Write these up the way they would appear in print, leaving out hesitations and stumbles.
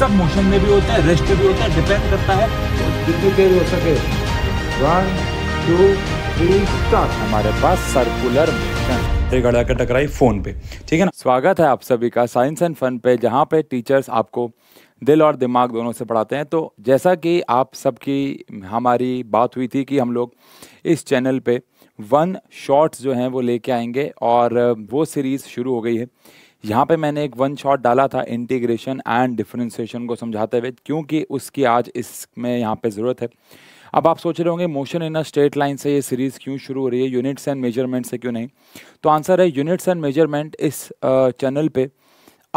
सब मोशन में भी होता है, रेस्ट भी होता है, डिपेंड करता है जितनी देर हो सके। 1 2 3 स्टार्ट। हमारे पास सर्कुलर मोशन। गाड़ी आकर टकराई फोन पे, ठीक है ना। स्वागत है आप सभी का साइंस एंड फन पे, जहाँ पे टीचर्स आपको दिल और दिमाग दोनों से पढ़ाते हैं। तो जैसा कि आप सबकी हमारी बात हुई थी कि हम लोग इस चैनल पे 1 शॉट्स जो हैं वो लेके आएंगे, और वो सीरीज़ शुरू हो गई है। यहाँ पे मैंने एक 1 शॉट डाला था इंटीग्रेशन एंड डिफरेंशिएशन को समझाते हुए, क्योंकि उसकी आज इसमें यहाँ पे ज़रूरत है। अब आप सोच रहे होंगे motion in a straight line से ये सीरीज़ क्यों शुरू हो रही है, यूनिट्स एंड मेजरमेंट से क्यों नहीं। तो आंसर है, यूनिट्स एंड मेजरमेंट इस चैनल पे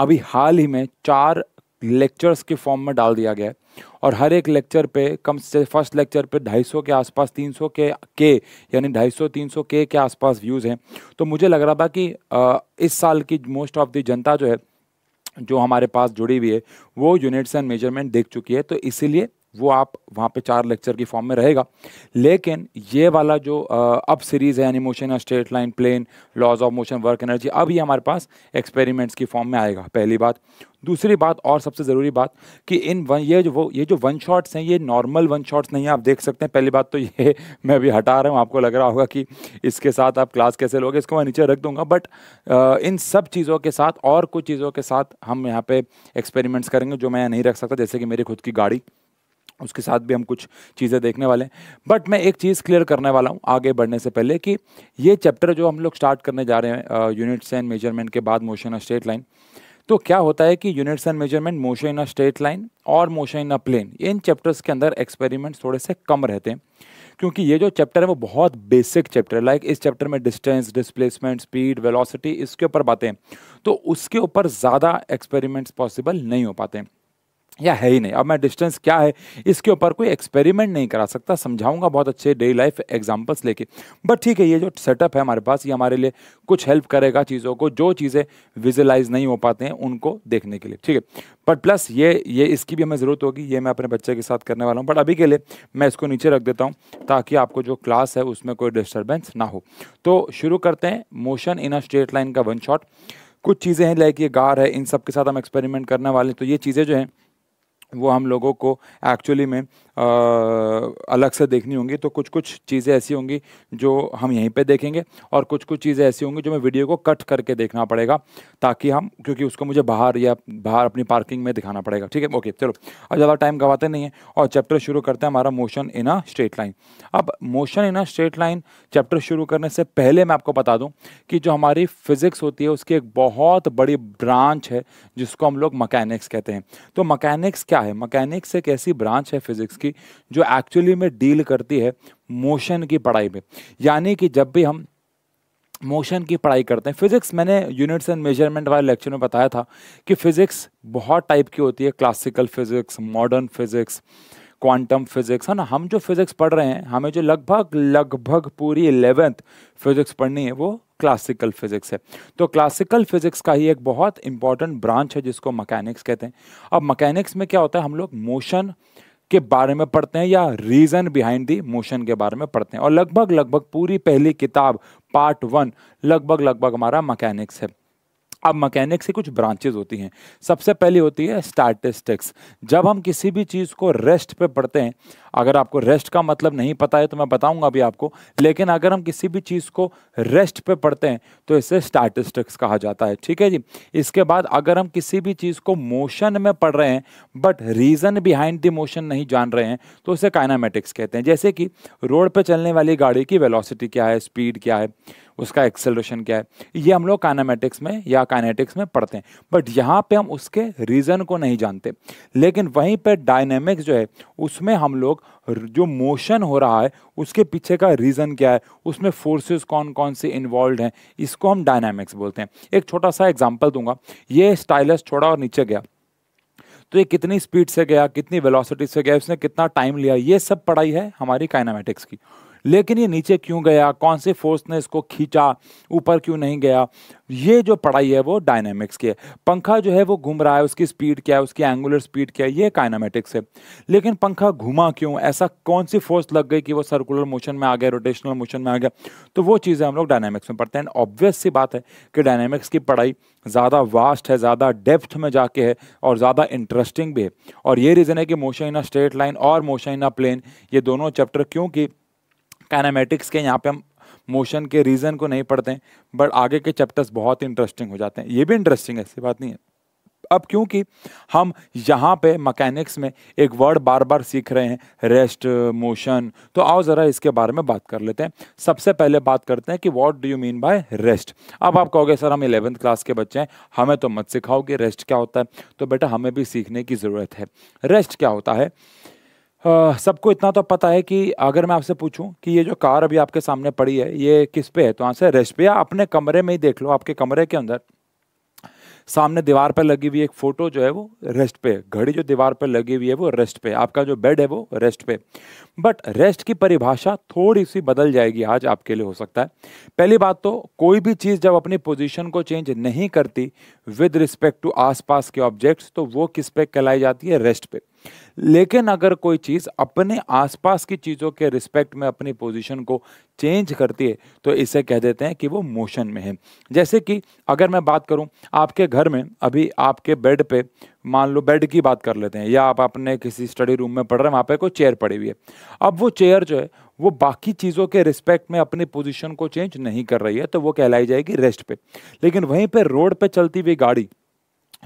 अभी हाल ही में 4 लेक्चर्स के फॉर्म में डाल दिया गया है, और हर एक लेक्चर पे कम से फर्स्ट लेक्चर पे 250 के आसपास 300 के यानी 250-300 के आसपास व्यूज़ हैं। तो मुझे लग रहा था कि इस साल की मोस्ट ऑफ द जनता जो है, जो हमारे पास जुड़ी हुई है, वो यूनिट्स एंड मेजरमेंट देख चुकी है, तो इसीलिए वो आप वहाँ पे 4 लेक्चर की फॉर्म में रहेगा। लेकिन ये वाला जो अब सीरीज़ है, यानी motion straight line, plane, laws of motion, work, energy, अब ये हमारे पास एक्सपेरिमेंट्स की फॉर्म में आएगा, पहली बात। दूसरी बात और सबसे ज़रूरी बात कि ये जो 1 शॉट्स हैं, ये नॉर्मल 1 शॉट्स नहीं है। आप देख सकते हैं, पहली बात तो ये मैं अभी हटा रहा हूँ। आपको लग रहा होगा कि इसके साथ आप क्लास कैसे लोगे, इसको मैं नीचे रख दूँगा, बट इन सब चीज़ों के साथ और कुछ चीज़ों के साथ हम यहाँ पर एक्सपेरिमेंट्स करेंगे जो मैं नहीं रख सकता, जैसे कि मेरी खुद की गाड़ी, उसके साथ भी हम कुछ चीज़ें देखने वाले हैं। बट मैं एक चीज़ क्लियर करने वाला हूं आगे बढ़ने से पहले कि ये चैप्टर जो हम लोग स्टार्ट करने जा रहे हैं यूनिट्स एंड मेजरमेंट के बाद मोशन और स्ट्रेट लाइन, तो क्या होता है कि units and measurement, motion in a straight line और मोशन इन अ प्लेन, इन चैप्टर्स के अंदर एक्सपेरिमेंट्स थोड़े से कम रहते हैं, क्योंकि ये जो चैप्टर है वो बहुत बेसिक चैप्टर है। लाइक इस चैप्टर में डिस्टेंस, डिस्प्लेसमेंट, स्पीड, वेलोसिटी, इसके ऊपर बातें, तो उसके ऊपर ज़्यादा एक्सपेरिमेंट्स पॉसिबल नहीं हो पाते हैं या है ही नहीं। अब मैं डिस्टेंस क्या है इसके ऊपर कोई एक्सपेरिमेंट नहीं करा सकता, समझाऊंगा बहुत अच्छे डेली लाइफ एग्जांपल्स लेके, बट ठीक है, ये जो सेटअप है हमारे पास, ये हमारे लिए कुछ हेल्प करेगा चीज़ों को, जो चीज़ें विजुलाइज नहीं हो पाते हैं उनको देखने के लिए, ठीक है। बट प्लस ये इसकी भी हमें ज़रूरत होगी, ये मैं अपने बच्चे के साथ करने वाला हूँ, बट अभी के लिए मैं इसको नीचे रख देता हूँ ताकि आपको जो क्लास है उसमें कोई डिस्टर्बेंस ना हो। तो शुरू करते हैं motion in a straight line का 1 शॉट। कुछ चीज़ें हैं, लाइक ये गार है, इन सब के साथ हम एक्सपेरिमेंट करने वाले हैं। तो ये चीज़ें जो हैं वो हम लोगों को एक्चुअली में अलग से देखनी होंगी। तो कुछ कुछ चीज़ें ऐसी होंगी जो हम यहीं पे देखेंगे, और कुछ कुछ चीज़ें ऐसी होंगी जो मैं वीडियो को कट करके देखना पड़ेगा, ताकि हम, क्योंकि उसको मुझे बाहर अपनी पार्किंग में दिखाना पड़ेगा, ठीक है। ओके, चलो अब ज़्यादा टाइम गंवाते नहीं है और चैप्टर शुरू करते हैं हमारा motion in a straight line. अब motion in a straight line chapter शुरू करने से पहले मैं आपको बता दूँ कि जो हमारी फिज़िक्स होती है उसकी एक बहुत बड़ी ब्रांच है जिसको हम लोग मैकेनिक्स कहते हैं। तो मैकेनिक्स क्या है? मैकेनिक्स एक ऐसी ब्रांच है फिज़िक्स की जो एक्चुअली में डील करती है मोशन की पढ़ाई में। यानी कि जब भी हम मोशन की पढ़ाई करते हैं, फिज़िक्स मैंने यूनिट्स एंड मेजरमेंट वाले लेक्चर में बताया था कि फिज़िक्स बहुत टाइप की होती है, classical physics, modern physics, quantum physics, है ना। हम जो फिज़िक्स पढ़ रहे हैं, हमें जो लगभग पूरी 11th फिज़िक्स पढ़नी है वो क्लासिकल फिज़िक्स है। तो क्लासिकल फिज़िक्स का ही एक बहुत इंपॉर्टेंट ब्रांच है जिसको मैकेनिक्स कहते हैं। अब मैकेनिक्स में क्या होता है, हम लोग मोशन के बारे में पढ़ते हैं या रीज़न बिहाइंड दी मोशन के बारे में पढ़ते हैं, और लगभग पूरी पहली किताब पार्ट 1 लगभग हमारा मैकेनिक्स है। अब मैकेनिक्स की कुछ ब्रांचेज होती हैं। सबसे पहली होती है स्टैटिस्टिक्स। जब हम किसी भी चीज़ को रेस्ट पे पढ़ते हैं, अगर आपको रेस्ट का मतलब नहीं पता है तो मैं बताऊंगा अभी आपको, लेकिन अगर हम किसी भी चीज़ को रेस्ट पे पढ़ते हैं तो इसे स्टैटिस्टिक्स कहा जाता है, ठीक है जी। इसके बाद अगर हम किसी भी चीज़ को मोशन में पढ़ रहे हैं but reason behind the motion नहीं जान रहे हैं तो उसे काइनेमेटिक्स कहते हैं। जैसे कि रोड पर चलने वाली गाड़ी की वेलोसिटी क्या है, स्पीड क्या है, उसका एक्सेलरेशन क्या है, ये हम लोग काइनेमेटिक्स में या काइनेटिक्स में पढ़ते हैं, बट यहाँ पे हम उसके रीज़न को नहीं जानते। लेकिन वहीं पे डायनेमिक्स जो है उसमें हम लोग जो मोशन हो रहा है उसके पीछे का रीज़न क्या है, उसमें फोर्सेस कौन कौन से इन्वॉल्व हैं, इसको हम डायनेमिक्स बोलते हैं। एक छोटा सा एग्जाम्पल दूंगा। ये स्टाइलस छोड़ा और नीचे गया, तो ये कितनी स्पीड से गया, कितनी वेलोसिटी से गया, उसने कितना टाइम लिया, ये सब पढ़ाई है हमारी काइनेमेटिक्स की। लेकिन ये नीचे क्यों गया, कौन से फोर्स ने इसको खींचा, ऊपर क्यों नहीं गया, ये जो पढ़ाई है वो डायनामिक्स की है। पंखा जो है वो घूम रहा है, उसकी स्पीड क्या है, उसकी एंगुलर स्पीड क्या है, ये काइनेमेटिक्स है। लेकिन पंखा घूमा क्यों, ऐसा कौन सी फोर्स लग गई कि वो सर्कुलर मोशन में आ गया, रोटेशनल मोशन में आ गया, तो वो चीज़ें हम लोग डायनामिक्स में पढ़ते हैं। ऑब्वियस सी बात है कि डायनामिक्स की पढ़ाई ज़्यादा वास्ट है, ज़्यादा डेप्थ में जाके है और ज़्यादा इंटरेस्टिंग भी है। और ये रीज़न है कि motion in a straight line और मोशन इन अ प्लेन, ये दोनों चैप्टर, क्योंकि काइनेमेटिक्स के यहाँ पे हम मोशन के रीज़न को नहीं पढ़ते हैं, बट आगे के चैप्टर्स बहुत इंटरेस्टिंग हो जाते हैं। ये भी इंटरेस्टिंग है, ऐसी बात नहीं है। अब क्योंकि हम यहाँ पे मैकेनिक्स में एक वर्ड बार बार सीख रहे हैं, रेस्ट मोशन, तो आओ ज़रा इसके बारे में बात कर लेते हैं। सबसे पहले बात करते हैं कि what do you mean by rest. अब आप कहोगे सर हम 11th क्लास के बच्चे हैं, हमें तो मत सिखाओ कि रेस्ट क्या होता है। तो बेटा हमें भी सीखने की ज़रूरत है रेस्ट क्या होता है। सबको इतना तो पता है कि अगर मैं आपसे पूछूं कि ये जो कार अभी आपके सामने पड़ी है ये किस पे है, तो आंसर है रेस्ट पे। या अपने कमरे में ही देख लो, आपके कमरे के अंदर सामने दीवार पर लगी हुई एक फ़ोटो जो है वो रेस्ट पे, घड़ी जो दीवार पर लगी हुई है वो रेस्ट पे, आपका जो बेड है वो रेस्ट पे। बट रेस्ट की परिभाषा थोड़ी सी बदल जाएगी आज आपके लिए, हो सकता है। पहली बात तो कोई भी चीज़ जब अपनी पोजीशन को चेंज नहीं करती विद रिस्पेक्ट टू आसपास के ऑब्जेक्ट्स, तो वो किस पे कहलाई जाती है, रेस्ट पे। लेकिन अगर कोई चीज़ अपने आसपास की चीज़ों के रिस्पेक्ट में अपनी पोजीशन को चेंज करती है तो इसे कह देते हैं कि वो मोशन में है। जैसे कि अगर मैं बात करूं आपके घर में अभी आपके बेड पे, मान लो बेड की बात कर लेते हैं, या आप अपने किसी स्टडी रूम में पढ़ रहे हैं, वहाँ पे कोई चेयर पड़ी हुई है। अब वो चेयर जो है वो बाकी चीज़ों के रिस्पेक्ट में अपनी पोजीशन को चेंज नहीं कर रही है, तो वो कहलाई जाएगी रेस्ट पे। लेकिन वहीं पे रोड पे चलती हुई गाड़ी,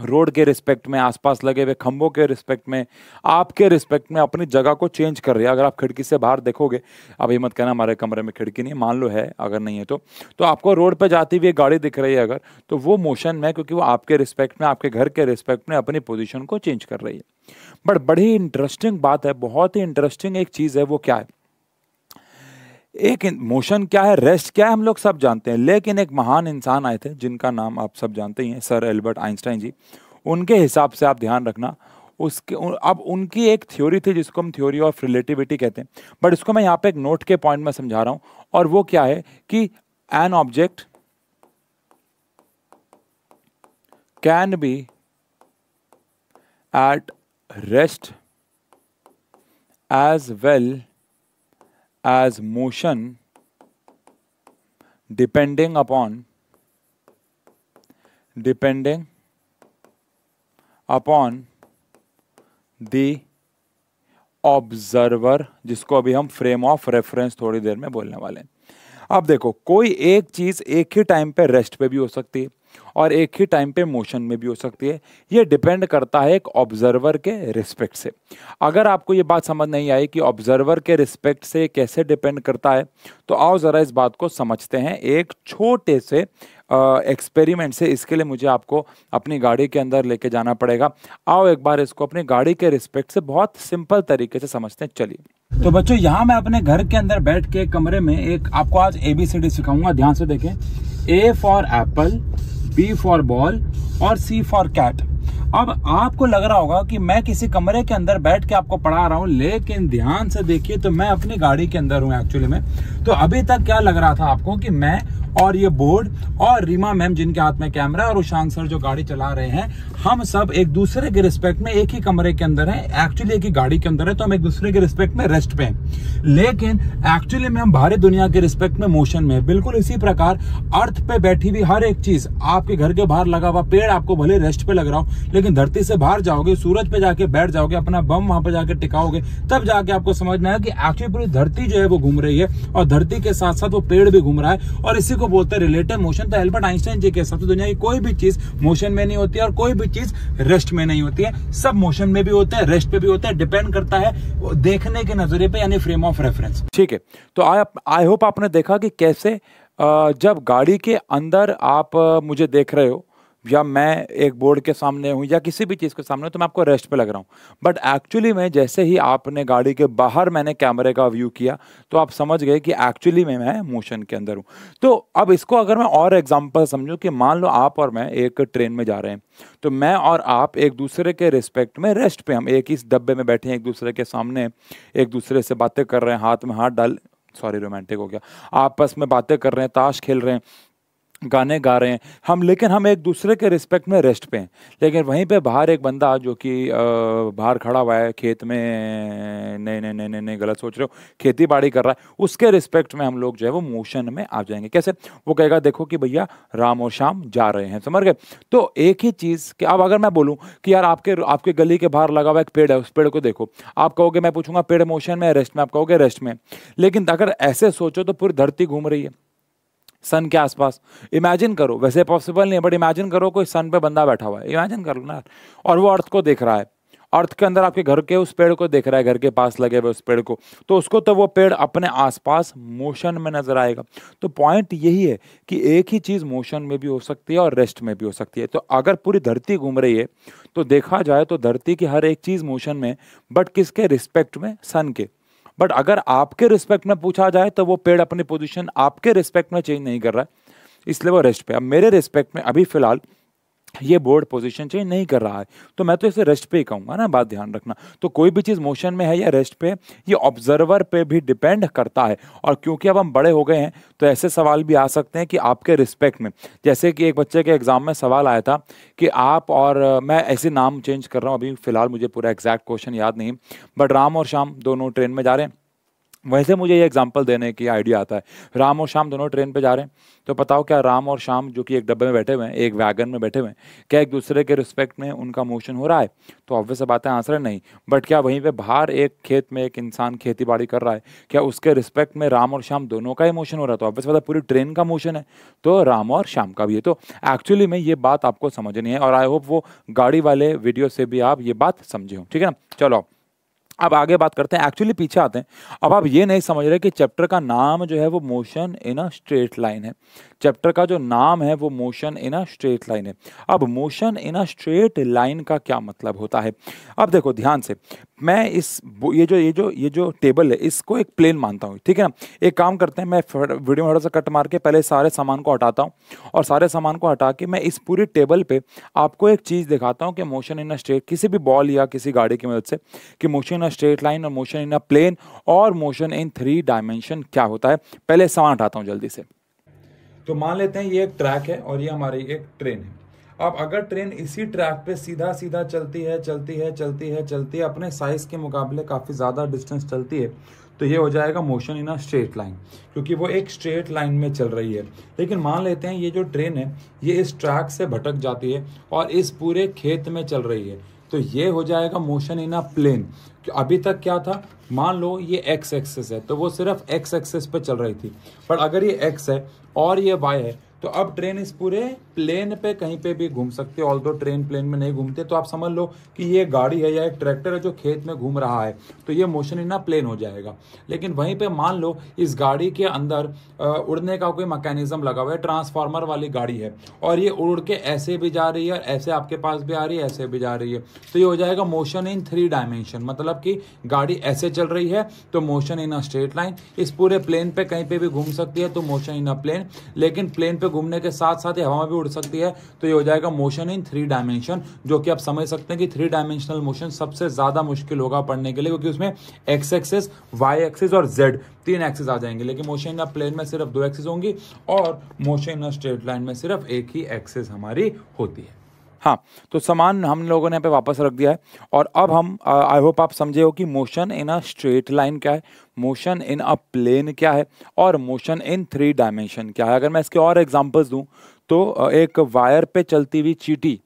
रोड के रिस्पेक्ट में, आसपास लगे हुए खंभों के रिस्पेक्ट में, आपके रिस्पेक्ट में अपनी जगह को चेंज कर रही है। अगर आप खिड़की से बाहर देखोगे, अब ये मत कहना हमारे कमरे में खिड़की नहीं, मान लो है, अगर नहीं है तो आपको रोड पे जाती हुई गाड़ी दिख रही है अगर, तो वो मोशन में, क्योंकि वो आपके रिस्पेक्ट में, आपके घर के रिस्पेक्ट में अपनी पोजिशन को चेंज कर रही है। बट बड़ी इंटरेस्टिंग बात है, बहुत ही इंटरेस्टिंग एक चीज़ है, वो क्या है, एक मोशन क्या है, रेस्ट क्या है, हम लोग सब जानते हैं। लेकिन एक महान इंसान आए थे जिनका नाम आप सब जानते ही हैं, सर एल्बर्ट आइंस्टाइन जी, उनके हिसाब से आप ध्यान रखना उसके। अब उनकी एक थ्योरी थी जिसको हम थ्योरी ऑफ रिलेटिविटी कहते हैं, बट इसको मैं यहाँ पे एक नोट के पॉइंट में समझा रहा हूँ। और वो क्या है कि an object can be at rest as well as motion depending upon the observer, जिसको अभी हम फ्रेम ऑफ रेफरेंस थोड़ी देर में बोलने वाले हैं। अब देखो कोई एक चीज़ एक ही टाइम पे रेस्ट पे भी हो सकती है और एक ही टाइम पे मोशन में भी हो सकती है, ये डिपेंड करता है एक ऑब्जर्वर के रिस्पेक्ट से। अगर आपको ये बात समझ नहीं आई कि ऑब्जर्वर के रिस्पेक्ट से कैसे डिपेंड करता है, तो आओ ज़रा इस बात को समझते हैं एक छोटे से एक्सपेरिमेंट से। इसके लिए मुझे आपको अपनी गाड़ी के अंदर लेके जाना पड़ेगा। आओ एक बार इसको अपनी गाड़ी के रिस्पेक्ट से बहुत सिंपल तरीके से समझते हैं, चलिए। तो बच्चों यहाँ मैं अपने घर के अंदर बैठ के कमरे में एक आपको आज ABCD सिखाऊंगा, ध्यान से देखें। A for apple, B for ball और C फॉर कैट। अब आपको लग रहा होगा कि मैं किसी कमरे के अंदर बैठ के आपको पढ़ा रहा हूँ, लेकिन ध्यान से देखिए तो मैं अपनी गाड़ी के अंदर हूँ एक्चुअली में। तो अभी तक क्या लग रहा था आपको कि मैं और ये बोर्ड और रीमा मैम जिनके हाथ में कैमरा और उशांत सर जो गाड़ी चला रहे हैं, हम सब एक दूसरे के रिस्पेक्ट में एक ही कमरे के अंदर हैं, एक्चुअली एक ही गाड़ी के अंदर है, तो हम एक दूसरे के रिस्पेक्ट में रेस्ट पे हैं। लेकिन एक्चुअली में हम बाहरी दुनिया के रिस्पेक्ट में मोशन में। बिल्कुल इसी प्रकार अर्थ पे बैठी हुई हर एक चीज, आपके घर के बाहर लगा हुआ पेड़ आपको भले रेस्ट पे लग रहा हो, लेकिन धरती से बाहर जाओगे, सूरज पे जाके बैठ जाओगे, अपना बम वहां पर जाके टिकाओगे, तब जाके आपको समझ में आएगा कि एक्चुअली पूरी धरती जो है वो घूम रही है और धरती के साथ साथ वो पेड़ भी घूम रहा है। और इसी बोलते हैं रिलेटिव मोशन। तो एल्बर्ट आइंस्टाइन जी के हिसाब से दुनिया की कोई भी चीज मोशन में नहीं होती है और कोई भी चीज रेस्ट में नहीं होती है, सब मोशन में भी होते हैं, रेस्ट पे भी होते हैं, डिपेंड करता है देखने के नजरिए पे, यानी फ्रेम ऑफ रेफरेंस। ठीक है, तो आई होप आपने देखा कि कैसे जब गाड़ी के अंदर आप मुझे देख रहे हो या मैं एक बोर्ड के सामने हूँ या किसी भी चीज़ के सामने हूँ, तो मैं आपको रेस्ट पे लग रहा हूँ। बट एक्चुअली में जैसे ही आपने गाड़ी के बाहर मैंने कैमरे का व्यू किया, तो आप समझ गए कि एक्चुअली में मैं मोशन के अंदर हूँ। तो अब इसको अगर मैं और एग्जांपल समझूँ कि मान लो आप और मैं एक ट्रेन में जा रहे हैं, तो मैं और आप एक दूसरे के रिस्पेक्ट में रेस्ट पे, हम एक ही डब्बे में बैठे हैं, एक दूसरे के सामने, एक दूसरे से बातें कर रहे हैं, हाथ में हाथ डाल सॉरी रोमांटिक हो गया, आपस में बातें कर रहे हैं, ताश खेल रहे हैं, गाने गा रहे हैं हम, लेकिन हम एक दूसरे के रिस्पेक्ट में रेस्ट पे हैं। लेकिन वहीं पे बाहर एक बंदा जो कि बाहर खड़ा हुआ है खेत में, नहीं नहीं नहीं नहीं गलत सोच रहे हो, खेती बाड़ी कर रहा है, उसके रिस्पेक्ट में हम लोग जो है वो मोशन में आ जाएंगे। कैसे? वो कहेगा देखो कि भैया राम और शाम जा रहे हैं, समझ गए? तो एक ही चीज़ कि अब अगर मैं बोलूँ कि यार आपके गली के बाहर लगा हुआ एक पेड़ है, उस पेड़ को देखो, आप कहोगे, मैं पूछूंगा पेड़ मोशन में रेस्ट में, आप कहोगे रेस्ट में। लेकिन अगर ऐसे सोचो तो पूरी धरती घूम रही है सन के आसपास। इमेजिन करो, वैसे पॉसिबल नहीं है बट इमेजिन करो कोई सन पे बंदा बैठा हुआ है, इमेजिन करो ना, और वो अर्थ को देख रहा है, अर्थ के अंदर आपके घर के उस पेड़ को देख रहा है, घर के पास लगे हुए उस पेड़ को, तो उसको तो वो पेड़ अपने आसपास मोशन में नजर आएगा। तो पॉइंट यही है कि एक ही चीज़ मोशन में भी हो सकती है और रेस्ट में भी हो सकती है। तो अगर पूरी धरती घूम रही है तो देखा जाए तो धरती की हर एक चीज़ मोशन में, बट किसके रिस्पेक्ट में? सन के। बट अगर आपके रिस्पेक्ट में पूछा जाए तो वो पेड़ अपनी पोजीशन आपके रिस्पेक्ट में चेंज नहीं कर रहा है, इसलिए वो रेस्ट पे। अब मेरे रिस्पेक्ट में अभी फिलहाल ये बोर्ड पोजीशन चेंज नहीं कर रहा है, तो मैं तो इसे रेस्ट पे ही कहूँगा ना, बात ध्यान रखना। तो कोई भी चीज़ मोशन में है या रेस्ट पे, ये ऑब्जर्वर पे भी डिपेंड करता है। और क्योंकि अब हम बड़े हो गए हैं तो ऐसे सवाल भी आ सकते हैं कि आपके रिस्पेक्ट में, जैसे कि एक बच्चे के एग्ज़ाम में सवाल आया था कि आप और मैं, ऐसे नाम चेंज कर रहा हूँ अभी फिलहाल, मुझे पूरा एग्जैक्ट क्वेश्चन याद नहीं, बट राम और शाम दोनों ट्रेन में जा रहे हैं। वैसे मुझे ये एग्जांपल देने की आइडिया आता है, राम और शाम दोनों ट्रेन पे जा रहे हैं, तो बताओ क्या राम और शाम जो कि एक डब्बे में बैठे हुए हैं, एक वैगन में बैठे हुए हैं, क्या एक दूसरे के रिस्पेक्ट में उनका मोशन हो रहा है? तो ऑब्वियस बात है आंसर नहीं। बट क्या वहीं पे बाहर एक खेत में एक इंसान खेती बाड़ी कर रहा है, क्या उसके रिस्पेक्ट में राम और शाम दोनों का ही मोशन हो रहा है? तो ऑब्वियस बात है पूरी ट्रेन का मोशन है, तो राम और शाम का भी है। तो एक्चुअली में ये बात आपको समझनी है और आई होप वो गाड़ी वाले वीडियो से भी आप ये बात समझे हो, ठीक है ना। चलो अब आगे बात करते हैं, एक्चुअली पीछे आते हैं। अब आप ये नहीं समझ रहे कि चैप्टर का नाम जो है वो motion in a straight line है, चैप्टर का जो नाम है वो motion in a straight line है। अब motion in a straight line का क्या मतलब होता है? अब देखो ध्यान से, मैं इस ये जो टेबल है इसको एक प्लेन मानता हूँ, ठीक है ना। एक काम करते हैं, मैं वीडियो में थोड़ा सा कट मार के पहले सारे सामान को हटाता हूँ और सारे सामान को हटा के मैं इस पूरी टेबल पे आपको एक चीज़ दिखाता हूँ कि मोशन इन अ स्ट्रेट, किसी भी बॉल या किसी गाड़ी की मदद से, कि motion in a straight line और मोशन इन अ प्लेन और मोशन इन 3 डायमेंशन क्या होता है। पहले सामान हटाता हूँ जल्दी से। तो मान लेते हैं ये एक ट्रैक है और ये हमारी एक ट्रेन है। अब अगर ट्रेन इसी ट्रैक पे सीधा सीधा चलती है चलती है चलती है चलती है, अपने साइज़ के मुकाबले काफ़ी ज़्यादा डिस्टेंस चलती है, तो ये हो जाएगा motion in a straight line, क्योंकि वो एक स्ट्रेट लाइन में चल रही है। लेकिन मान लेते हैं ये जो ट्रेन है ये इस ट्रैक से भटक जाती है और इस पूरे खेत में चल रही है, तो ये हो जाएगा मोशन इन अ प्लेन। अभी तक क्या था, मान लो ये एक्स एक्सेस है तो वो सिर्फ एक्स एक्सेस पे चल रही थी, पर अगर ये एक्स है और ये वाई है तो अब ट्रेन इस पूरे प्लेन पे कहीं पे भी घूम सकती है, ऑल्दो ट्रेन प्लेन में नहीं घूमते। तो आप समझ लो कि ये गाड़ी है या एक ट्रैक्टर है जो खेत में घूम रहा है, तो ये मोशन इन अ प्लेन हो जाएगा। लेकिन वहीं पे मान लो इस गाड़ी के अंदर उड़ने का कोई मैकेनिज्म लगा हुआ है, ट्रांसफार्मर वाली गाड़ी है और ये उड़ के ऐसे भी जा रही है, ऐसे आपके पास भी आ रही है, ऐसे भी जा रही है, तो ये हो जाएगा मोशन इन 3 डायमेंशन, मतलब कि गाड़ी ऐसे चल रही है तो motion in a straight line, इस पूरे प्लेन पे कहीं पे भी घूम सकती है तो मोशन इन अ प्लेन, लेकिन प्लेन पे घूमने के साथ साथ हवा में भी उड़ सकती है, तो ये हो जाएगा मोशन इन 3 डायमेंशन, जो कि आप समझ सकते हैं कि 3 डायमेंशनल मोशन सबसे ज्यादा मुश्किल होगा पढ़ने के लिए, क्योंकि उसमें एक्स एक्सिस, वाई एक्सिस और जेड 3 एक्सिस आ जाएंगे। लेकिन मोशन इन अ प्लेन में सिर्फ 2 एक्सिस होंगी और motion in a straight line में सिर्फ 1 ही एक्सिस हमारी होती है। हाँ, तो सामान हम लोगों ने यहाँ पे वापस रख दिया है और अब हम, आई होप आप समझे हो कि motion in a straight line क्या है, मोशन इन अ प्लेन क्या है और मोशन इन 3 डायमेंशन क्या है। अगर मैं इसके और एग्जांपल्स दूं तो एक वायर पे चलती हुई चींटी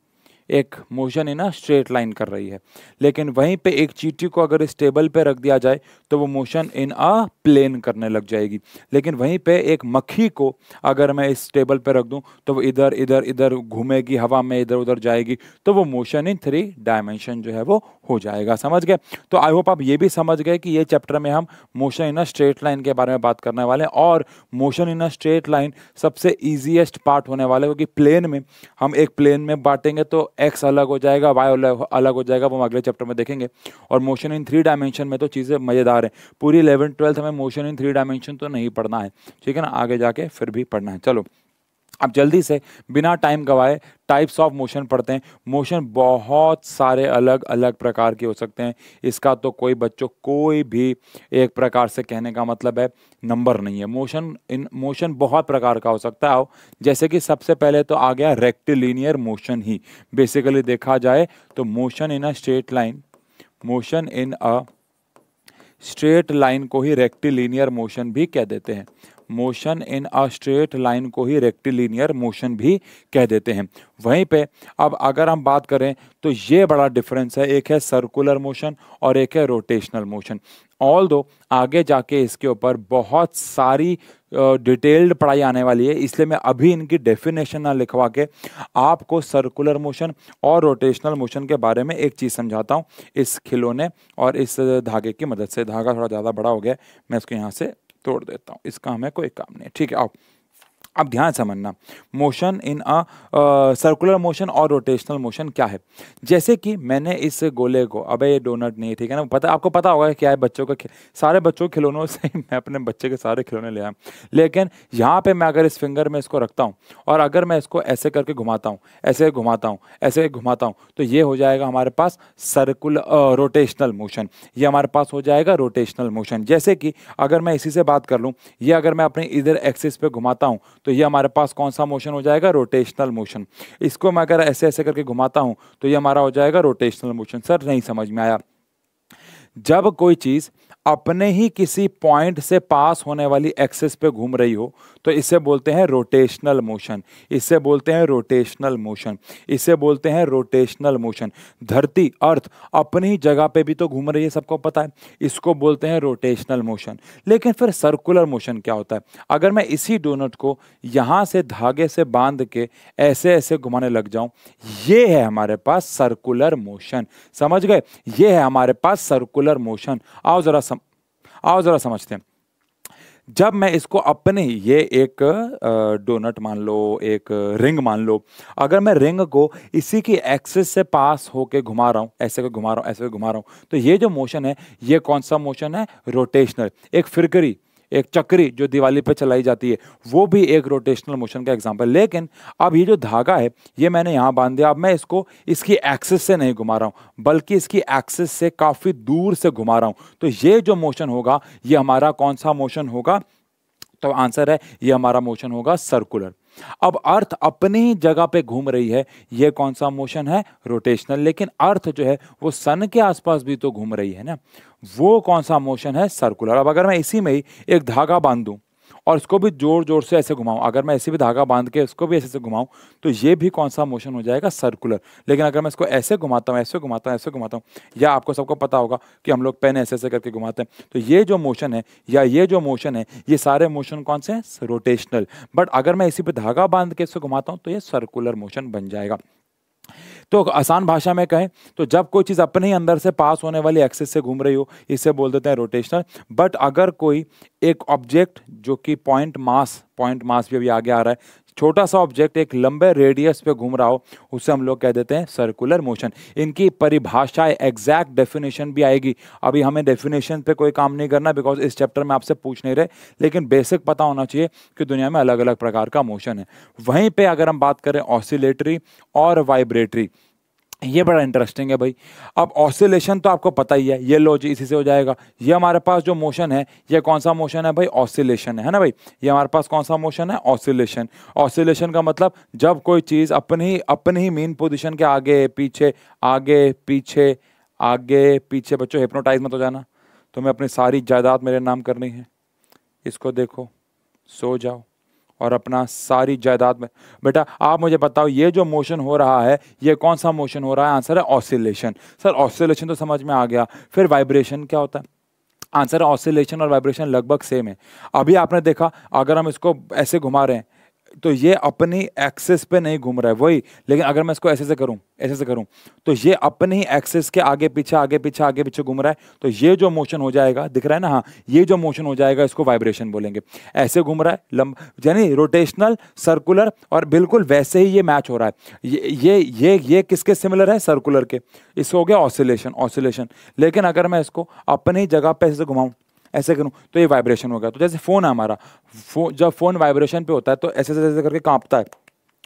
एक motion in a straight line कर रही है, लेकिन वहीं पे एक चींटी को अगर इस टेबल पे रख दिया जाए तो वो मोशन इन अ प्लेन करने लग जाएगी। लेकिन वहीं पे एक मक्खी को अगर मैं इस टेबल पे रख दूं तो वो इधर इधर इधर घूमेगी, हवा में इधर उधर जाएगी, तो वो मोशन इन 3 डायमेंशन जो है वो हो जाएगा। समझ गए? तो आई होप आप ये भी समझ गए कि ये चैप्टर में हम motion in a straight line के बारे में बात करने वाले हैं और motion in a straight line सबसे ईजीएस्ट पार्ट होने वाला है, क्योंकि प्लेन में हम एक प्लेन में बांटेंगे तो एक्स अलग हो जाएगा, वाई अलग हो जाएगा, वो हम अगले चैप्टर में देखेंगे। और मोशन इन 3 डायमेंशन में तो चीज़ें मज़ेदार हैं, पूरी 11th 12th हमें मोशन इन 3 डायमेंशन तो नहीं पढ़ना है, ठीक है ना, आगे जाके फिर भी पढ़ना है। चलो अब जल्दी से बिना टाइम गवाए टाइप्स ऑफ मोशन पढ़ते हैं। मोशन बहुत सारे अलग अलग प्रकार के हो सकते हैं, इसका तो कोई बच्चों कोई भी एक प्रकार से कहने का मतलब है नंबर नहीं है। मोशन बहुत प्रकार का हो सकता है। जैसे कि सबसे पहले तो आ गया रेक्टिलिनियर मोशन ही। बेसिकली देखा जाए तो motion in a straight line, motion in a straight line को ही रेक्टिलिनियर मोशन भी कह देते हैं। Motion in a straight line को ही रेक्टिलिनियर मोशन भी कह देते हैं। वहीं पे अब अगर हम बात करें तो ये बड़ा डिफरेंस है, एक है सर्कुलर मोशन और एक है रोटेशनल मोशन। ऑल्दो आगे जाके इसके ऊपर बहुत सारी डिटेल्ड पढ़ाई आने वाली है, इसलिए मैं अभी इनकी डेफिनेशन ना लिखवा के आपको सर्कुलर मोशन और रोटेशनल मोशन के बारे में एक चीज़ समझाता हूँ इस खिलौने और इस धागे की मदद से। धागा थोड़ा ज़्यादा बड़ा हो गया, मैं इसको यहाँ से तोड़ देता हूँ, इसका हमें कोई काम नहीं। ठीक है, आओ अब ध्यान समझना, motion in a circular motion और रोटेशनल मोशन क्या है। जैसे कि मैंने इस गोले को, अबे ये डोनट नहीं है, ठीक है ना, पता आपको पता होगा क्या है, बच्चों का सारे बच्चों के खिलौनों से मैं अपने बच्चे के सारे खिलौने ले आया। लेकिन यहाँ पे मैं अगर इस फिंगर में इसको रखता हूँ और अगर मैं इसको ऐसे करके घुमाता हूँ, ऐसे घुमाता हूँ, ऐसे घुमाता हूँ, तो ये हो जाएगा हमारे पास सर्कुलर रोटेशनल मोशन, ये हमारे पास हो जाएगा रोटेशनल मोशन। जैसे कि अगर मैं इसी से बात कर लूँ, ये अगर मैं अपने इधर एक्सिस पे घुमाता हूँ तो ये हमारे पास कौन सा मोशन हो जाएगा, रोटेशनल मोशन। इसको मैं अगर ऐसे ऐसे करके घुमाता हूं तो ये हमारा हो जाएगा रोटेशनल मोशन। सर नहीं समझ में आया। जब कोई चीज़ अपने ही किसी पॉइंट से पास होने वाली एक्सिस पे घूम रही हो तो इसे बोलते हैं रोटेशनल मोशन, इसे बोलते हैं रोटेशनल मोशन, इसे बोलते हैं रोटेशनल मोशन। धरती अर्थ अपनी ही जगह पे भी तो घूम रही है, सबको पता है, इसको बोलते हैं रोटेशनल मोशन। लेकिन फिर सर्कुलर मोशन क्या होता है, अगर मैं इसी डोनट को यहाँ से धागे से बांध के ऐसे ऐसे घुमाने लग जाऊँ, ये है हमारे पास सर्कुलर मोशन। समझ गए, ये है हमारे पास सर्कुलर मोशन। आओ जरा समझते हैं। जब मैं इसको अपने ये एक डोनट मान लो, एक रिंग मान लो, अगर मैं रिंग को इसी की एक्सिस से पास होके घुमा रहा हूँ, ऐसे को घुमा रहा हूँ, ऐसे को घुमा रहा हूँ, तो ये जो मोशन है ये कौन सा मोशन है, रोटेशनल। एक फिरकरी, एक चक्री जो दिवाली पे चलाई जाती है, वो भी एक रोटेशनल मोशन का एग्जाम्पल। लेकिन अब ये जो धागा है ये मैंने यहाँ बांध दिया, अब मैं इसको इसकी एक्सिस से नहीं घुमा रहा हूँ बल्कि इसकी एक्सिस से काफ़ी दूर से घुमा रहा हूँ, तो ये जो मोशन होगा ये हमारा कौन सा मोशन होगा, तो आंसर है ये हमारा मोशन होगा सर्कुलर। अब अर्थ अपनी ही जगह पे घूम रही है, ये कौन सा मोशन है, रोटेशनल। लेकिन अर्थ जो है वो सन के आसपास भी तो घूम रही है ना, वो कौन सा मोशन है, सर्कुलर। अब अगर मैं इसी में ही एक धागा बांध दूं और इसको भी जोर जोर से ऐसे घुमाऊं, अगर मैं ऐसे भी धागा बांध के इसको भी ऐसे घुमाऊं तो ये भी कौन सा मोशन हो जाएगा, सर्कुलर। लेकिन अगर मैं इसको ऐसे घुमाता हूँ, ऐसे घुमाता हूँ, ऐसे घुमाता हूँ, या आपको सबको पता होगा कि हम लोग पेन ऐसे ऐसे करके घुमाते हैं, तो ये जो मोशन है या ये जो मोशन है ये सारे मोशन कौन से हैं, रोटेशनल। बट अगर मैं इसी पर धागा बांध के इससे घुमाता हूँ तो ये सर्कुलर मोशन बन जाएगा। तो आसान भाषा में कहें तो जब कोई चीज़ अपने ही अंदर से पास होने वाली एक्सिस से घूम रही हो इसे बोल देते हैं रोटेशनल। बट अगर कोई एक ऑब्जेक्ट जो कि पॉइंट मास भी अभी आगे आ रहा है, छोटा सा ऑब्जेक्ट एक लंबे रेडियस पे घूम रहा हो, उसे हम लोग कह देते हैं सर्कुलर मोशन। इनकी परिभाषाएं, एग्जैक्ट डेफिनेशन भी आएगी। अभी हमें डेफिनेशन पे कोई काम नहीं करना बिकॉज इस चैप्टर में आपसे पूछ नहीं रहे, लेकिन बेसिक पता होना चाहिए कि दुनिया में अलग अलग प्रकार का मोशन है। वहीं पर अगर हम बात करें ऑसिलेटरी और वाइब्रेटरी, ये बड़ा इंटरेस्टिंग है भाई। अब ऑसिलेशन तो आपको पता ही है, ये लो जी इसी से हो जाएगा, ये हमारे पास जो मोशन है ये कौन सा मोशन है भाई, ऑसिलेशन है ना भाई। ये हमारे पास कौन सा मोशन है, ऑसिलेशन। ऑसिलेशन का मतलब जब कोई चीज़ अपनी ही मेन पोजीशन के आगे पीछे। बच्चों हिप्नोटाइज मत हो जाना, तुम्हें अपनी सारी जायदाद मेरे नाम करनी है, इसको देखो, सो जाओ और अपना सारी जायदाद में। बेटा आप मुझे बताओ ये जो मोशन हो रहा है ये कौन सा मोशन हो रहा है, आंसर है ऑसिलेशन। सर ऑसिलेशन तो समझ में आ गया, फिर वाइब्रेशन क्या होता है, आंसर है ऑसिलेशन और वाइब्रेशन लगभग सेम है। अभी आपने देखा अगर हम इसको ऐसे घुमा रहे हैं तो ये अपनी एक्सिस पे नहीं घूम रहा है वही, लेकिन अगर मैं इसको ऐसे से करूं तो ये अपनी एक्सिस के आगे पीछे घूम रहा है, तो ये जो मोशन हो जाएगा, दिख रहा है ना, हाँ ये जो मोशन हो जाएगा इसको वाइब्रेशन बोलेंगे। ऐसे घूम रहा है यानी रोटेशनल, सर्कुलर, और बिल्कुल वैसे ही ये मैच हो रहा है। ये किसके सिमिलर है, सर्कुलर के, इसको हो गया ऑसिलेशन। लेकिन अगर मैं इसको अपनी जगह पर ऐसे घुमाऊँ, ऐसे करूँ तो ये वाइब्रेशन होगा। तो जैसे फ़ोन है हमारा, जब फ़ोन वाइब्रेशन पे होता है तो ऐसे ऐसे करके कांपता है,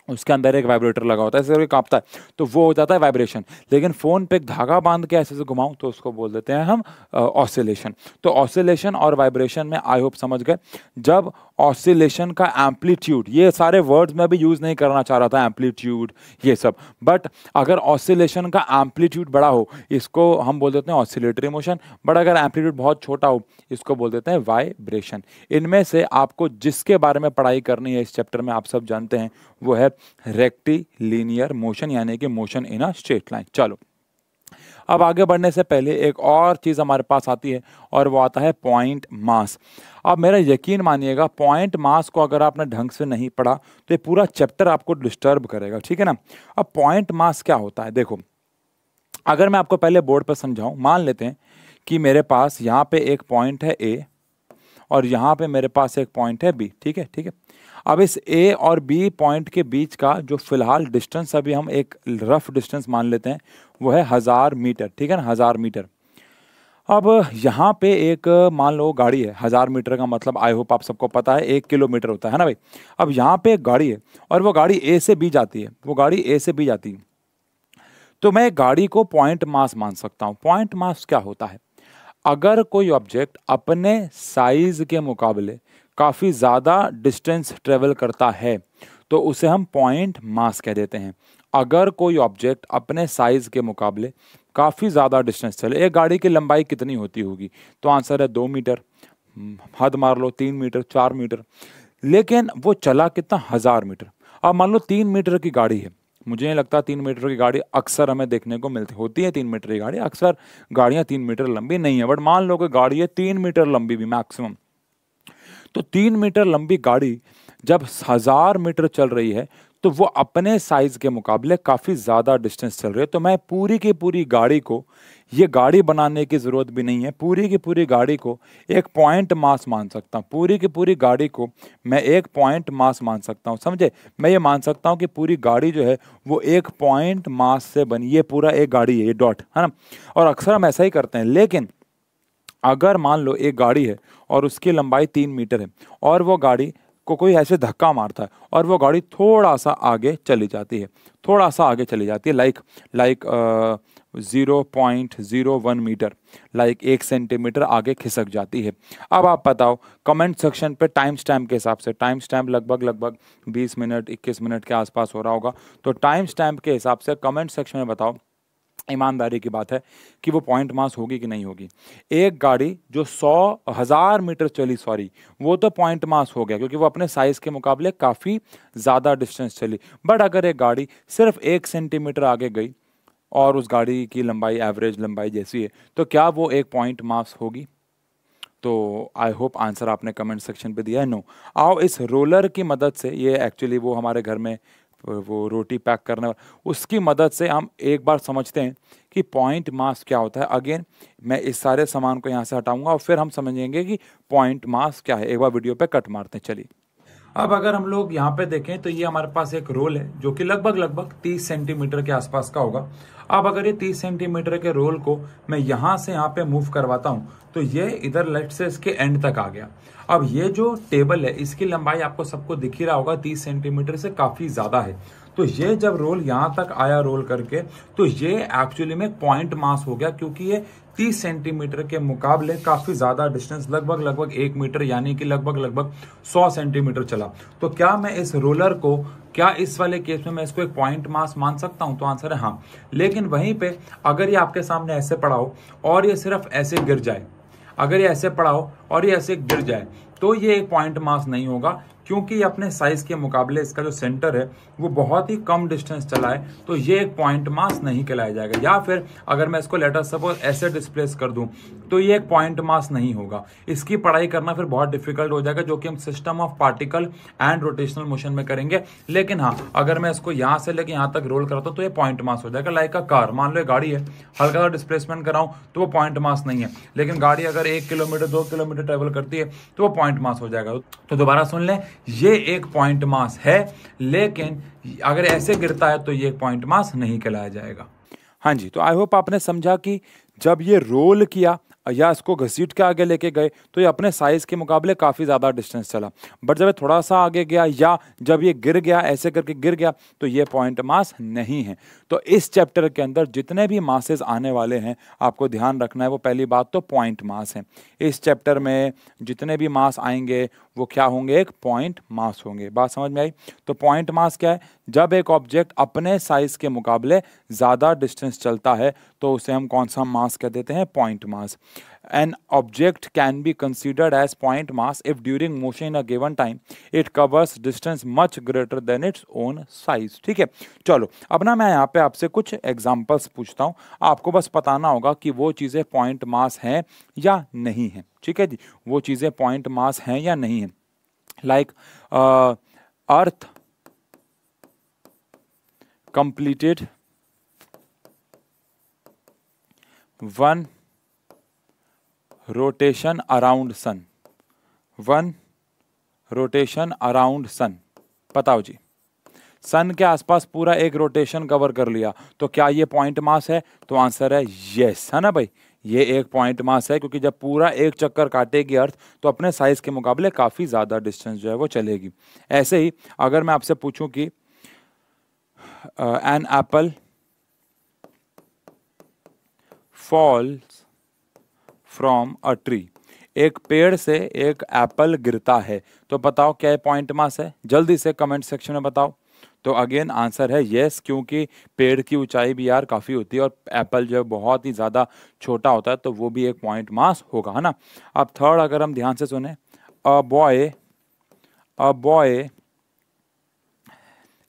उसके अंदर एक वाइब्रेटर लगा होता है, ऐसे करके कांपता है, तो वो हो जाता है वाइब्रेशन। लेकिन फ़ोन पे एक धागा बांध के ऐसे से घुमाऊँ तो उसको बोल देते हैं हम ऑसिलेशन। तो ऑसिलेशन और वाइब्रेशन में आई होप समझ गए। जब ऑसिलेशन का एम्पलीट्यूड, ये सारे वर्ड्स में भी यूज़ नहीं करना चाह रहा था एम्पलीट्यूड ये सब, बट अगर ऑसिलेशन का एम्पलीट्यूड बड़ा हो इसको हम बोल देते हैं ऑसिलेटरी मोशन, बट अगर एम्पलीट्यूड बहुत छोटा हो इसको बोल देते हैं वाइब्रेशन। इनमें से आपको जिसके बारे में पढ़ाई करनी है इस चैप्टर में आप सब जानते हैं, वो है रेक्टिलिनियर मोशन यानी कि motion in a straight line. चलो अब आगे बढ़ने से पहले एक और चीज़ हमारे पास आती है और वो आता है पॉइंट मास। अब मेरा यकीन मानिएगा पॉइंट मास को अगर आपने ढंग से नहीं पढ़ा तो ये पूरा चैप्टर आपको डिस्टर्ब करेगा, ठीक है ना। अब पॉइंट मास क्या होता है, देखो अगर मैं आपको पहले बोर्ड पर समझाऊँ, मान लेते हैं कि मेरे पास यहाँ पे एक पॉइंट है ए और यहाँ पे मेरे पास एक पॉइंट है बी, ठीक है ठीक है। अब इस ए और बी पॉइंट के बीच का जो फिलहाल डिस्टेंस, अभी हम एक रफ डिस्टेंस मान लेते हैं, वो है 1000 मीटर, ठीक है ना, 1000 मीटर। अब यहाँ पे एक मान लो गाड़ी है, 1000 मीटर का मतलब आई होप आप सबको पता है 1 किलोमीटर होता है ना भाई। अब यहाँ पे एक गाड़ी है और वो गाड़ी ए से बी जाती है, वो गाड़ी ए से बी जाती है, तो मैं गाड़ी को पॉइंट मास मान सकता हूँ। पॉइंट मास क्या होता है, अगर कोई ऑब्जेक्ट अपने साइज के मुकाबले काफ़ी ज़्यादा डिस्टेंस ट्रेवल करता है तो उसे हम पॉइंट मास कह देते हैं। अगर कोई ऑब्जेक्ट अपने साइज़ के मुकाबले काफ़ी ज़्यादा डिस्टेंस चले, एक गाड़ी की लंबाई कितनी होती होगी, तो आंसर है 2 मीटर, हद मार लो 3 मीटर 4 मीटर, लेकिन वो चला कितना, 1000 मीटर। अब मान लो 3 मीटर की गाड़ी है, मुझे नहीं लगता 3 मीटर की गाड़ी अक्सर हमें देखने को मिलती होती है, 3 मीटर की गाड़ी अक्सर, गाड़ियाँ 3 मीटर लंबी नहीं है, बट मान लो कि गाड़ी है 3 मीटर लंबी भी मैक्सिमम। तो 3 मीटर लंबी गाड़ी जब 1000 मीटर चल रही है तो वो अपने साइज़ के मुकाबले काफ़ी ज़्यादा डिस्टेंस चल रही है, तो मैं पूरी की पूरी गाड़ी को, ये गाड़ी बनाने की ज़रूरत भी नहीं है, पूरी की पूरी गाड़ी को एक पॉइंट मास मान सकता हूँ। पूरी की पूरी गाड़ी को मैं एक पॉइंट मास मान सकता हूँ, समझे। मैं ये मान सकता हूँ कि पूरी गाड़ी जो है वो एक पॉइंट मास से बनी, ये पूरा एक गाड़ी है, ये डॉट है ना, और अक्सर हम ऐसा ही करते हैं। लेकिन अगर मान लो एक गाड़ी है और उसकी लंबाई 3 मीटर है और वो गाड़ी को कोई ऐसे धक्का मारता है और वो गाड़ी थोड़ा सा आगे चली जाती है, थोड़ा सा आगे चली जाती है, लाइक 0.01 मीटर, लाइक 1 सेंटीमीटर आगे खिसक जाती है। अब आप बताओ कमेंट सेक्शन पे टाइम स्टैम्प के हिसाब से, टाइम स्टैम्प लगभग 20 मिनट 21 मिनट के आसपास हो रहा होगा, तो टाइम स्टैम्प के हिसाब से कमेंट सेक्शन में बताओ, ईमानदारी की बात है, कि वो पॉइंट मास होगी कि नहीं होगी। एक गाड़ी जो 1000 मीटर चली, सॉरी, वो तो पॉइंट मास हो गया क्योंकि वो अपने साइज़ के मुकाबले काफ़ी ज़्यादा डिस्टेंस चली, बट अगर एक गाड़ी सिर्फ 1 सेंटीमीटर आगे गई और उस गाड़ी की लंबाई एवरेज लंबाई जैसी है, तो क्या वो एक पॉइंट मास होगी? तो आई होप आंसर आपने कमेंट सेक्शन पे दिया है, नो। आओ इस रोलर की मदद से, ये एक्चुअली वो हमारे घर में वो रोटी पैक करने वाला, उसकी मदद से हम एक बार समझते हैं कि पॉइंट मास क्या होता है। अगेन मैं इस सारे सामान को यहाँ से हटाऊंगा और फिर हम समझेंगे कि पॉइंट मास क्या है। एक बार वीडियो पे कट मारते हैं, चलिए। अब अगर हम लोग यहाँ पे देखें तो ये हमारे पास एक रोल है जो कि लगभग 30 सेंटीमीटर के आसपास का होगा। अब अगर ये 30 सेंटीमीटर के रोल को मैं यहाँ से यहाँ पे मूव करवाता हूँ तो ये इधर लेफ्ट से इसके एंड तक आ गया। अब ये जो टेबल है इसकी लंबाई आपको सबको दिख ही रहा होगा 30 सेंटीमीटर से काफ़ी ज़्यादा है, तो ये जब रोल यहाँ तक आया रोल करके, तो ये एक्चुअली में पॉइंट मास हो गया क्योंकि ये 30 सेंटीमीटर के मुकाबले काफ़ी ज़्यादा डिस्टेंस लगभग 1 मीटर यानी कि लगभग 100 सेंटीमीटर चला। तो क्या मैं इस रोलर को, क्या इस वाले केस में मैं इसको एक पॉइंट मास मान सकता हूं? तो आंसर है हाँ। लेकिन वहीं पे अगर ये आपके सामने ऐसे पड़ा हो और ये सिर्फ ऐसे गिर जाए, अगर ये ऐसे पड़ा हो और ये ऐसे गिर जाए, तो ये एक पॉइंट मास नहीं होगा क्योंकि अपने साइज के मुकाबले इसका जो सेंटर है वो बहुत ही कम डिस्टेंस चला है, तो ये एक पॉइंट मास नहीं कहलाया जाएगा। या फिर अगर मैं इसको लेटर सपोज ऐसे डिस्प्लेस कर दूं तो ये एक पॉइंट मास नहीं होगा। इसकी पढ़ाई करना फिर बहुत डिफिकल्ट हो जाएगा, जो कि हम system of particle and rotational motion में करेंगे। लेकिन हाँ, अगर मैं इसको यहाँ से लेकर यहाँ तक रोल करता हूँ तो ये पॉइंट मास हो जाएगा। लाइक अ कार, मान लो गाड़ी है, हल्का सा डिस्प्लेसमेंट कराऊँ तो वो पॉइंट मास नहीं है, लेकिन गाड़ी अगर 1 किलोमीटर 2 किलोमीटर ट्रेवल करती है तो वो पॉइंट मास हो जाएगा। तो दोबारा सुन लें, ये एक पॉइंट मास है लेकिन अगर ऐसे गिरता है तो ये एक पॉइंट मास नहीं कहलाया जाएगा। हाँ जी, तो आई होप आपने समझा कि जब ये रोल किया या इसको घसीट के आगे लेके गए तो ये अपने साइज़ के मुकाबले काफ़ी ज़्यादा डिस्टेंस चला, बट जब ये थोड़ा सा आगे गया या जब ये गिर गया ऐसे करके गिर गया तो ये पॉइंट मास नहीं है। तो इस चैप्टर के अंदर जितने भी मासेस आने वाले हैं आपको ध्यान रखना है, वो पहली बात तो पॉइंट मास है। इस चैप्टर में जितने भी मास आएंगे वो क्या होंगे, एक पॉइंट मास होंगे। बात समझ में आई? तो पॉइंट मास क्या है? जब एक ऑब्जेक्ट अपने साइज़ के मुकाबले ज़्यादा डिस्टेंस चलता है तो उसे हम कौन सा मास कह देते हैं, point mass. An object can be considered as point mass if during motion in a given time it covers distance much greater than its own size। ठीक है, चलो अब ना मैं यहाँ पे आपसे कुछ एग्जाम्पल्स पूछता हूँ, आपको बस बताना होगा कि वो चीज़ें पॉइंट मास हैं या नहीं हैं। ठीक है जी, वो चीज़ें पॉइंट मास हैं या नहीं हैं। Like earth completed 1 rotation around sun, 1 rotation around sun. बताओ जी, सन के आसपास पूरा एक रोटेशन कवर कर लिया तो क्या ये पॉइंट मास है? तो आंसर है यस, है ना भाई, ये एक पॉइंट मास है, क्योंकि जब पूरा एक चक्कर काटेगी अर्थ तो अपने साइज के मुकाबले काफ़ी ज़्यादा डिस्टेंस जो है वो चलेगी। ऐसे ही अगर मैं आपसे पूछूं कि an apple falls from a tree, एक पेड़ से एक एप्पल गिरता है, तो बताओ क्या पॉइंट मास है? जल्दी से कमेंट सेक्शन में बताओ। तो अगेन आंसर है येस, क्योंकि पेड़ की ऊंचाई भी यार काफ़ी होती है और एप्पल जो है बहुत ही ज़्यादा छोटा होता है, तो वो भी एक पॉइंट मास होगा, है ना। अब थर्ड अगर हम ध्यान से सुने, a boy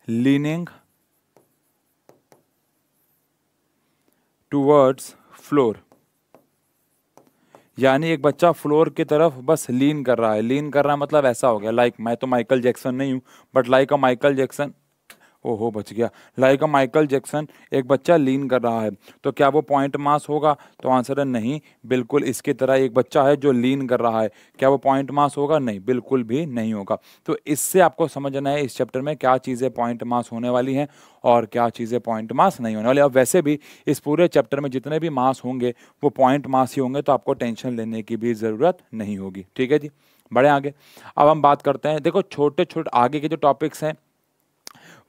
leaning towards floor, यानी एक बच्चा फ्लोर की तरफ बस लीन कर रहा है। लीन कर रहा है मतलब ऐसा हो गया, लाइक मैं तो माइकल जैक्सन नहीं हूँ but like a Michael Jackson, ओहो बच गया, लाइक अ माइकल जैक्सन, एक बच्चा लीन कर रहा है, तो क्या वो पॉइंट मास होगा? तो आंसर है नहीं, बिल्कुल इसकी तरह एक बच्चा है जो लीन कर रहा है, क्या वो पॉइंट मास होगा? नहीं, बिल्कुल भी नहीं होगा। तो इससे आपको समझना है इस चैप्टर में क्या चीज़ें पॉइंट मास होने वाली हैं और क्या चीज़ें पॉइंट मास नहीं होने वाली। अब वैसे भी इस पूरे चैप्टर में जितने भी मास होंगे वो पॉइंट मास ही होंगे, तो आपको टेंशन लेने की भी ज़रूरत नहीं होगी। ठीक है जी, बढ़े आगे। अब हम बात करते हैं, देखो छोटे छोटे आगे के जो टॉपिक्स हैं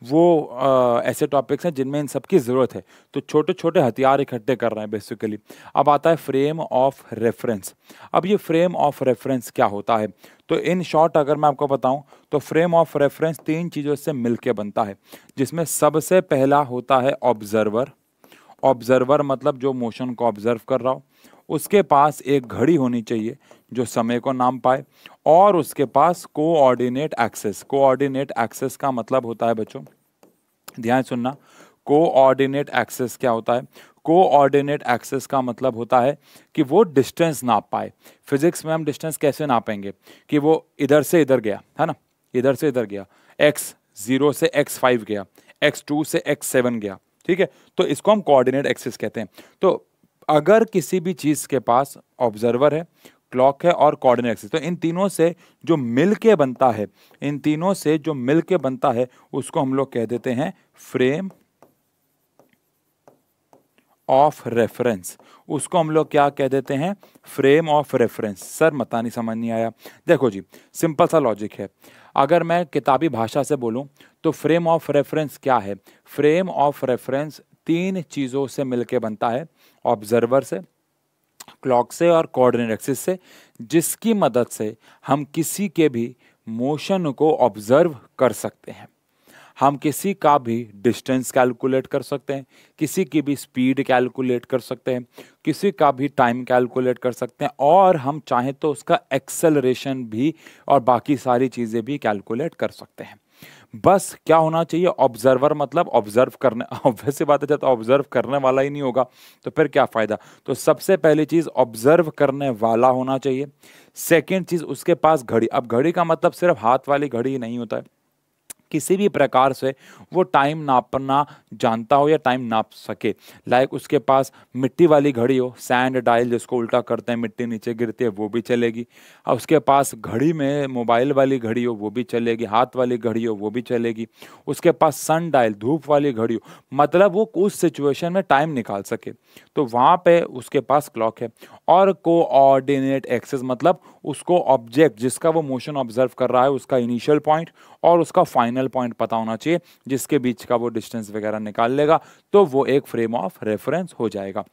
वो ऐसे टॉपिक्स हैं जिनमें इन सब की ज़रूरत है, तो छोटे छोटे हथियार इकट्ठे कर रहे हैं बेसिकली। अब आता है फ्रेम ऑफ रेफरेंस। अब ये फ्रेम ऑफ रेफरेंस क्या होता है? तो इन शॉर्ट अगर मैं आपको बताऊं तो फ्रेम ऑफ रेफरेंस तीन चीज़ों से मिलके बनता है, जिसमें सबसे पहला होता है ऑब्जर्वर। ऑब्जर्वर मतलब जो मोशन को ऑब्जर्व कर रहा हो, उसके पास एक घड़ी होनी चाहिए जो समय को नाम पाए, और उसके पास कोऑर्डिनेट एक्सेस। कोऑर्डिनेट एक्सेस का मतलब होता है, बच्चों ध्यान सुनना, कोऑर्डिनेट एक्सेस क्या होता है? कोऑर्डिनेट एक्सेस का मतलब होता है कि वो डिस्टेंस नाप पाए। फिजिक्स में हम डिस्टेंस कैसे नापेंगे कि वो इधर से इधर गया, है ना, इधर से इधर गया, x0 से x5 गया, x2 से x7 गया, ठीक है, तो इसको हम कोऑर्डिनेट एक्सेस कहते हैं। तो अगर किसी भी चीज़ के पास ऑब्जर्वर है, क्लॉक है और कोऑर्डिनेट एक्सिस, तो इन तीनों से जो मिल के बनता है, इन तीनों से जो मिल के बनता है उसको हम लोग कह देते हैं फ्रेम ऑफ रेफरेंस। उसको हम लोग क्या कह देते हैं? Frame of reference. सर मता नहीं समझ नहीं आया। देखो जी, सिंपल सा लॉजिक है, अगर मैं किताबी भाषा से बोलूं तो फ्रेम ऑफ रेफरेंस क्या है? फ्रेम ऑफ रेफरेंस तीन चीज़ों से मिलके बनता है, ऑब्जर्वर से, क्लॉक से और कोऑर्डिनेट एक्सिस से, जिसकी मदद से हम किसी के भी मोशन को ऑब्जर्व कर सकते हैं, हम किसी का भी डिस्टेंस कैलकुलेट कर सकते हैं, किसी की भी स्पीड कैलकुलेट कर सकते हैं, किसी का भी टाइम कैलकुलेट कर सकते हैं, और हम चाहें तो उसका एक्सेलरेशन भी और बाकी सारी चीज़ें भी कैलकुलेट कर सकते हैं। बस क्या होना चाहिए? ऑब्जर्वर मतलब ऑब्जर्व करने, ऑब्वियस बात है, जब तो ऑब्जर्व करने वाला ही नहीं होगा तो फिर क्या फ़ायदा। तो सबसे पहली चीज़ ऑब्जर्व करने वाला होना चाहिए। सेकंड चीज़ उसके पास घड़ी। अब घड़ी का मतलब सिर्फ हाथ वाली घड़ी ही नहीं होता है, किसी भी प्रकार से वो टाइम नापना जानता हो या टाइम नाप सके। लाइक उसके पास मिट्टी वाली घड़ी हो, सैंड डायल जिसको उल्टा करते हैं मिट्टी नीचे गिरती है, वो भी चलेगी। और उसके पास घड़ी में मोबाइल वाली घड़ी हो वो भी चलेगी, हाथ वाली घड़ी हो वो भी चलेगी। उसके पास सन डायल धूप वाली घड़ी हो, मतलब वो उस सिचुएशन में टाइम निकाल सके, तो वहाँ पे उसके पास क्लॉक है। और कोऑर्डिनेट एक्सिस मतलब उसको ऑब्जेक्ट जिसका वो मोशन ऑब्जर्व कर रहा है उसका इनिशियल पॉइंट और उसका फाइनल पॉइंट पता होना चाहिए, जिसके बीच का वो डिस्टेंस वगैरह निकाल लेगा तो वो एक फ्रेम ऑफ रेफरेंस हो जाएगा।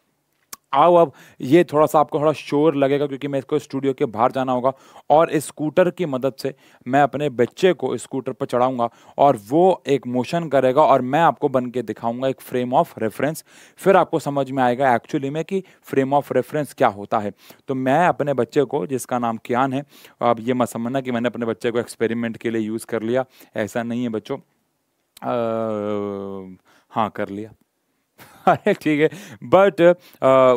आओ अब ये थोड़ा सा आपको थोड़ा शोर लगेगा क्योंकि मैं इसको स्टूडियो के बाहर जाना होगा और स्कूटर की मदद से मैं अपने बच्चे को स्कूटर पर चढ़ाऊंगा और वो एक मोशन करेगा और मैं आपको बन के दिखाऊंगा एक फ्रेम ऑफ रेफरेंस। फिर आपको समझ में आएगा एक्चुअली में कि फ्रेम ऑफ रेफरेंस क्या होता है। तो मैं अपने बच्चे को, जिसका नाम कियान है, अब ये मत समझना कि मैंने अपने बच्चे को एक्सपेरिमेंट के लिए यूज़ कर लिया, ऐसा नहीं है बच्चों। हाँ कर लिया, अरे ठीक है, बट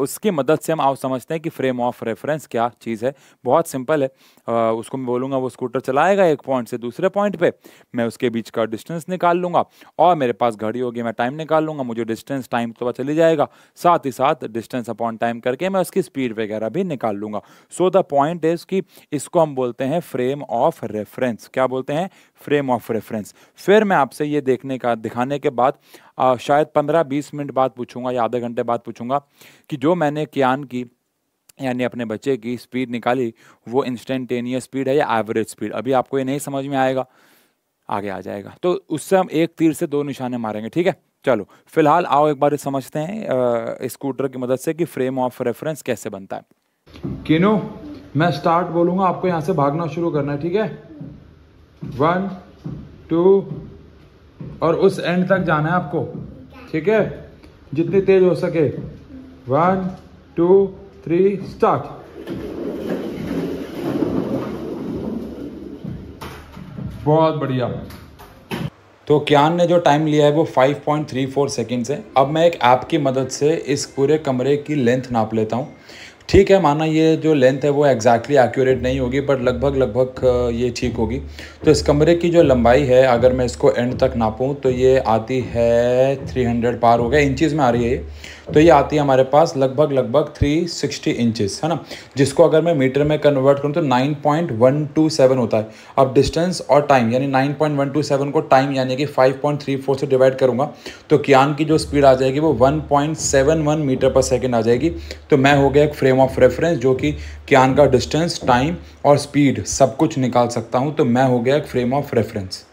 उसकी मदद से हम आप समझते हैं कि फ्रेम ऑफ रेफरेंस क्या चीज़ है। बहुत सिंपल है, उसको मैं बोलूँगा वो स्कूटर चलाएगा एक पॉइंट से दूसरे पॉइंट पे, मैं उसके बीच का डिस्टेंस निकाल लूँगा और मेरे पास घड़ी होगी, मैं टाइम निकाल लूँगा, मुझे डिस्टेंस टाइम तो चली जाएगा, साथ ही साथ डिस्टेंस अपॉन टाइम करके मैं उसकी स्पीड वगैरह भी निकाल लूँगा। सो द पॉइंट इज कि इसको हम बोलते हैं फ्रेम ऑफ रेफरेंस। क्या बोलते हैं? Frame of reference. फिर मैं आपसे ये देखने का दिखाने के बाद शायद 15-20 मिनट बाद पूछूंगा या आधे घंटे बाद पूछूंगा कि जो मैंने कियान की यानी अपने बच्चे की स्पीड निकाली वो इंस्टेंटेनियस स्पीड है या एवरेज स्पीड। अभी आपको ये नहीं समझ में आएगा, आगे आ जाएगा, तो उससे हम एक तीर से दो निशाने मारेंगे, ठीक है। चलो फिलहाल आओ एक बार समझते हैं स्कूटर की मदद से कि फ्रेम ऑफ रेफरेंस कैसे बनता है। किनो, मैं स्टार्ट बोलूँगा, आपको यहाँ से भागना शुरू करना है, ठीक है। 1 2 और उस एंड तक जाना है आपको, ठीक है, जितनी तेज हो सके। 1 2 3 स्टार्ट। बहुत बढ़िया। तो कियान ने जो टाइम लिया है वो 5.34 सेकेंड्स है। अब मैं एक ऐप की मदद से इस पूरे कमरे की लेंथ नाप लेता हूँ, ठीक है। माना ये जो लेंथ है वो एग्जैक्टली एक्यूरेट नहीं होगी बट लगभग ये ठीक होगी। तो इस कमरे की जो लंबाई है अगर मैं इसको एंड तक नापूं तो ये आती है 300 पार हो गया, इंचेस में आ रही है ये, तो ये आती है हमारे पास लगभग 360 इंचेस, है ना, जिसको अगर मैं मीटर में कन्वर्ट करूँ तो 9.127 होता है। अब डिस्टेंस और टाइम यानी 9.127 को टाइम यानी कि 5.34 से डिवाइड करूँगा तो कियान की जो स्पीड आ जाएगी वो 1.71 मीटर पर सेकेंड आ जाएगी। तो मैं हो गया एक फ्रेम ऑफ रेफरेंस जो कि कियान का डिस्टेंस, टाइम और स्पीड सब कुछ निकाल सकता हूं, तो मैं हो गया एक फ्रेम ऑफ रेफरेंस,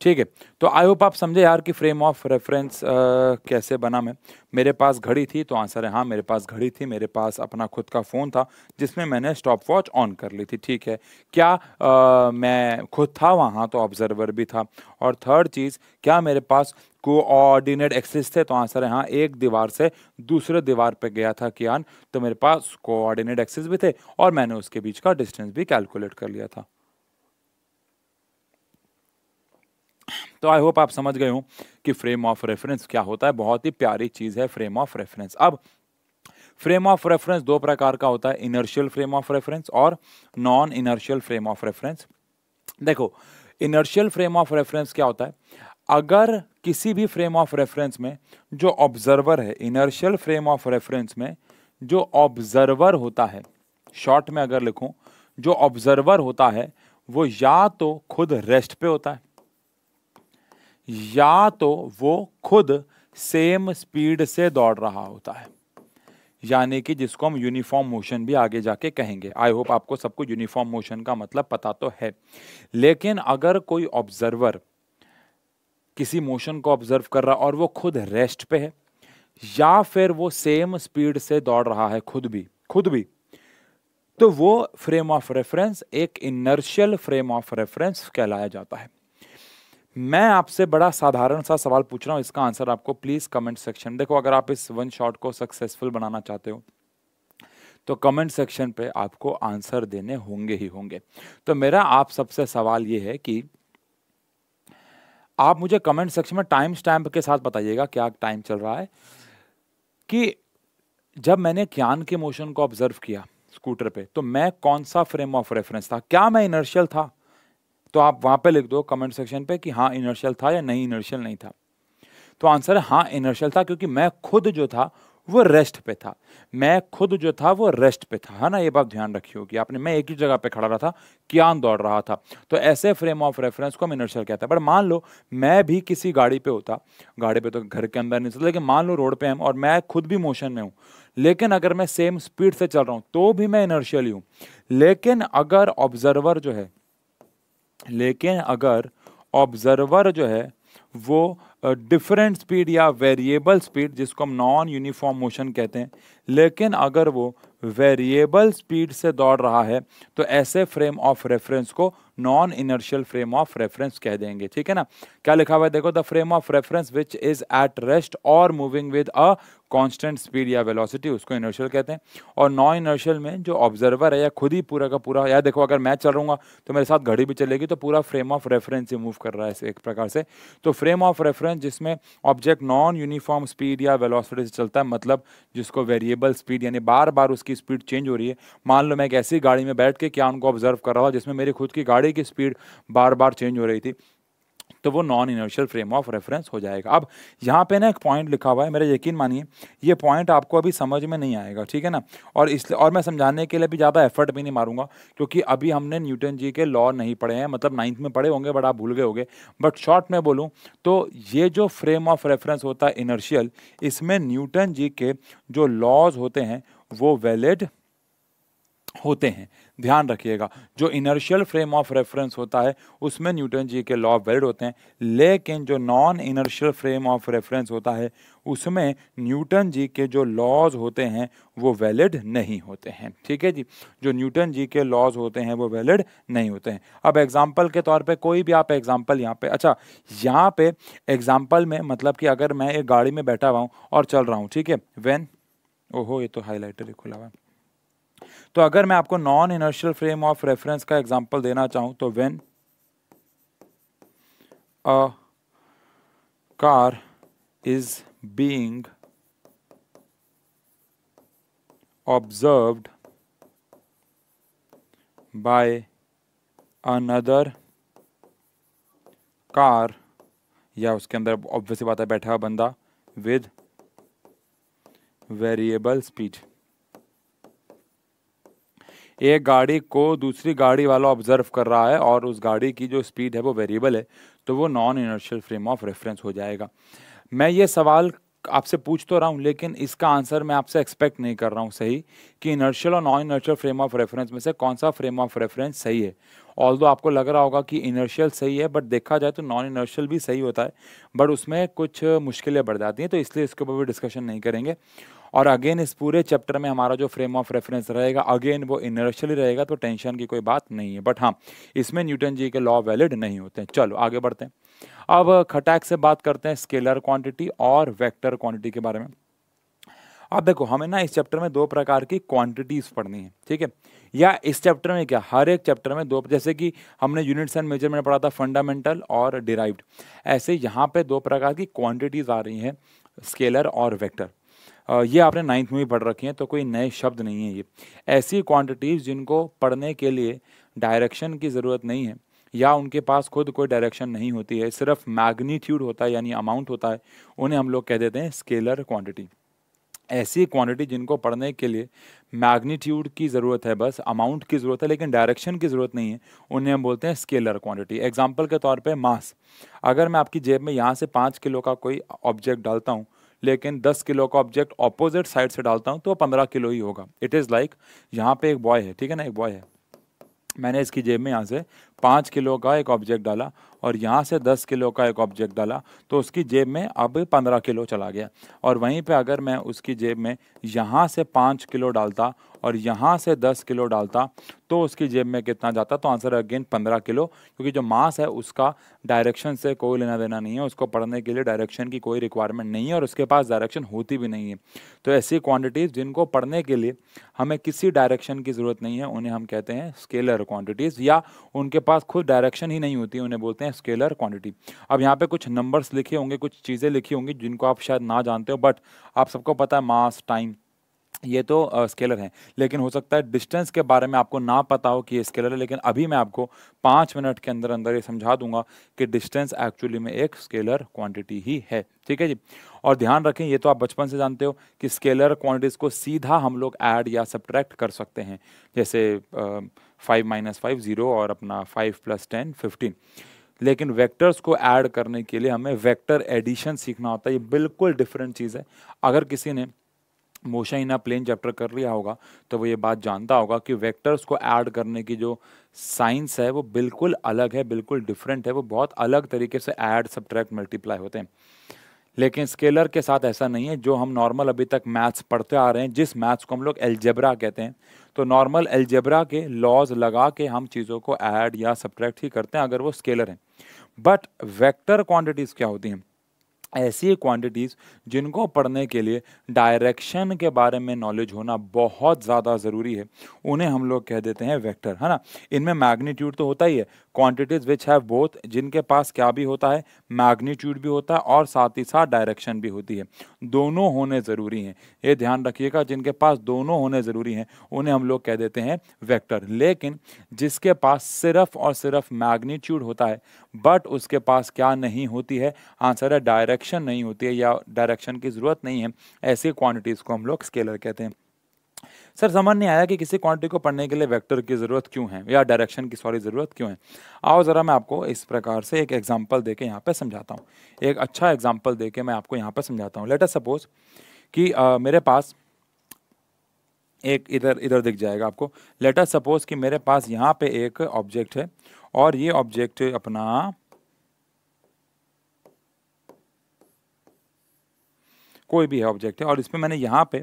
ठीक है। तो आई होप आप समझे यार कि फ्रेम ऑफ रेफरेंस कैसे बना। मैं मेरे पास घड़ी थी तो आंसर है हाँ, मेरे पास घड़ी थी, मेरे पास अपना खुद का फ़ोन था जिसमें मैंने स्टॉप वॉच ऑन कर ली थी, ठीक है। क्या मैं खुद था वहाँ? तो ऑब्जर्वर भी था। और थर्ड चीज़, क्या मेरे पास कोऑर्डिनेट एक्सिस थे? तो आंसर है हाँ, एक दीवार से दूसरे दीवार पे गया था कियान तो मेरे पास कोऑर्डिनेट एक्सिस भी थे और मैंने उसके बीच का डिस्टेंस भी कैलकुलेट कर लिया था। तो आई होप आप समझ गए हो कि फ्रेम ऑफ रेफरेंस क्या होता है। बहुत ही प्यारी चीज़ है फ्रेम ऑफ रेफरेंस। अब फ्रेम ऑफ रेफरेंस दो प्रकार का होता है, इनर्शियल फ्रेम ऑफ रेफरेंस और non inertial frame of reference. देखो इनर्शियल फ्रेम ऑफ रेफरेंस क्या होता है, अगर किसी भी फ्रेम ऑफ रेफरेंस में जो ऑब्जर्वर है, इनर्शियल फ्रेम ऑफ रेफरेंस में जो ऑब्जर्वर होता है, शॉर्ट में अगर लिखूं, जो ऑब्जर्वर होता है वो या तो खुद रेस्ट पे होता है या तो वो खुद सेम स्पीड से दौड़ रहा होता है, यानी कि जिसको हम यूनिफॉर्म मोशन भी आगे जाके कहेंगे। आई होप आपको सबको यूनिफॉर्म मोशन का मतलब पता तो है। लेकिन अगर कोई ऑब्जर्वर किसी मोशन को ऑब्जर्व कर रहा और वो खुद रेस्ट पे है या फिर वो सेम स्पीड से दौड़ रहा है खुद भी, तो वो फ्रेम ऑफ रेफरेंस एक इनर्शियल फ्रेम ऑफ रेफरेंस कहलाया जाता है। मैं आपसे बड़ा साधारण सा सवाल पूछ रहा हूँ, इसका आंसर आपको प्लीज कमेंट सेक्शन, देखो अगर आप इस वन शॉट को सक्सेसफुल बनाना चाहते हो तो कमेंट सेक्शन पे आपको आंसर देने होंगे ही होंगे। तो मेरा आप सबसे सवाल ये है कि आप मुझे कमेंट सेक्शन में टाइम स्टैम्प के साथ बताइएगा क्या टाइम चल रहा है, कि जब मैंने कियान के मोशन को ऑब्जर्व किया स्कूटर पे तो मैं कौन सा फ्रेम ऑफ रेफरेंस था? क्या मैं इनर्शियल था तो आप वहाँ पे लिख दो कमेंट सेक्शन पे कि हाँ इनर्शियल था या नहीं इनर्शियल नहीं था। तो आंसर है हाँ इनर्शियल था, क्योंकि मैं खुद जो था वो रेस्ट पे था, मैं खुद जो था वो रेस्ट पे था, है ना। ये बात ध्यान रखिए कि आपने मैं एक ही जगह पे खड़ा रहा था, कियान दौड़ रहा था, तो ऐसे फ्रेम ऑफ रेफरेंस को हम इनर्शियल कहते हैं। पर मान लो मैं भी किसी गाड़ी पे होता, गाड़ी पे तो घर के अंदर नहीं चलता, लेकिन मान लो रोड पे हम और मैं खुद भी मोशन में हूँ, लेकिन अगर मैं सेम स्पीड से चल रहा हूँ तो भी मैं इनर्शियल ही हूँ। लेकिन अगर ऑब्जर्वर जो है वो डिफरेंट स्पीड या वेरिएबल स्पीड, जिसको हम नॉन यूनिफॉर्म मोशन कहते हैं, लेकिन अगर वो वेरिएबल स्पीड से दौड़ रहा है तो ऐसे फ्रेम ऑफ रेफरेंस को non inertial frame of reference कह देंगे, ठीक है ना। क्या लिखा हुआ है देखो, the frame of reference which is at rest और moving with a constant speed या वेलोसिटी, उसको इनर्शियल कहते हैं। और नॉन इनर्शियल में जो ऑब्जर्वर है या खुद ही पूरा का पूरा, या देखो अगर मैं चल रहा हूँ तो मेरे साथ घड़ी भी चलेगी, तो पूरा फ्रेम ऑफ रेफरेंस ही मूव कर रहा है एक प्रकार से। तो फ्रेम ऑफ रेफरेंस जिसमें ऑब्जेक्ट नॉन यूनिफॉर्म स्पीड या वेलोसिटी से चलता है, मतलब जिसको वेरिएबल स्पीड यानी बार बार उसकी स्पीड चेंज हो रही है। मान लो मैं एक ऐसी गाड़ी में बैठ के क्या उनको ऑब्जर्व कर रहा हूँ जिसमें मेरी खुद की गाड़ी की स्पीड बार बार चेंज हो रही थी, तो वो non inertial frame of reference हो जाएगा। अब यहाँ पे ना एक पॉइंट लिखा हुआ है, मेरा यकीन मानिए ये पॉइंट आपको अभी समझ में नहीं आएगा, ठीक है ना। और इसलिए और मैं समझाने के लिए भी ज़्यादा एफर्ट भी नहीं मारूंगा, क्योंकि अभी हमने न्यूटन जी के लॉ नहीं पढ़े हैं, मतलब नाइन्थ में पढ़े होंगे बट आप भूल गए होंगे। बट शॉर्ट में बोलूँ तो ये जो फ्रेम ऑफ रेफरेंस होता है इनर्शियल, इसमें न्यूटन जी के जो लॉज होते हैं वो वैलिड होते हैं, ध्यान रखिएगा। जो इनर्शियल फ्रेम ऑफ रेफरेंस होता है उसमें न्यूटन जी के लॉ वैलिड होते हैं, लेकिन जो non inertial frame of reference होता है उसमें न्यूटन जी के जो लॉज होते हैं वो वैलिड नहीं होते हैं, ठीक है जी। जो न्यूटन जी के लॉज होते हैं वो वैलिड नहीं होते हैं। अब एग्जांपल के तौर पे कोई भी आप एग्जांपल यहाँ पे, अच्छा यहाँ पे एग्जाम्पल में मतलब कि अगर मैं एक गाड़ी में बैठा हुआ हूँ और चल रहा हूँ, ठीक है। वेन, ओहो ये तो हाईलाइटर ही खुला हुआ है, तो अगर मैं आपको non inertial frame of reference का एग्जांपल देना चाहूं तो when a car is being observed by another car, या उसके अंदर ऑब्वियसली बात है बैठा हुआ बंदा, विद वेरिएबल स्पीड, एक गाड़ी को दूसरी गाड़ी वाला ऑब्जर्व कर रहा है और उस गाड़ी की जो स्पीड है वो वेरिएबल है, तो वो non inertial frame of reference हो जाएगा। मैं ये सवाल आपसे पूछ तो रहा हूँ लेकिन इसका आंसर मैं आपसे एक्सपेक्ट नहीं कर रहा हूँ सही, कि इनर्शियल और non inertial frame of reference में से कौन सा फ्रेम ऑफ रेफरेंस सही है। ऑल्दो आपको लग रहा होगा कि इनर्शियल सही है, बट देखा जाए तो नॉन इनर्शियल भी सही होता है, बट उसमें कुछ मुश्किलें बढ़ जाती हैं, तो इसलिए इसके ऊपर भी डिस्कशन नहीं करेंगे। और अगेन इस पूरे चैप्टर में हमारा जो फ्रेम ऑफ रेफरेंस रहेगा अगेन वो इनर्शियल ही रहेगा, तो टेंशन की कोई बात नहीं है। बट हाँ, इसमें न्यूटन जी के लॉ वैलिड नहीं होते हैं। चलो आगे बढ़ते हैं, अब खटाक से बात करते हैं स्केलर क्वांटिटी और वेक्टर क्वांटिटी के बारे में। अब देखो हमें ना इस चैप्टर में दो प्रकार की क्वांटिटीज़ पढ़नी है, ठीक है, या इस चैप्टर में क्या हर एक चैप्टर में दो, जैसे कि हमने यूनिट्स एंड मेजरमेंट पढ़ा था फंडामेंटल और डिराइव्ड, ऐसे यहाँ पे दो प्रकार की क्वांटिटीज़ आ रही हैं, स्केलर और वेक्टर। ये आपने नाइन्थ में भी पढ़ रखी हैं, तो कोई नए शब्द नहीं है ये। ऐसी क्वांटिटीज़ जिनको पढ़ने के लिए डायरेक्शन की ज़रूरत नहीं है या उनके पास खुद कोई डायरेक्शन नहीं होती है, सिर्फ मैग्नीट्यूड होता है यानी अमाउंट होता है, उन्हें हम लोग कह देते हैं स्केलर क्वांटिटी। ऐसी क्वांटिटी जिनको पढ़ने के लिए मैग्नीट्यूड की ज़रूरत है, बस अमाउंट की ज़रूरत है लेकिन डायरेक्शन की ज़रूरत नहीं है, उन्हें हम बोलते हैं स्केलर क्वांटिटी। एग्जाम्पल के तौर पर मास, अगर मैं आपकी जेब में यहाँ से 5 किलो का कोई ऑब्जेक्ट डालता हूँ लेकिन 10 किलो का ऑब्जेक्ट ऑपोजिट साइड से डालता हूँ तो 15 किलो ही होगा। इट इज़ लाइक यहाँ पे एक बॉय है, ठीक है ना, एक बॉय है, मैंने इसकी जेब में यहाँ से 5 किलो का एक ऑब्जेक्ट डाला और यहाँ से 10 किलो का एक ऑब्जेक्ट डाला, तो उसकी जेब में अब 15 किलो चला गया। और वहीं पे अगर मैं उसकी जेब में यहाँ से 5 किलो डालता और यहाँ से 10 किलो डालता तो उसकी जेब में कितना जाता, तो आंसर अगेन 15 किलो, क्योंकि जो मास है उसका डायरेक्शन से कोई लेना देना नहीं है, उसको पढ़ने के लिए डायरेक्शन की कोई रिक्वायरमेंट नहीं है और उसके पास डायरेक्शन होती भी नहीं है। तो ऐसी क्वांटिटीज़ जिनको पढ़ने के लिए हमें किसी डायरेक्शन की ज़रूरत नहीं है उन्हें हम कहते हैं स्केलर क्वांटिटीज़, या उनके पास खुद डायरेक्शन ही नहीं होती उन्हें बोलते हैं स्केलर क्वांटिटी। अब यहाँ पे कुछ नंबर्स लिखे होंगे, कुछ चीज़ें लिखी होंगी जिनको आप शायद ना जानते हो, बट आप सबको पता है मास, टाइम, ये तो स्केलर है, लेकिन हो सकता है डिस्टेंस के बारे में आपको ना पता हो कि ये स्केलर है, लेकिन अभी मैं आपको 5 मिनट के अंदर ये समझा दूंगा कि डिस्टेंस एक्चुअली में एक स्केलर क्वांटिटी ही है। ठीक है जी। और ध्यान रखें, ये तो आप बचपन से जानते हो कि स्केलर क्वांटिटीज़ को सीधा हम लोग ऐड या सब्ट्रैक्ट कर सकते हैं, जैसे 5 - 5 0 और अपना 5 + 10 15। लेकिन वेक्टर्स को ऐड करने के लिए हमें वेक्टर एडिशन सीखना होता है। ये बिल्कुल डिफरेंट चीज़ है। अगर किसी ने motion in a plane chapter कर लिया होगा तो वो ये बात जानता होगा कि वेक्टर्स को ऐड करने की जो साइंस है वो बिल्कुल अलग है, बिल्कुल डिफरेंट है। वो बहुत अलग तरीके से ऐड सब्ट्रैक्ट मल्टीप्लाई होते हैं। लेकिन स्केलर के साथ ऐसा नहीं है। जो हम नॉर्मल अभी तक मैथ्स पढ़ते आ रहे हैं, जिस मैथ्स को हम लोग एलजेब्रा कहते हैं, तो नॉर्मल एलजेब्रा के लॉज लगा के हम चीज़ों को ऐड या सब्ट्रैक्ट ही करते हैं अगर वो स्केलर हैं। बट वेक्टर क्वांटिटीज़ क्या होती हैं? ऐसी क्वांटिटीज़ जिनको पढ़ने के लिए डायरेक्शन के बारे में नॉलेज होना बहुत ज़्यादा ज़रूरी है, उन्हें हम लोग कह देते हैं वेक्टर, है ना। इनमें मैग्नीट्यूड तो होता ही है। क्वांटिटीज़ विच हैव बोथ, जिनके पास क्या भी होता है, मैग्नीट्यूड भी होता है और साथ ही साथ डायरेक्शन भी होती है। दोनों होने ज़रूरी हैं, ये ध्यान रखिएगा। जिनके पास दोनों होने ज़रूरी हैं उन्हें हम लोग कह देते हैं वेक्टर। लेकिन जिसके पास सिर्फ और सिर्फ मैग्नीट्यूड होता है बट उसके पास क्या नहीं होती है, आंसर है डायरेक्शन नहीं होती है या डायरेक्शन की ज़रूरत नहीं है, ऐसी क्वांटिटीज़ को हम लोग स्केलर कहते हैं। सर समझ नहीं आया कि किसी क्वांटिटी को पढ़ने के लिए वेक्टर की ज़रूरत क्यों है या डायरेक्शन की ज़रूरत क्यों है। आओ ज़रा मैं आपको इस प्रकार से एक एग्जांपल देके यहाँ पे समझाता हूँ। एक अच्छा एग्जांपल देके मैं आपको यहाँ पे समझाता हूँ। लेट अस सपोज कि मेरे पास एक इधर दिख जाएगा आपको। लेट अस सपोज कि मेरे पास यहाँ पे एक ऑब्जेक्ट है और ये ऑब्जेक्ट अपना कोई भी है ऑब्जेक्ट है, और इसमें मैंने यहाँ पे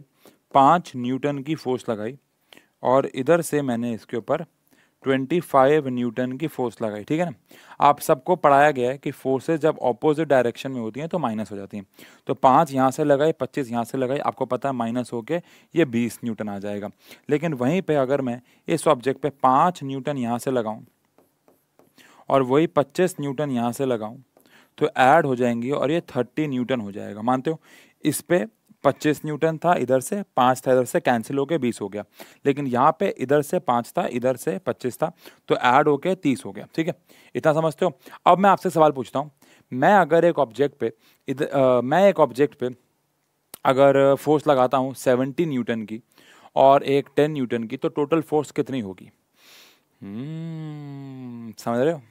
5 न्यूटन की फोर्स लगाई और इधर से मैंने इसके ऊपर 25 न्यूटन की फोर्स लगाई। ठीक है ना। आप सबको पढ़ाया गया है कि फोर्सेस जब ऑपोजिट डायरेक्शन में होती हैं तो माइनस हो जाती हैं। तो 5 यहाँ से लगाए, 25 यहाँ से लगाए, आपको पता है माइनस होके ये 20 न्यूटन आ जाएगा। लेकिन वहीं पे अगर मैं इस ऑब्जेक्ट पे 5 न्यूटन यहाँ से लगाऊँ और वही 25 न्यूटन यहाँ से लगाऊँ तो ऐड हो जाएंगी और ये 30 न्यूटन हो जाएगा। मानते हो, इस पर 25 न्यूटन था, इधर से 5 था, इधर से कैंसिल होके 20 हो गया। लेकिन यहाँ पे इधर से 5 था, इधर से 25 था, तो ऐड होके 30 हो गया। ठीक है, इतना समझते हो। अब मैं आपसे सवाल पूछता हूँ, मैं अगर एक ऑब्जेक्ट पे अगर फोर्स लगाता हूँ 70 न्यूटन की और एक 10 न्यूटन की, तो टोटल फोर्स कितनी होगी? समझ रहे हो?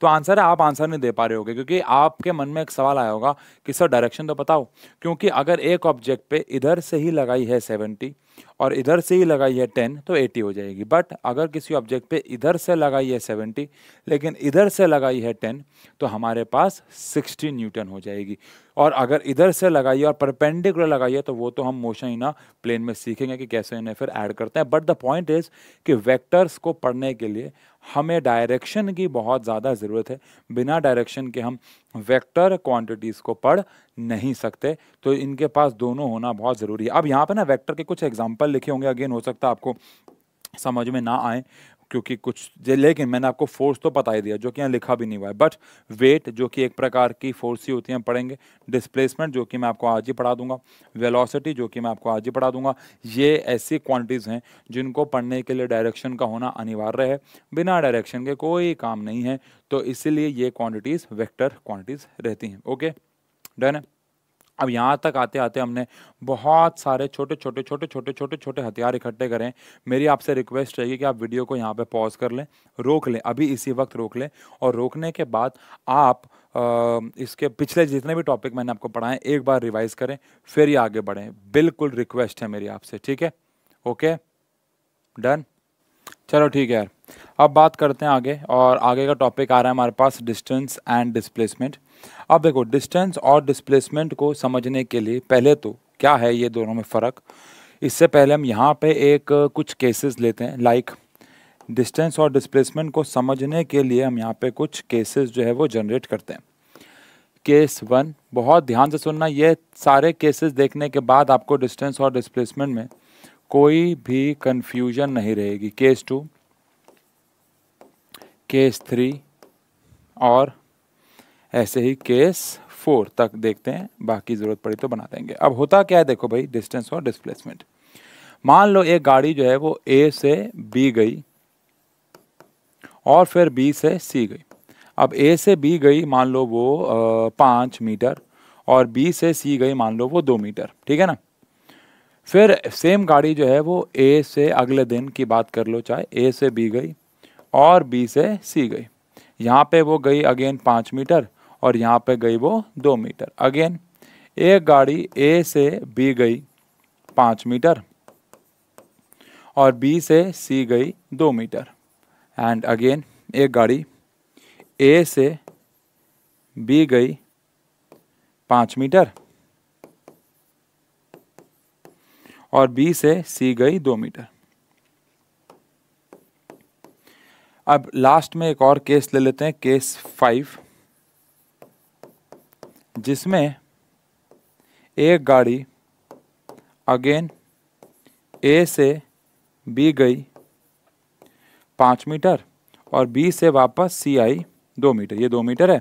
तो आंसर है, आप आंसर नहीं दे पा रहे होगे क्योंकि आपके मन में एक सवाल आया होगा कि सर डायरेक्शन तो बताओ, क्योंकि अगर एक ऑब्जेक्ट पे इधर से ही लगाई है 70 और इधर से ही लगाई है 10 तो 80 हो जाएगी। बट अगर किसी ऑब्जेक्ट पे इधर से लगाई है 70 लेकिन इधर से लगाई है 10 तो हमारे पास 60 न्यूटन हो जाएगी। और अगर इधर से लगाइए और परपेंडिकुलर लगाइए तो वो तो हम मोशन इन अ प्लेन में सीखेंगे कि कैसे इन्हें फिर ऐड करते हैं। बट द पॉइंट इज कि वेक्टर्स को पढ़ने के लिए हमें डायरेक्शन की बहुत ज़्यादा ज़रूरत है। बिना डायरेक्शन के हम वेक्टर क्वांटिटीज़ को पढ़ नहीं सकते, तो इनके पास दोनों होना बहुत ज़रूरी है। अब यहाँ पे ना वेक्टर के कुछ एग्जांपल लिखे होंगे, अगेन हो सकता है आपको समझ में ना आए क्योंकि कुछ, लेकिन मैंने आपको फोर्स तो पता ही दिया जो कि यहाँ लिखा भी नहीं हुआ है। बट वेट जो कि एक प्रकार की फोर्स ही होती है, पढ़ेंगे। डिस्प्लेसमेंट जो कि मैं आपको आज ही पढ़ा दूंगा, वेलोसिटी जो कि मैं आपको आज ही पढ़ा दूंगा, ये ऐसी क्वांटिटीज़ हैं जिनको पढ़ने के लिए डायरेक्शन का होना अनिवार्य है। बिना डायरेक्शन के कोई काम नहीं है, तो इसीलिए ये क्वांटिटीज़ वेक्टर क्वांटिटीज़ रहती हैं। ओके, डन है। अब यहाँ तक आते आते हमने बहुत सारे छोटे छोटे हथियार इकट्ठे करें। मेरी आपसे रिक्वेस्ट रहेगी कि आप वीडियो को यहाँ पे पॉज कर लें, रोक लें, अभी इसी वक्त रोक लें। और रोकने के बाद आप इसके पिछले जितने भी टॉपिक मैंने आपको पढ़ाएं एक बार रिवाइज़ करें, फिर ये आगे बढ़ें। बिल्कुल रिक्वेस्ट है मेरी आपसे, ठीक है? Okay, done. चलो ठीक है यार, अब बात करते हैं आगे। और आगे का टॉपिक आ रहा है हमारे पास डिस्टेंस एंड डिस्प्लेसमेंट। अब देखो, डिस्टेंस और डिस्प्लेसमेंट को समझने के लिए पहले तो क्या है ये दोनों में फ़र्क, इससे पहले हम यहाँ पे एक कुछ केसेस लेते हैं। लाइक डिस्टेंस और डिस्प्लेसमेंट को समझने के लिए हम यहाँ पे कुछ केसेस जो है वो जनरेट करते हैं। केस 1, बहुत ध्यान से सुनना। ये सारे केसेस देखने के बाद आपको डिस्टेंस और डिस्प्लेसमेंट में कोई भी कन्फ्यूजन नहीं रहेगी। केस 2, केस 3 और ऐसे ही केस 4 तक देखते हैं, बाकी ज़रूरत पड़ी तो बना देंगे। अब होता क्या है देखो भाई, डिस्टेंस और डिस्प्लेसमेंट मान लो एक गाड़ी जो है वो ए से बी गई और फिर बी से सी गई। अब ए से बी गई मान लो वो 5 मीटर और बी से सी गई मान लो वो 2 मीटर, ठीक है ना। फिर सेम गाड़ी जो है वो ए से अगले दिन की बात कर लो, चाहे ए से बी गई और बी से सी गई, यहाँ पे वो गई अगेन 5 मीटर और यहाँ पे गई वो 2 मीटर। अगेन एक गाड़ी ए से बी गई 5 मीटर और बी से सी गई 2 मीटर। एंड अगेन एक गाड़ी ए से बी गई 5 मीटर और बी से सी गई 2 मीटर। अब लास्ट में एक और केस ले लेते हैं, केस 5, जिसमें एक गाड़ी अगेन ए से बी गई 5 मीटर और बी से वापस सी आई 2 मीटर। ये 2 मीटर है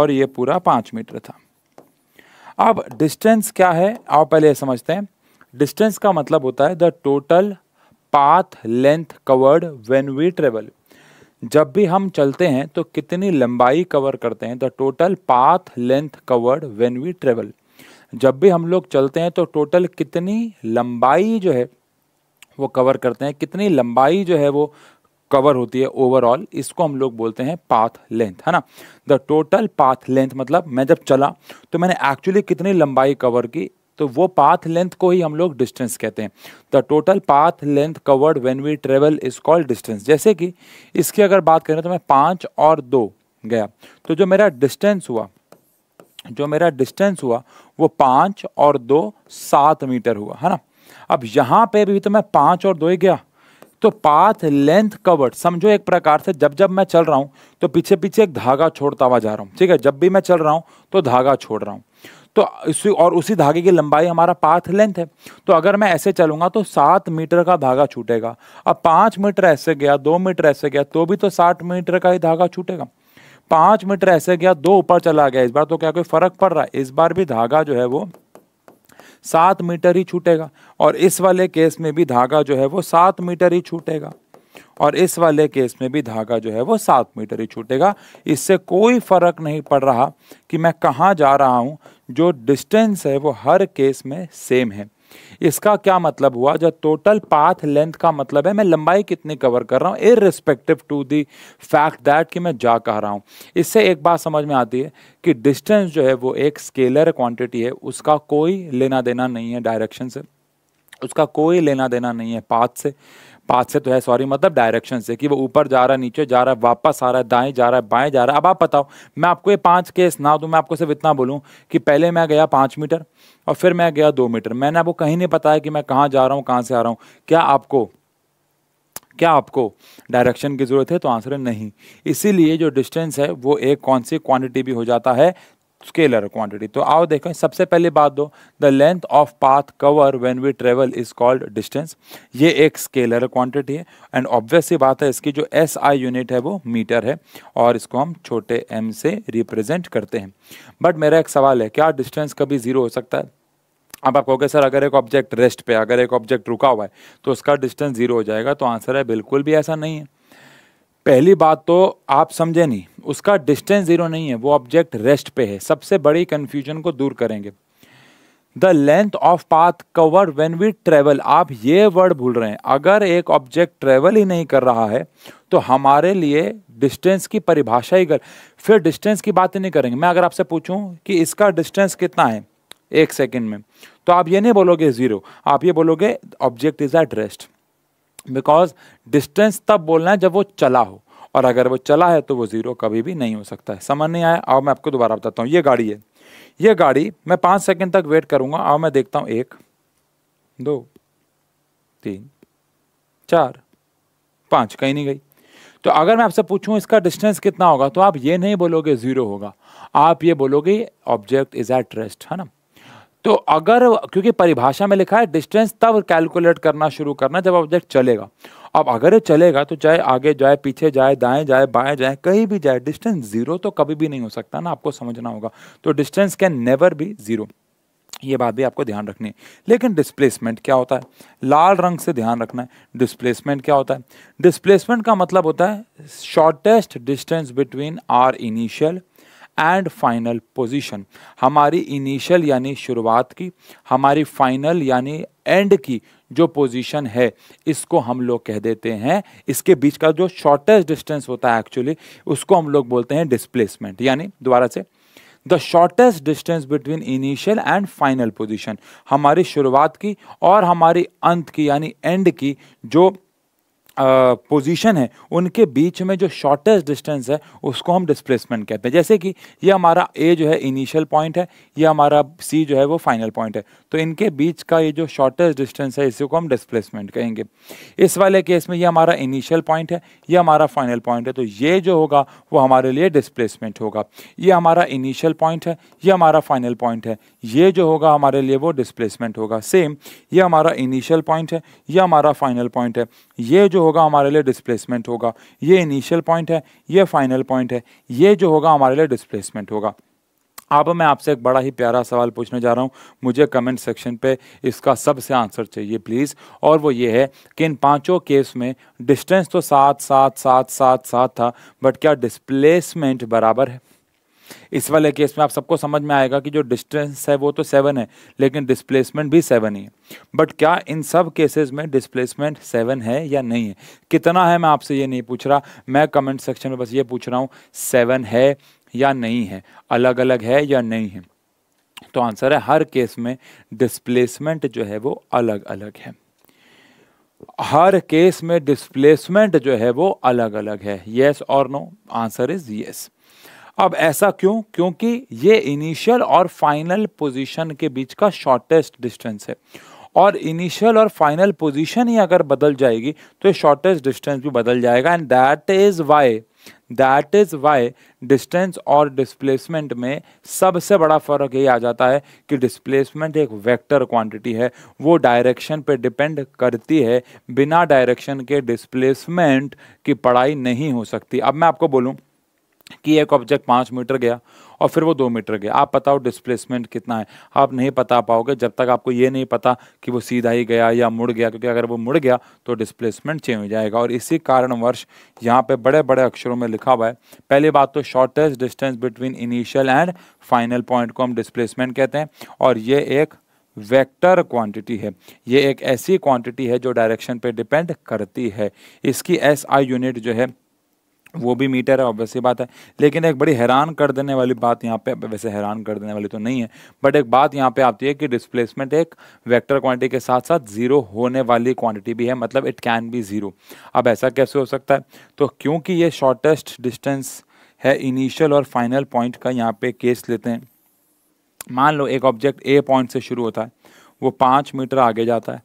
और ये पूरा 5 मीटर था। अब डिस्टेंस क्या है, आप पहले ये समझते हैं। डिस्टेंस का मतलब होता है the total path length covered when we travel. जब भी हम चलते हैं तो कितनी लंबाई कवर करते हैं, the total path length covered when we travel. जब भी हम लोग चलते हैं तो टोटल कितनी लंबाई जो है वो कवर करते हैं, कितनी लंबाई जो है वो कवर होती है ओवरऑल, इसको हम लोग बोलते हैं पाथ लेंथ, है ना। द टोटल पाथ लेंथ मतलब मैं जब चला तो मैंने एक्चुअली कितनी लंबाई कवर की, तो वो पाथ लेंथ को ही हम लोग डिस्टेंस कहते हैं। The total path length covered when we travel is called distance. जैसे कि इसकी अगर बात करें तो मैं 5 और 2 गया, तो जो मेरा डिस्टेंस हुआ वो 5 और 2 7 मीटर हुआ, है ना। अब यहाँ पे भी तो मैं 5 और 2 ही गया, तो पाथ लेंथ कवर्ड समझो एक प्रकार से जब मैं चल रहा हूँ तो पीछे पीछे एक धागा छोड़ता हुआ जा रहा हूँ, ठीक है। जब भी मैं चल रहा हूँ तो धागा छोड़ रहा हूँ, तो उसी धागे की लंबाई हमारा पाथ लेंथ है। तो अगर मैं ऐसे चलूंगा तो 7 मीटर का धागा छूटेगा। अब 5 मीटर ऐसे गया, 2 मीटर ऐसे गया, तो भी तो 60 मीटर का ही धागा छूटेगा। 5 मीटर ऐसे गया, 2 ऊपर चला गया इस बार, तो क्या कोई फर्क पड़ रहा है? इस बार भी धागा जो है वो 7 मीटर ही छूटेगा और इस वाले केस में भी धागा जो है वो 7 मीटर ही छूटेगा और इस वाले केस में भी धागा जो है वो 7 मीटर ही छूटेगा। इससे कोई फर्क नहीं पड़ रहा कि मैं कहाँ जा रहा हूँ, जो डिस्टेंस है वो हर केस में सेम है। इसका क्या मतलब हुआ, जो टोटल पाथ लेंथ का मतलब है मैं लंबाई कितनी कवर कर रहा हूँ, irrespective to the fact that कि मैं जा कह रहा हूँ। इससे एक बात समझ में आती है कि डिस्टेंस जो है वो एक स्केलर क्वांटिटी है, उसका कोई लेना देना नहीं है डायरेक्शन से, उसका कोई लेना देना नहीं है पाथ से तो है, सॉरी मतलब डायरेक्शन से, कि वो ऊपर जा रहा है, नीचे जा रहा है, वापस आ रहा है, दाएं जा रहा है, बाएं जा रहा है। अब आप बताओ, मैं आपको ये 5 केस ना दूं, मैं आपको सिर्फ इतना बोलूं कि पहले मैं गया 5 मीटर और फिर मैं गया 2 मीटर। मैंने आपको कहीं नहीं बताया कि मैं कहाँ जा रहा हूँ, कहाँ से आ रहा हूँ। क्या आपको डायरेक्शन की ज़रूरत है? तो आंसर है नहीं। इसीलिए जो डिस्टेंस है वो एक कौन सी क्वान्टिटी भी हो जाता है, स्केलर क्वांटिटी। तो आओ देखो, सबसे पहले बात दो, the length of path cover when we travel is called distance. ये एक स्केलर क्वांटिटी है एंड ऑब्वियस सी बात है इसकी जो SI यूनिट है वो मीटर है और इसको हम छोटे m से रिप्रेजेंट करते हैं। बट मेरा एक सवाल है, क्या डिस्टेंस कभी जीरो हो सकता है? अब आप कहोगे सर अगर एक ऑब्जेक्ट रेस्ट पे, अगर एक ऑब्जेक्ट रुका हुआ है तो उसका डिस्टेंस जीरो हो जाएगा, तो आंसर है बिल्कुल भी ऐसा नहीं है। पहली बात तो आप समझे नहीं, उसका डिस्टेंस जीरो नहीं है, वो ऑब्जेक्ट रेस्ट पे है। सबसे बड़ी कन्फ्यूजन को दूर करेंगे, the length of path cover when we travel, आप ये वर्ड भूल रहे हैं। अगर एक ऑब्जेक्ट ट्रेवल ही नहीं कर रहा है तो हमारे लिए डिस्टेंस की परिभाषा ही फिर डिस्टेंस की बात ही नहीं करेंगे। मैं अगर आपसे पूछूं कि इसका डिस्टेंस कितना है 1 सेकेंड में, तो आप ये नहीं बोलोगे जीरो, आप ये बोलोगे object is at rest, because distance तब बोलना है जब वो चला हो, और अगर वो चला है तो वो जीरो कभी भी नहीं हो सकता है। समझ नहीं आया? आओ मैं आपको दोबारा बताता हूँ। ये गाड़ी है, ये गाड़ी मैं 5 सेकंड तक वेट करूँगा। आओ मैं देखता हूँ 1 2 3 4 5 कहीं नहीं गई। तो अगर मैं आपसे पूछूँ इसका डिस्टेंस कितना होगा, तो आप ये नहीं बोलोगे जीरो होगा, आप ये बोलोगे ऑब्जेक्ट इज एट रेस्ट, है ना। तो अगर, क्योंकि परिभाषा में लिखा है डिस्टेंस तब कैलकुलेट करना शुरू करना जब ऑब्जेक्ट चलेगा। अब अगर ये चलेगा तो चाहे आगे जाए, पीछे जाए, दाएं जाए, बाएं जाए, कहीं भी जाए, डिस्टेंस जीरो तो कभी भी नहीं हो सकता ना, आपको समझना होगा। तो distance can never be zero. ये बात भी आपको ध्यान रखनी है। लेकिन डिस्प्लेसमेंट क्या होता है, लाल रंग से ध्यान रखना है। डिस्प्लेसमेंट क्या होता है? डिस्प्लेसमेंट का मतलब होता है shortest distance between our initial and final position. हमारी इनिशियल यानी शुरुआत की, हमारी फाइनल यानी एंड की जो पोजीशन है इसको हम लोग कह देते हैं, इसके बीच का जो शॉर्टेस्ट डिस्टेंस होता है एक्चुअली उसको हम लोग बोलते हैं डिस्प्लेसमेंट। यानी दोबारा से, the shortest distance between initial and final position, हमारी शुरुआत की और हमारी अंत की यानी एंड की जो पोजीशन है उनके बीच में जो शॉर्टेस्ट डिस्टेंस है उसको हम डिस्प्लेसमेंट कहते हैं। जैसे कि ये हमारा ए जो है इनिशियल पॉइंट है, ये हमारा सी जो है वो फाइनल पॉइंट है, तो इनके बीच का ये जो शॉर्टेस्ट डिस्टेंस है इसी को हम डिस्प्लेसमेंट कहेंगे। इस वाले केस में ये हमारा इनिशियल पॉइंट है, ये हमारा फाइनल पॉइंट है, तो ये जो होगा वो हमारे लिए डिस्प्लेसमेंट होगा। ये हमारा इनिशियल पॉइंट है, ये हमारा फाइनल पॉइंट है, ये जो होगा हमारे लिए वो डिस्प्लेसमेंट होगा। सेम, ये हमारा इनिशियल पॉइंट है, ये हमारा फाइनल पॉइंट है, ये जो होगा हमारे लिए डिस्प्लेसमेंट होगा। ये इनिशियल पॉइंट है, ये फाइनल पॉइंट है, ये जो होगा हमारे लिए डिस्प्लेसमेंट होगा। अब मैं आपसे एक बड़ा ही प्यारा सवाल पूछने जा रहा हूँ, मुझे कमेंट सेक्शन पे इसका सबसे आंसर चाहिए प्लीज़, और वो ये है कि इन पांचों केस में डिस्टेंस तो 7 था, बट क्या डिस्प्लेसमेंट बराबर है? इस वाले केस में आप सबको समझ में आएगा कि जो डिस्टेंस है वो तो 7 है, लेकिन डिस्प्लेसमेंट भी 7 ही है, बट क्या इन सब केसेस में डिस्प्लेसमेंट 7 है या नहीं है? कितना है मैं आपसे ये नहीं पूछ रहा, मैं कमेंट सेक्शन में बस ये पूछ रहा हूँ 7 है या नहीं है, अलग अलग है या नहीं है। तो आंसर है हर केस में डिस्प्लेसमेंट जो है वो अलग अलग है, हर केस में डिस्प्लेसमेंट जो है वो अलग अलग है। येस और नो, आंसर इज येस। अब ऐसा क्यों? क्योंकि ये इनिशियल और फाइनल पोजीशन के बीच का शॉर्टेस्ट डिस्टेंस है, और इनिशियल और फाइनल पोजीशन ही अगर बदल जाएगी तो शॉर्टेस्ट डिस्टेंस भी बदल जाएगा। And that is why distance और डिस्प्लेसमेंट में सबसे बड़ा फर्क ये आ जाता है कि डिस्प्लेसमेंट एक वेक्टर क्वांटिटी है, वो डायरेक्शन पे डिपेंड करती है, बिना डायरेक्शन के डिस्प्लेसमेंट की पढ़ाई नहीं हो सकती। अब मैं आपको बोलूँ कि एक ऑब्जेक्ट 5 मीटर गया और फिर वो 2 मीटर गया, आप बताओ डिस्प्लेसमेंट कितना है? आप नहीं बता पाओगे जब तक आपको ये नहीं पता कि वो सीधा ही गया या मुड़ गया, क्योंकि अगर वो मुड़ गया तो डिस्प्लेसमेंट चेंज हो जाएगा। और इसी कारणवश यहाँ पे बड़े बड़े अक्षरों में लिखा हुआ है, पहली बात तो shortest distance between initial and final point को हम डिस्प्लेसमेंट कहते हैं, और ये एक वेक्टर क्वांटिटी है, ये एक ऐसी क्वांटिटी है जो डायरेक्शन पर डिपेंड करती है। इसकी SI यूनिट जो है वो भी मीटर है, ऑब्वियसली बात है। लेकिन एक बड़ी हैरान कर देने वाली बात यहाँ पे, वैसे हैरान कर देने वाली तो नहीं है, बट एक बात यहाँ पे आती है कि डिस्प्लेसमेंट एक वेक्टर क्वांटिटी के साथ साथ ज़ीरो होने वाली क्वांटिटी भी है, मतलब इट कैन बी ज़ीरो। अब ऐसा कैसे हो सकता है? तो क्योंकि ये शॉर्टेस्ट डिस्टेंस है इनिशियल और फाइनल पॉइंट का, यहाँ पे केस लेते हैं, मान लो एक ऑब्जेक्ट ए पॉइंट से शुरू होता है, वो 5 मीटर आगे जाता है,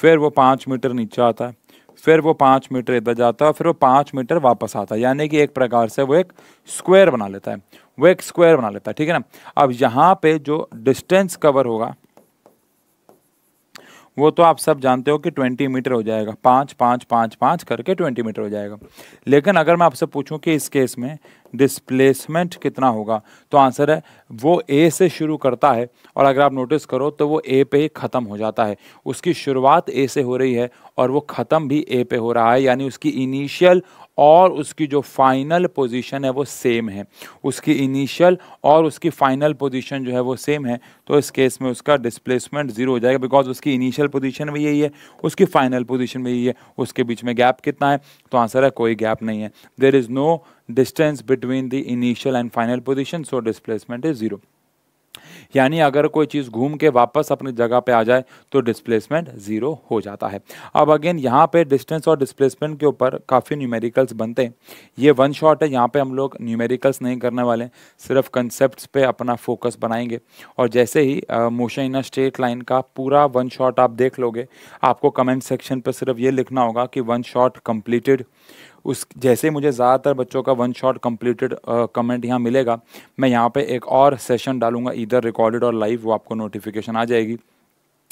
फिर वो 5 मीटर नीचे आता है, फिर वो 5 मीटर इधर जाता है, और फिर वो 5 मीटर वापस आता है, यानी कि एक प्रकार से वो एक स्क्वायर बना लेता है, वो एक स्क्वायर बना लेता है, ठीक है ना। अब यहाँ पे जो डिस्टेंस कवर होगा वो तो आप सब जानते हो कि 20 मीटर हो जाएगा, 5 करके 20 मीटर हो जाएगा। लेकिन अगर मैं आपसे पूछूं कि इस केस में डिस्प्लेसमेंट कितना होगा, तो आंसर है वो ए से शुरू करता है, और अगर आप नोटिस करो तो वो ए पे ही ख़त्म हो जाता है, उसकी शुरुआत ए से हो रही है और वो ख़त्म भी ए पे हो रहा है, यानी उसकी इनिशियल और उसकी जो फाइनल पोजीशन है वो सेम है, उसकी इनिशियल और उसकी फाइनल पोजीशन जो है वो सेम है। तो इस केस में उसका डिस्प्लेसमेंट ज़ीरो हो जाएगा, बिकॉज उसकी इनिशियल पोजीशन में यही है, उसकी फाइनल पोजीशन में यही है, उसके बीच में गैप कितना है? तो आंसर है कोई गैप नहीं है, there is no distance between the initial and final position, so displacement is zero. यानी अगर कोई चीज़ घूम के वापस अपनी जगह पे आ जाए तो डिस्प्लेसमेंट ज़ीरो हो जाता है। अब अगेन यहाँ पे डिस्टेंस और डिस्प्लेसमेंट के ऊपर काफ़ी न्यूमेरिकल्स बनते हैं, ये वन शॉट है, यहाँ पे हम लोग न्यूमेरिकल्स नहीं करने वाले, सिर्फ कंसेप्ट्स पे अपना फोकस बनाएंगे। और जैसे ही motion in a straight line का पूरा वन शॉट आप देख लोगे, आपको कमेंट सेक्शन पर सिर्फ ये लिखना होगा कि वन शॉट कम्प्लीटेड। उस जैसे मुझे ज़्यादातर बच्चों का वन शॉट कम्प्लीटेड कमेंट यहाँ मिलेगा, मैं यहाँ पे एक और सेशन डालूंगा, इधर रिकॉर्डेड और लाइव, वो आपको नोटिफिकेशन आ जाएगी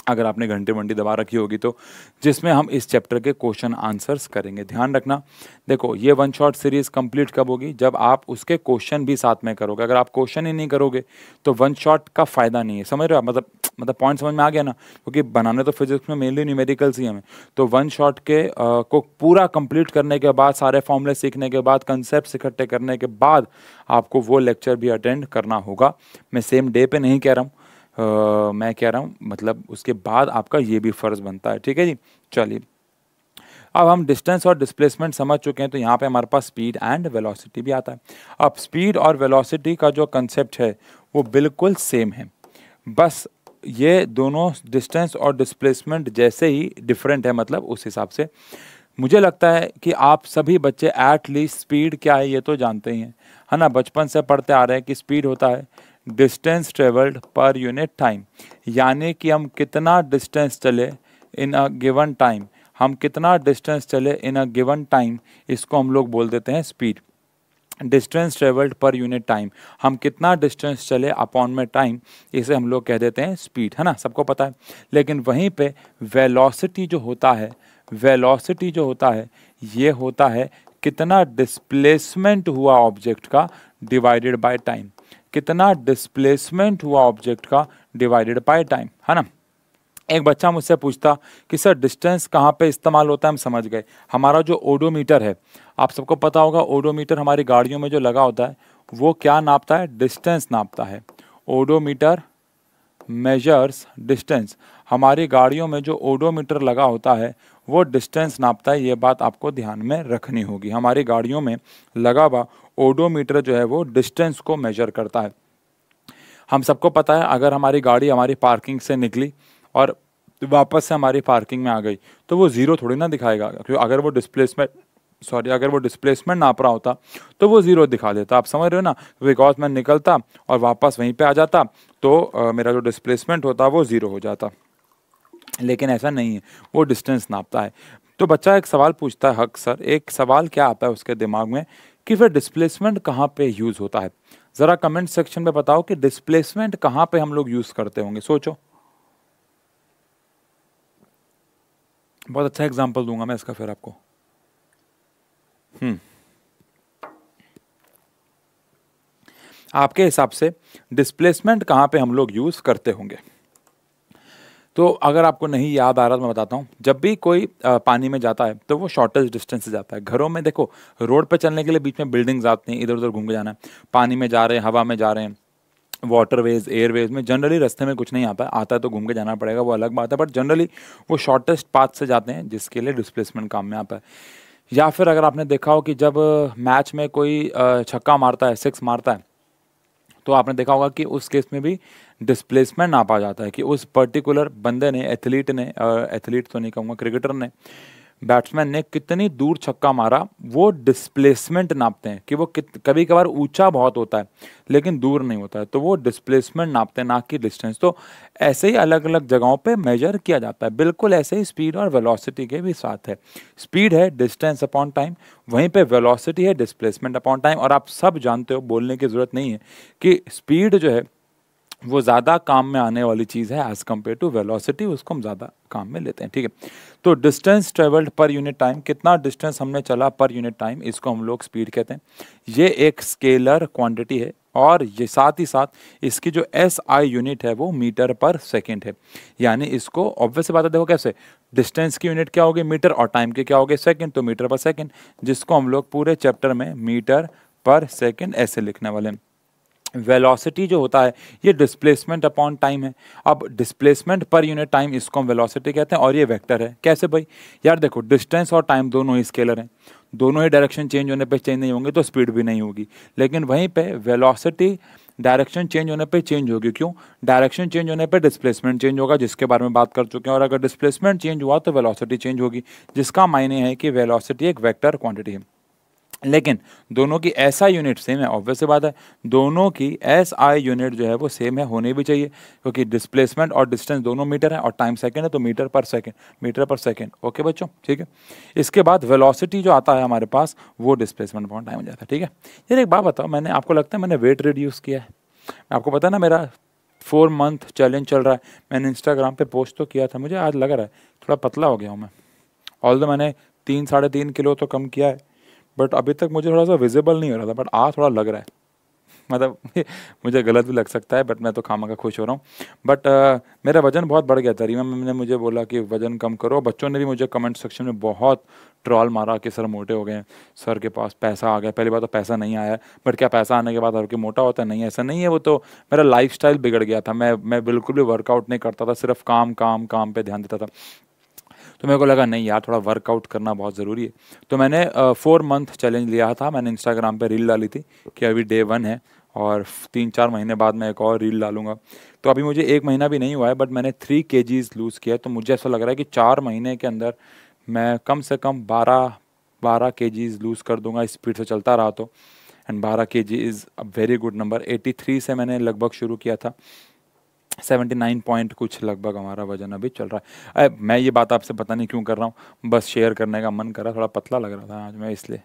अगर आपने घंटे मंडी दबा रखी होगी तो, जिसमें हम इस चैप्टर के क्वेश्चन आंसर्स करेंगे। ध्यान रखना, देखो ये वन शॉट सीरीज़ कंप्लीट कब होगी? जब आप उसके क्वेश्चन भी साथ में करोगे। अगर आप क्वेश्चन ही नहीं करोगे तो वन शॉट का फ़ायदा नहीं है, समझ रहे हो? मतलब मतलब पॉइंट समझ में आ गया ना, क्योंकि बनाने तो फिजिक्स में मेनली न्यूमेरिकल्स ही हमें। तो वन शॉट के को पूरा कंप्लीट करने के बाद, सारे फॉर्मूले सीखने के बाद, कंसेप्ट इकट्ठे करने के बाद आपको वो लेक्चर भी अटेंड करना होगा। मैं सेम डे पे नहीं कह रहा हूँ, मैं कह रहा हूँ मतलब उसके बाद आपका ये भी फ़र्ज़ बनता है। ठीक है जी, चलिए अब हम डिस्टेंस और डिस्प्लेसमेंट समझ चुके हैं, तो यहाँ पे हमारे पास स्पीड एंड वेलोसिटी भी आता है। अब स्पीड और वेलोसिटी का जो कंसेप्ट है वो बिल्कुल सेम है, बस ये दोनों डिस्टेंस और डिस्प्लेसमेंट जैसे ही डिफरेंट है, मतलब उस हिसाब से। मुझे लगता है कि आप सभी बच्चे एट लीस्ट स्पीड क्या है ये तो जानते ही हैं, है ना, बचपन से पढ़ते आ रहे हैं कि स्पीड होता है distance travelled per unit time, यानी कि हम कितना डिस्टेंस चले इन अ गिवन टाइम, हम कितना डिस्टेंस चले इन अ गिवन टाइम, इसको हम लोग बोल देते हैं speed. Distance travelled per unit time, हम कितना डिस्टेंस चले अपॉन में टाइम, इसे हम लोग कह देते हैं स्पीड, है ना, सबको पता है। लेकिन वहीं पे वेलोसिटी जो होता है, वेलोसिटी जो होता है ये होता है कितना डिस्प्लेसमेंट हुआ ऑब्जेक्ट का डिवाइडेड बाय टाइम, कितना डिस्प्लेसमेंट हुआ ऑब्जेक्ट का डिवाइडेड बाय टाइम, है ना। एक बच्चा मुझसे पूछता कि सर डिस्टेंस कहाँ पे इस्तेमाल होता है, हम समझ गए। हमारा जो ओडोमीटर है, आप सबको पता होगा, ओडोमीटर हमारी गाड़ियों में जो लगा होता है वो क्या नापता है, डिस्टेंस नापता है। ओडोमीटर मेजर्स डिस्टेंस, हमारी गाड़ियों में जो ओडोमीटर लगा होता है वो डिस्टेंस नापता है, ये बात आपको ध्यान में रखनी होगी। हमारी गाड़ियों में लगा हुआ ओडोमीटर जो है वो डिस्टेंस को मेजर करता है। हम सबको पता है अगर हमारी गाड़ी हमारी पार्किंग से निकली और वापस से हमारी पार्किंग में आ गई तो वो ज़ीरो थोड़ी ना दिखाएगा, क्योंकि अगर वो डिस्प्लेसमेंट नाप रहा होता तो वो ज़ीरो दिखा देता, आप समझ रहे हो ना। बिकॉज मैं निकलता और वापस वहीं पे आ जाता तो मेरा जो डिस्प्लेसमेंट होता वो ज़ीरो हो जाता, लेकिन ऐसा नहीं है, वो डिस्टेंस नापता है। तो बच्चा एक सवाल पूछता है, हक सर एक सवाल क्या आता है उसके दिमाग में कि फिर डिस्प्लेसमेंट कहाँ पे यूज़ होता है। ज़रा कमेंट सेक्शन में बताओ कि डिस्प्लेसमेंट कहाँ पे हम लोग यूज़ करते होंगे, सोचो। बहुत अच्छा एग्जाम्पल दूंगा मैं इसका फिर आपको। आपके हिसाब से डिस्प्लेसमेंट कहाँ पे हम लोग यूज़ करते होंगे। तो अगर आपको नहीं याद आ रहा तो मैं बताता हूँ, जब भी कोई पानी में जाता है तो वो शॉर्टेस्ट डिस्टेंस से जाता है। घरों में देखो, रोड पे चलने के लिए बीच में बिल्डिंग्स आती हैं, इधर उधर घूम के जाना है, पानी में जा रहे हैं, हवा में जा रहे हैं, वाटरवेज एयरवेज में जनरली रास्ते में कुछ नहीं आता, आता है तो घूम के जाना पड़ेगा वो अलग बात है, बट जनरली वो शॉर्टेस्ट पाथ से जाते हैं जिसके लिए डिस्प्लेसमेंट काम में आता है। या फिर अगर आपने देखा हो कि जब मैच में कोई छक्का मारता है, सिक्स मारता है, तो आपने देखा होगा कि उस केस में भी डिस्प्लेसमेंट नापा जाता है कि उस पर्टिकुलर बंदे ने, एथलीट तो नहीं कहूँगा, क्रिकेटर ने, बैट्समैन ने कितनी दूर छक्का मारा, वो डिस्प्लेसमेंट नापते हैं कि वो कभी कभार ऊंचा बहुत होता है लेकिन दूर नहीं होता है, तो वो डिस्प्लेसमेंट नापते हैं, ना कि डिस्टेंस। तो ऐसे ही अलग अलग जगहों पे मेजर किया जाता है, बिल्कुल ऐसे ही स्पीड और वेलोसिटी के भी साथ है। स्पीड है डिस्टेंस अपॉन टाइम, वहीं पर वेलोसिटी है डिस्प्लेसमेंट अपॉन टाइम। और आप सब जानते हो, बोलने की ज़रूरत नहीं है कि स्पीड जो है वो ज़्यादा काम में आने वाली चीज़ है एज़ कम्पेयर टू वेलोसिटी, उसको हम ज़्यादा काम में लेते हैं। ठीक है, तो distance travelled per unit time, कितना डिस्टेंस हमने चला पर यूनिट टाइम, इसको हम लोग स्पीड कहते हैं। ये एक स्केलर क्वांटिटी है और ये साथ ही साथ इसकी जो SI यूनिट है वो मीटर पर सेकंड है, यानी इसको ऑब्वियस बात है, देखो कैसे, डिस्टेंस की यूनिट क्या होगी मीटर और टाइम के क्या होगी सेकंड, तो मीटर पर सेकंड, जिसको हम लोग पूरे चैप्टर में मीटर पर सेकंड ऐसे लिखने वाले हैं। वेलोसिटी जो होता है ये डिस्प्लेसमेंट अपॉन टाइम है। अब डिस्प्लेसमेंट पर यूनिट टाइम, इसको हम वेलोसिटी कहते हैं, और ये वेक्टर है। कैसे भाई, यार देखो डिस्टेंस और टाइम दोनों ही स्केलर हैं, दोनों ही डायरेक्शन चेंज होने पे चेंज नहीं होंगे तो स्पीड भी नहीं होगी, लेकिन वहीं पे वेलोसिटी डायरेक्शन चेंज होने पे चेंज होगी। क्यों? डायरेक्शन चेंज होने पे डिस्प्लेसमेंट चेंज होगा, जिसके बारे में बात कर चुके हैं, और अगर डिस्प्लेसमेंट चेंज हुआ तो वेलोसिटी चेंज होगी, जिसका मायने है कि वेलोसिटी एक वेक्टर क्वांटिटी है। लेकिन दोनों की SI यूनिट सेम है, ऑब्वियस बात है, दोनों की SI यूनिट जो है वो सेम है, होनी भी चाहिए, क्योंकि डिस्प्लेसमेंट और डिस्टेंस दोनों मीटर है और टाइम सेकंड है, तो मीटर पर सेकंड। ओके बच्चों, ठीक है। इसके बाद वेलोसिटी जो आता है हमारे पास वो डिस्प्लेसमेंट अपॉन टाइम हो जाता है। ठीक है, यार एक बात बताओ, मैंने आपको लगता है मैंने वेट रिड्यूस किया है, आपको पता है ना मेरा 4 मंथ चैलेंज चल रहा है, मैंने इंस्टाग्राम पर पोस्ट तो किया था, मुझे आज लग रहा है थोड़ा पतला हो गया हूँ मैं, ऑल्दो मैंने 3-3.5 किलो तो कम किया है, बट अभी तक मुझे थोड़ा सा विजिबल नहीं हो रहा था, बट आज थोड़ा लग रहा है। मतलब मुझे गलत भी लग सकता है, बट मैं तो खामखा खुश हो रहा हूँ। बट मेरा वजन बहुत बढ़ गया था। रीमा मैम ने मुझे बोला कि वजन कम करो। बच्चों ने भी मुझे कमेंट सेक्शन में बहुत ट्रॉल मारा कि सर मोटे हो गए, सर के पास पैसा आ गया। पहली बात तो पैसा नहीं आया, बट क्या पैसा आने के बाद हर के मोटा होता है? नहीं, ऐसा नहीं है। वो तो मेरा लाइफस्टाइल बिगड़ गया था। मैं बिल्कुल भी वर्कआउट नहीं करता था, सिर्फ काम काम काम पे ध्यान देता था। तो मेरे को लगा नहीं यार, थोड़ा वर्कआउट करना बहुत ज़रूरी है। तो मैंने 4 मंथ चैलेंज लिया था। मैंने इंस्टाग्राम पर रील डाली थी कि अभी डे 1 है और 3-4 महीने बाद मैं एक और रील डालूंगा। तो अभी मुझे 1 महीना भी नहीं हुआ है, बट मैंने 3 kgs लूज़ किया है। तो मुझे ऐसा लग रहा है कि 4 महीने के अंदर मैं कम से कम 12 kgs लूज़ कर दूंगा, स्पीड से चलता रहा तो। And 12 kg is a very good number. 83 से मैंने लगभग शुरू किया था, 79 पॉइंट कुछ लगभग हमारा वजन अभी चल रहा है। मैं ये बात आपसे पता नहीं क्यों कर रहा हूँ, बस शेयर करने का मन कर रहा है। थोड़ा पतला लग रहा था आज मैं, इसलिए।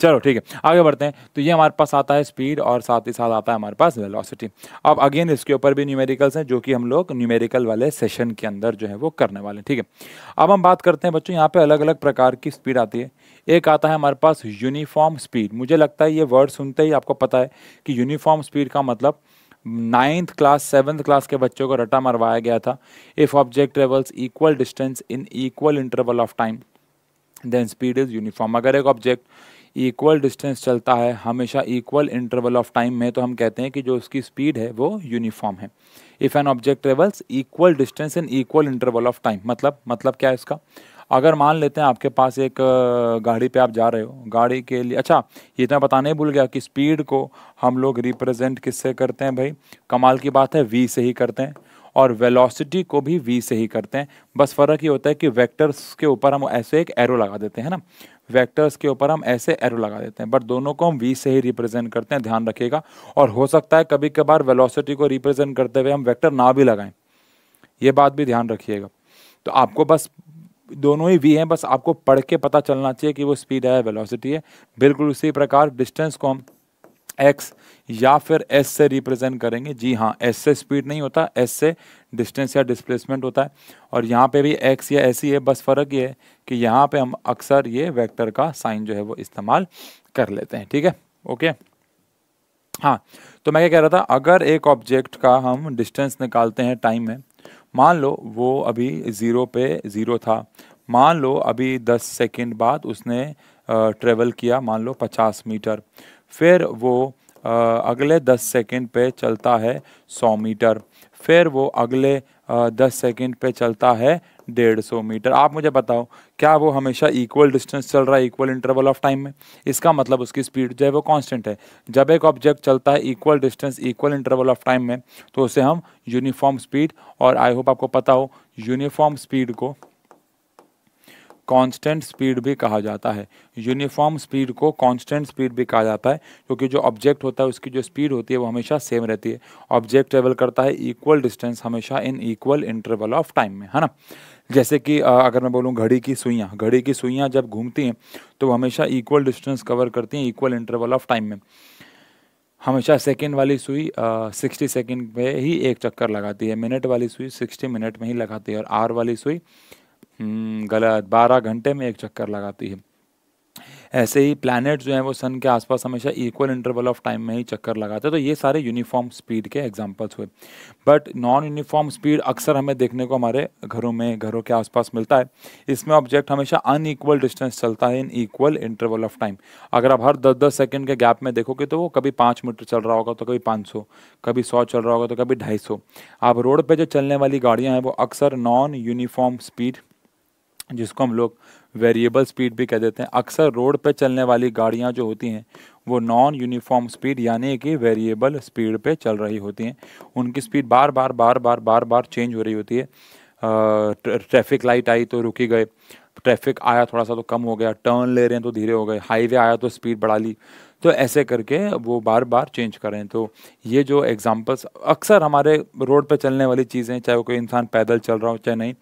चलो ठीक है, आगे बढ़ते हैं। तो ये हमारे पास आता है स्पीड और साथ ही साथ आता है हमारे पास वेलोसिटी। अब अगेन इसके ऊपर भी न्यूमेरिकल्स हैं, जो कि हम लोग न्यूमेरिकल वाले सेशन के अंदर जो है वो करने वाले हैं। ठीक है, अब हम बात करते हैं बच्चों, यहाँ पे अलग अलग प्रकार की स्पीड आती है। एक आता है हमारे पास यूनिफॉर्म स्पीड। मुझे लगता है ये वर्ड सुनते ही आपको पता है कि यूनिफॉर्म स्पीड का मतलब 9th क्लास 7th क्लास के बच्चों को रटा मरवाया गया था। If object travels equal distance in equal interval of time then speed is uniform. अगर एक ऑब्जेक्ट इक्वल डिस्टेंस चलता है हमेशा इक्वल इंटरवल ऑफ टाइम में, तो हम कहते हैं कि जो उसकी स्पीड है वो यूनिफॉर्म है। If an object travels equal distance in equal interval of time, मतलब क्या है इसका? अगर मान लेते हैं आपके पास एक गाड़ी पे आप जा रहे हो, गाड़ी के लिए, अच्छा ये तो मैं बताने भूल गया कि स्पीड को हम लोग रिप्रेजेंट किससे करते हैं भाई? कमाल की बात है, वी से ही करते हैं। और वेलोसिटी को भी वी से ही करते हैं, बस फ़र्क ये होता है कि वेक्टर्स के ऊपर हम ऐसे एक एरो लगा देते हैं ना, वेक्टर्स के ऊपर हम ऐसे एरो लगा देते हैं, बट दोनों को हम वी से ही रिप्रेजेंट करते हैं, ध्यान रखिएगा। और हो सकता है कभी कभार वेलोसिटी को रिप्रेजेंट करते हुए हम वेक्टर ना भी लगाएं, ये बात भी ध्यान रखिएगा। तो आपको बस दोनों ही वी हैं, बस आपको पढ़ के पता चलना चाहिए कि वो स्पीड है, वेलोसिटी है। बिल्कुल उसी प्रकार डिस्टेंस को हम एक्स या फिर एस से रिप्रेजेंट करेंगे। जी हाँ, एस से स्पीड नहीं होता, एस से डिस्टेंस या डिस्प्लेसमेंट होता है। और यहाँ पे भी एक्स या एस ही है, बस फ़र्क ये है कि यहाँ पे हम अक्सर ये वेक्टर का साइन जो है वो इस्तेमाल कर लेते हैं। ठीक है, ओके। हाँ, तो मैं क्या कह रहा था, अगर एक ऑब्जेक्ट का हम डिस्टेंस निकालते हैं टाइम में, मान लो वो अभी 0 पे 0 था, मान लो अभी 10 सेकेंड बाद उसने ट्रेवल किया, मान लो 50 मीटर, फिर वो अगले 10 सेकेंड पे चलता है 100 मीटर, फिर वो अगले 10 सेकेंड पे चलता है 150 मीटर। आप मुझे बताओ, क्या वो हमेशा इक्वल डिस्टेंस चल रहा है इक्वल इंटरवल ऑफ टाइम में? इसका मतलब उसकी स्पीड जो है वो कांस्टेंट है। जब एक ऑब्जेक्ट चलता है equal distance equal interval of time में, तो उसे हम यूनिफॉर्म स्पीड, और आई होप आपको पता हो यूनिफॉर्म स्पीड को कांस्टेंट स्पीड भी कहा जाता है। यूनिफॉर्म स्पीड को कांस्टेंट स्पीड भी कहा जाता है क्योंकि जो ऑब्जेक्ट होता है उसकी जो स्पीड होती है वो हमेशा सेम रहती है। ऑब्जेक्ट ट्रेवल करता है इक्वल डिस्टेंस हमेशा in equal interval of time में, है ना। जैसे कि अगर मैं बोलूँ घड़ी की सुइयाँ जब घूमती हैं तो हमेशा इक्वल डिस्टेंस कवर करती हैं इक्वल इंटरवल ऑफ टाइम में। हमेशा सेकेंड वाली सुई 60 सेकेंड में ही एक चक्कर लगाती है, मिनट वाली सुई 60 मिनट में ही लगाती है, और आवर वाली सुई 12 घंटे में एक चक्कर लगाती है। ऐसे ही प्लैनेट जो हैं वो सन के आसपास हमेशा इक्वल इंटरवल ऑफ टाइम में ही चक्कर लगाते हैं। तो ये सारे यूनिफॉर्म स्पीड के एग्जांपल्स हुए। बट नॉन यूनिफॉर्म स्पीड अक्सर हमें देखने को हमारे घरों में, घरों के आसपास मिलता है। इसमें ऑब्जेक्ट हमेशा अनइक्वल डिस्टेंस चलता है in equal interval of time. अगर आप हर 10-10 सेकेंड के गैप में देखोगे तो वो कभी 5 मीटर चल रहा होगा, तो कभी 500, कभी 100 चल रहा होगा, तो कभी 250। आप रोड पर जो चलने वाली गाड़ियाँ हैं वो अक्सर नॉन यूनिफॉर्म स्पीड, जिसको हम लोग वेरिएबल स्पीड भी कह देते हैं, अक्सर रोड पे चलने वाली गाड़ियां जो होती हैं वो नॉन यूनिफॉर्म स्पीड यानी कि वेरिएबल स्पीड पे चल रही होती हैं। उनकी स्पीड बार बार चेंज हो रही होती है। ट्रैफिक लाइट आई तो रुकी गए, ट्रैफिक आया थोड़ा सा तो कम हो गया, टर्न ले रहे हैं तो धीरे हो गए, हाईवे आया तो स्पीड बढ़ा ली, तो ऐसे करके वो बार बार चेंज करें। तो ये जो एग्जांपल्स अक्सर हमारे रोड पे चलने वाली चीज़ें, चाहे वो कोई इंसान पैदल चल रहा हो चाहे नहीं,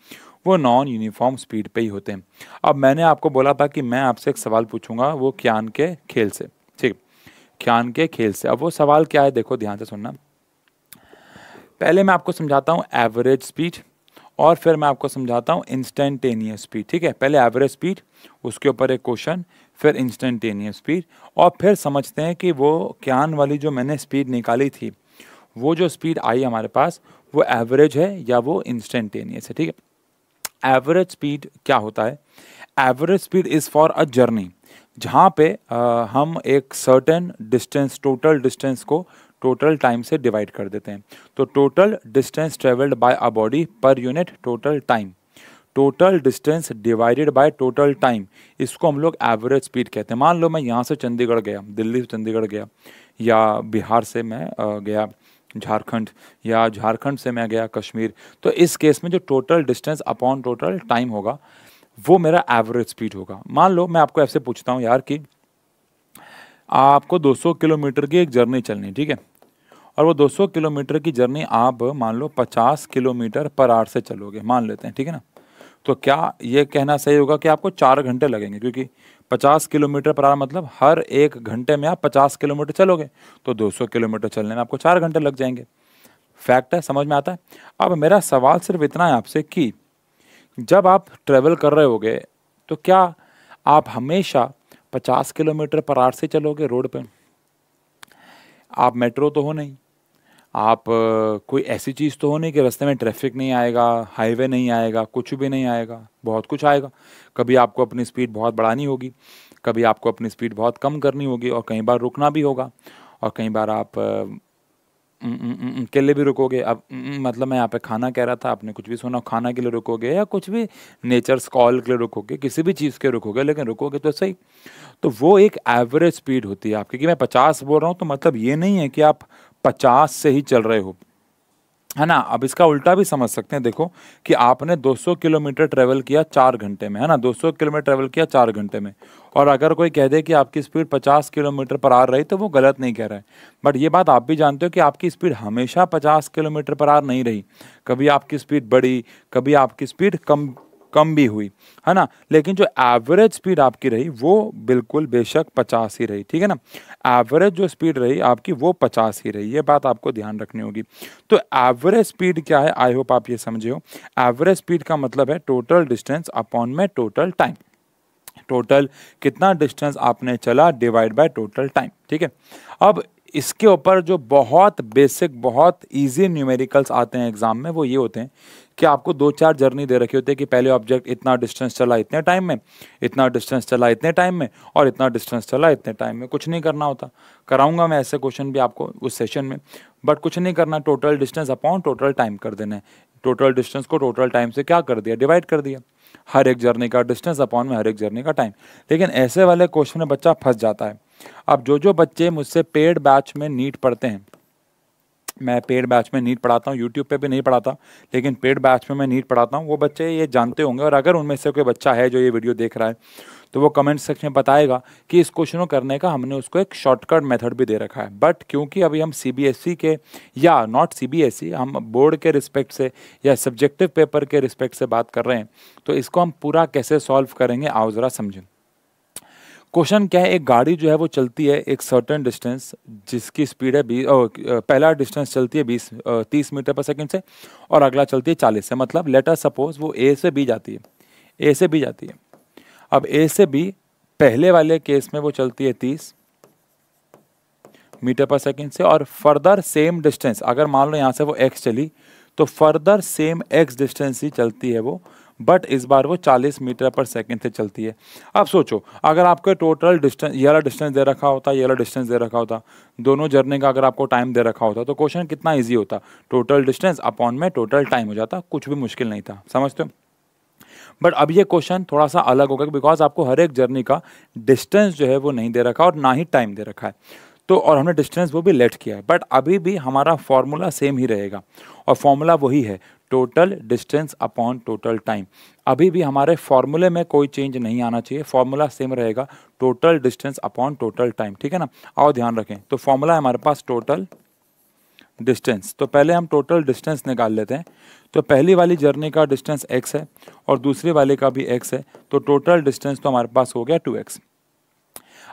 वो नॉन यूनिफॉर्म स्पीड पे ही होते हैं। अब मैंने आपको बोला था कि मैं आपसे एक सवाल पूछूंगा, वो क्यान के खेल से। ठीक, क्यान के खेल से। अब वो सवाल क्या है, देखो ध्यान से सुनना। पहले मैं आपको समझाता हूँ एवरेज स्पीड और फिर मैं आपको समझाता हूँ इंस्टेंटेनियस स्पीड। ठीक है, पहले एवरेज स्पीड, उसके ऊपर एक क्वेश्चन, फिर इंस्टेंटेनियस स्पीड, और फिर समझते हैं कि वो क्यान वाली जो मैंने स्पीड निकाली थी, वो जो स्पीड आई हमारे पास, वो एवरेज है या वो इंस्टेंटेनियस है। ठीक है, एवरेज स्पीड क्या होता है? Average speed is for a journey, जहाँ पे हम एक सर्टेन डिस्टेंस, टोटल डिस्टेंस को टोटल टाइम से डिवाइड कर देते हैं। तो total distance travelled by a body per unit total time, total distance divided by total time, इसको हम लोग एवरेज स्पीड कहते हैं। मान लो मैं यहाँ से चंडीगढ़ गया, दिल्ली से चंडीगढ़ गया, या बिहार से मैं गया झारखंड, या झारखंड से मैं गया कश्मीर, तो इस केस में जो total distance upon total time होगा, वो मेरा एवरेज स्पीड होगा। मान लो मैं आपको ऐसे पूछता हूँ यार कि आपको 200 किलोमीटर की एक जर्नी चलनी, ठीक है, और वो 200 किलोमीटर की जर्नी आप मान लो 50 किलोमीटर पर आवर से चलोगे, मान लेते हैं, ठीक है ना। तो क्या ये कहना सही होगा कि आपको 4 घंटे लगेंगे? क्योंकि 50 किलोमीटर पर आवर मतलब हर एक घंटे में आप 50 किलोमीटर चलोगे, तो 200 किलोमीटर चलने में आपको 4 घंटे लग जाएंगे। फैक्ट है, समझ में आता है। अब मेरा सवाल सिर्फ इतना है आपसे कि जब आप ट्रेवल कर रहे होगे तो क्या आप हमेशा 50 किलोमीटर पर आवर से चलोगे रोड पे? आप मेट्रो तो हो नहीं, आप कोई ऐसी चीज़ तो हो नहीं कि रास्ते में ट्रैफिक नहीं आएगा, हाईवे नहीं आएगा, कुछ भी नहीं आएगा, बहुत कुछ आएगा। कभी आपको अपनी स्पीड बहुत बढ़ानी होगी, कभी आपको अपनी स्पीड बहुत कम करनी होगी, और कई बार रुकना भी होगा, और कई बार आप के लिए भी रुकोगे। अब मतलब मैं यहाँ पे खाना कह रहा था, आपने कुछ भी सुना, खाना के लिए रुकोगे या कुछ भी नेचर्स कॉल के लिए रुकोगे, किसी भी चीज़ के रुकोगे, लेकिन रुकोगे तो सही। तो वो एक एवरेज स्पीड होती है आपकी, कि मैं 50 बोल रहा हूँ तो मतलब ये नहीं है कि आप 50 से ही चल रहे हो, है ना। अब इसका उल्टा भी समझ सकते हैं, देखो कि आपने 200 किलोमीटर ट्रेवल किया 4 घंटे में, है ना, 200 किलोमीटर ट्रेवल किया 4 घंटे में, और अगर कोई कह दे कि आपकी स्पीड 50 किलोमीटर पर आवर रही तो वो गलत नहीं कह रहा है। बट ये बात आप भी जानते हो कि आपकी स्पीड हमेशा 50 किलोमीटर पर आवर नहीं रही, कभी आपकी स्पीड बढ़ी, कभी आपकी स्पीड कम भी हुई, है ना। लेकिन जो एवरेज स्पीड आपकी रही वो बिल्कुल बेशक 50 ही रही, ठीक है ना। एवरेज जो स्पीड रही आपकी वो 50 ही रही, ये बात आपको ध्यान रखनी होगी। तो एवरेज स्पीड क्या है, आई होप आप ये समझे हो। एवरेज स्पीड का मतलब है टोटल डिस्टेंस अपॉन में टोटल टाइम, टोटल कितना डिस्टेंस आपने चला डिवाइड बाय टोटल टाइम, ठीक है। अब इसके ऊपर जो बहुत बेसिक, बहुत इजी न्यूमेरिकल्स आते हैं एग्जाम में, वो ये होते हैं कि आपको 2-4 जर्नी दे रखी होती है कि पहले ऑब्जेक्ट इतना डिस्टेंस चला इतने टाइम में, इतना डिस्टेंस चला इतने टाइम में, और इतना डिस्टेंस चला इतने टाइम में। कुछ नहीं करना होता, कराऊंगा मैं ऐसे क्वेश्चन भी आपको उस सेशन में, बट कुछ नहीं करना, total distance upon total time कर देना है। टोटल डिस्टेंस को टोटल टाइम से क्या कर दिया, डिवाइड कर दिया, हर एक जर्नी का डिस्टेंस अपॉन में हर एक जर्नी का टाइम। लेकिन ऐसे वाले क्वेश्चन में बच्चा फंस जाता है। अब जो जो बच्चे मुझसे पेड बैच में नीट पढ़ते हैं, मैं पेड बैच में नीट पढ़ाता हूँ, यूट्यूब पे भी नहीं पढ़ाता लेकिन पेड बैच में मैं नीट पढ़ाता हूँ, वो बच्चे ये जानते होंगे। और अगर उनमें से कोई बच्चा है जो ये वीडियो देख रहा है तो वो कमेंट सेक्शन में बताएगा कि इस क्वेश्चन को करने का हमने उसको एक शॉर्टकट मेथड भी दे रखा है। बट क्योंकि अभी हम CBSE के या नॉट CBSE, हम बोर्ड के रिस्पेक्ट से या सब्जेक्टिव पेपर के रिस्पेक्ट से बात कर रहे हैं, तो इसको हम पूरा कैसे सॉल्व करेंगे आओ ज़रा समझें। क्वेश्चन क्या है, एक गाड़ी जो है वो चलती है एक सर्टेन डिस्टेंस जिसकी स्पीड है 20 चलती है 30 मीटर पर सेकंड से, और अगला चलती है 40 से। मतलब लेट अस सपोज वो ए से बी जाती है, ए से बी जाती है। अब ए से बी पहले वाले केस में वो चलती है 30 मीटर पर सेकंड से, और फर्दर सेम डिस्टेंस, अगर मान लो यहाँ से वो एक्स चली तो फर्दर सेम एक्स डिस्टेंस ही चलती है वो, बट इस बार वो 40 मीटर पर सेकंड से चलती है। अब सोचो अगर आपको टोटल डिस्टेंस, ये वाला डिस्टेंस दे रखा होता, ये वाला डिस्टेंस दे रखा होता, दोनों जर्नी का अगर आपको टाइम दे रखा होता तो क्वेश्चन कितना इजी होता, टोटल डिस्टेंस अपॉन में टोटल टाइम हो जाता, कुछ भी मुश्किल नहीं था, समझते हो। बट अब ये क्वेश्चन थोड़ा सा अलग होगा बिकॉज आपको हर एक जर्नी का डिस्टेंस जो है वो नहीं दे रखा और ना ही टाइम दे रखा है, तो और हमने डिस्टेंस वो भी लेट किया है, बट अभी भी हमारा फॉर्मूला सेम ही रहेगा, और फॉर्मूला वही है total distance upon total time. अभी भी हमारे फॉर्मूले में कोई चेंज नहीं आना चाहिए, फॉर्मूला सेम रहेगा total distance upon total time, ठीक है ना। आओ ध्यान रखें, तो फॉर्मूला है हमारे पास टोटल डिस्टेंस, तो पहले हम टोटल डिस्टेंस निकाल लेते हैं। तो पहली वाली जर्नी का डिस्टेंस x है और दूसरी वाले का भी x है, तो टोटल डिस्टेंस तो हमारे पास हो गया 2x।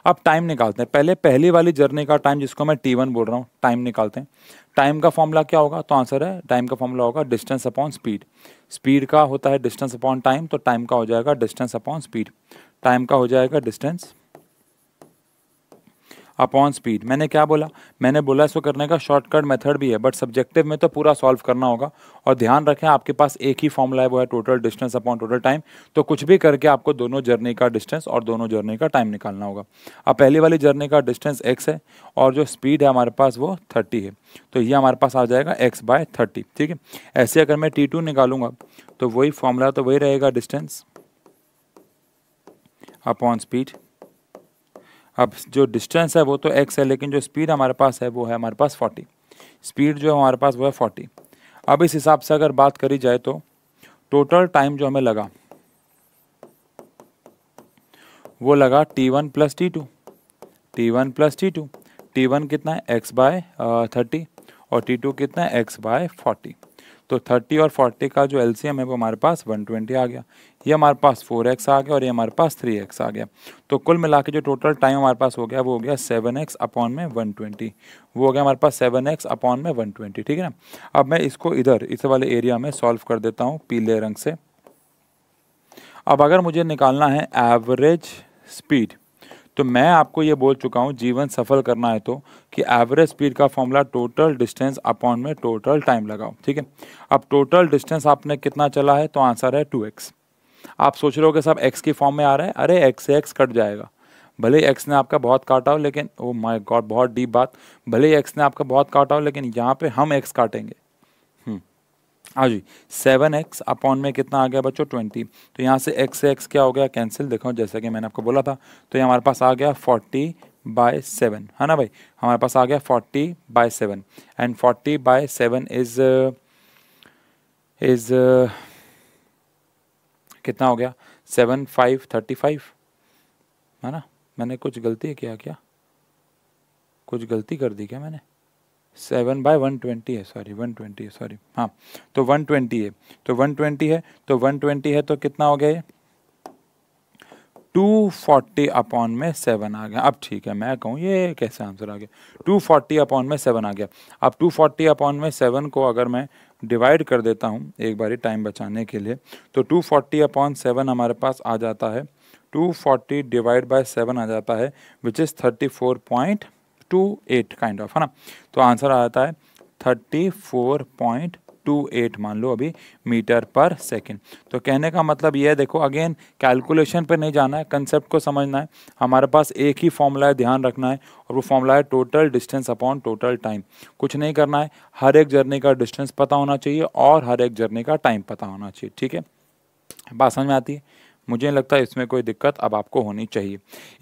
अब टाइम निकालते हैं, पहले पहली वाली जर्नी का टाइम जिसको मैं T1 बोल रहा हूँ, टाइम निकालते हैं। टाइम का फॉर्मूला क्या होगा? तो आंसर है टाइम का फॉर्मूला होगा डिस्टेंस अपॉन स्पीड। स्पीड का होता है डिस्टेंस अपॉन टाइम, तो टाइम का हो जाएगा डिस्टेंस अपॉन स्पीड। टाइम का हो जाएगा डिस्टेंस अपॉन स्पीड। मैंने क्या बोला? मैंने बोला इसको करने का शॉर्टकट मेथड भी है, बट सब्जेक्टिव में तो पूरा सॉल्व करना होगा। और ध्यान रखें आपके पास एक ही फॉर्मूला है, वो है total distance upon total time. तो कुछ भी करके आपको दोनों जर्नी का डिस्टेंस और दोनों जर्नी का टाइम निकालना होगा। अब पहली वाली जर्नी का डिस्टेंस x है और जो स्पीड है हमारे पास वो 30 है, तो ये हमारे पास आ जाएगा x/30। ठीक है, ऐसे अगर मैं T2 निकालूंगा तो वही फॉर्मूला तो वही रहेगा, डिस्टेंस अपॉन स्पीड। अब जो डिस्टेंस है वो तो x है, लेकिन जो स्पीड हमारे पास है वो है हमारे पास 40। स्पीड जो है हमारे पास वो है 40। अब इस हिसाब से अगर बात करी जाए तो टोटल टाइम जो हमें लगा वो लगा T1 प्लस T2। T1 कितना है? x/30 और T2 कितना है? x/40। तो 30 और 40 का जो LCM है वो हमारे पास 120 आ गया, ये हमारे पास 4x आ गया और ये हमारे पास 3x आ गया। तो कुल मिला के जो टोटल टाइम हमारे पास हो गया वो हो गया 7x/120। वो हो गया हमारे पास 7x/120। ठीक है ना, अब मैं इसको इधर इस वाले एरिया में सॉल्व कर देता हूँ पीले रंग से। अब अगर मुझे निकालना है एवरेज स्पीड, तो मैं आपको ये बोल चुका हूँ जीवन सफल करना है तो कि एवरेज स्पीड का फॉर्मूला टोटल डिस्टेंस अपॉन में टोटल टाइम लगाओ। ठीक है, अब टोटल डिस्टेंस आपने कितना चला है? तो आंसर है 2x। आप सोच रहे हो कि सब x की फॉर्म में आ रहा है, अरे x से x कट जाएगा। भले x ने आपका बहुत काटा हो, लेकिन ओ माय गॉड बहुत डीप बात, भले x ने आपका बहुत काटा हो लेकिन यहाँ पे हम x काटेंगे। हाँ जी, 7x अपॉन में कितना आ गया बच्चों? 20। तो यहाँ से x क्या हो गया? कैंसिल। देखो जैसा कि मैंने आपको बोला था, तो ये हमारे पास आ गया 40/7। है ना भाई, हमारे पास आ गया 40/7 एंड 40/7 इज कितना हो गया? 7535। है ना, मैंने कुछ गलती किया क्या? कुछ गलती कर दी क्या मैंने? 7/120 है, सॉरी 120 है, सॉरी हाँ, तो 120 है, तो 120 है, तो 120 है, तो कितना हो गया? 240/7 आ गया। अब ठीक है, मैं कहूँ ये कैसे आंसर आ गया? 240/7 आ गया। अब 240/7 को अगर मैं डिवाइड कर देता हूँ एक बारी टाइम बचाने के लिए, तो 240/7 हमारे पास आ जाता है, 240/7 आ जाता है, विच इज़ 34.28 काइंड ऑफ। है ना, तो आंसर आ जाता है 34.28 मान लो अभी मीटर पर सेकेंड। तो कहने का मतलब यह है, देखो अगेन कैलकुलेशन पे नहीं जाना है, कंसेप्ट को समझना है। हमारे पास एक ही फॉर्मूला है, ध्यान रखना है, और वो फॉर्मूला है total distance upon total time. कुछ नहीं करना है, हर एक जर्नी का डिस्टेंस पता होना चाहिए और हर एक जर्नी का टाइम पता होना चाहिए। ठीक है, बात समझ में आती है? मुझे नहीं लगता इसमें कोई दिक्कत अब आपको होनी चाहिए।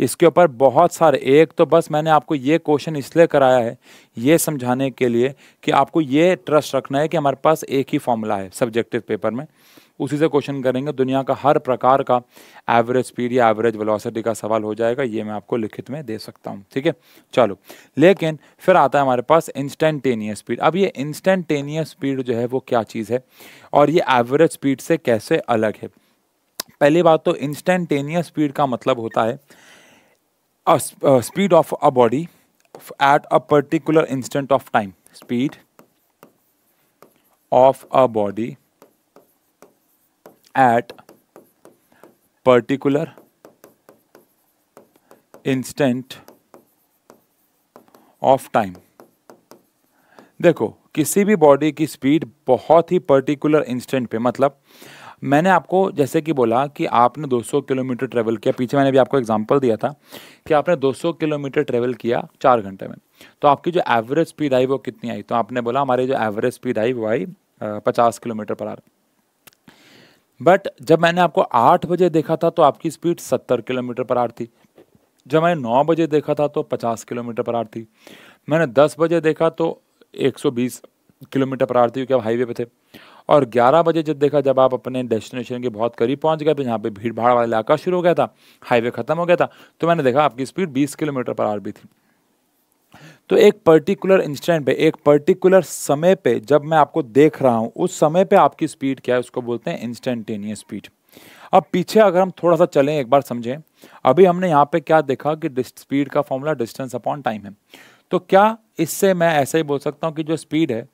इसके ऊपर बहुत सारे, एक तो बस मैंने आपको ये क्वेश्चन इसलिए कराया है ये समझाने के लिए कि आपको ये ट्रस्ट रखना है कि हमारे पास एक ही फॉर्मूला है सब्जेक्टिव पेपर में, उसी से क्वेश्चन करेंगे। दुनिया का हर प्रकार का एवरेज स्पीड या एवरेज वेलोसिटी का सवाल हो जाएगा, ये मैं आपको लिखित में दे सकता हूँ। ठीक है, चलो, लेकिन फिर आता है हमारे पास इंस्टेंटेनियस स्पीड। अब ये इंस्टेंटेनियस स्पीड जो है वो क्या चीज़ है और ये एवरेज स्पीड से कैसे अलग है? पहली बात तो इंस्टेंटेनियस स्पीड का मतलब होता है speed of a body at a particular instant of time. Speed of a body at particular instant of time. देखो किसी भी बॉडी की स्पीड बहुत ही पर्टिकुलर इंस्टेंट पे, मतलब मैंने आपको जैसे कि बोला कि आपने 200 किलोमीटर ट्रैवल किया, पीछे मैंने भी आपको एग्जांपल दिया था कि आपने 200 किलोमीटर ट्रैवल किया 4 घंटे में, तो आपकी जो एवरेज स्पीड आई वो कितनी आई? तो आपने बोला हमारी जो एवरेज स्पीड आई वो आई 50 किलोमीटर पर आवर। बट जब मैंने आपको 8 बजे देखा था तो आपकी स्पीड 70 किलोमीटर पर आवर थी, जब मैंने 9 बजे देखा था तो 50 किलोमीटर पर आवर थी, मैंने 10 बजे देखा तो 120 किलोमीटर पर आवर थी क्योंकि आप हाईवे पे थे, और 11 बजे जब देखा जब आप अपने डेस्टिनेशन के बहुत करीब पहुंच गए, जहाँ पे भीड़ भाड़ वाला इलाका शुरू हो गया था, हाईवे ख़त्म हो गया था, तो मैंने देखा आपकी स्पीड 20 किलोमीटर पर आवर भी थी। तो एक पर्टिकुलर इंस्टेंट पे, एक पर्टिकुलर समय पे जब मैं आपको देख रहा हूँ उस समय पे आपकी स्पीड क्या है, उसको बोलते हैं इंस्टेंटेनियस स्पीड। अब पीछे अगर हम थोड़ा सा चलें, एक बार समझें अभी हमने यहाँ पे क्या देखा कि स्पीड का फॉर्मूला डिस्टेंस अपॉन टाइम है, तो क्या इससे मैं ऐसा ही बोल सकता हूँ कि जो स्पीड है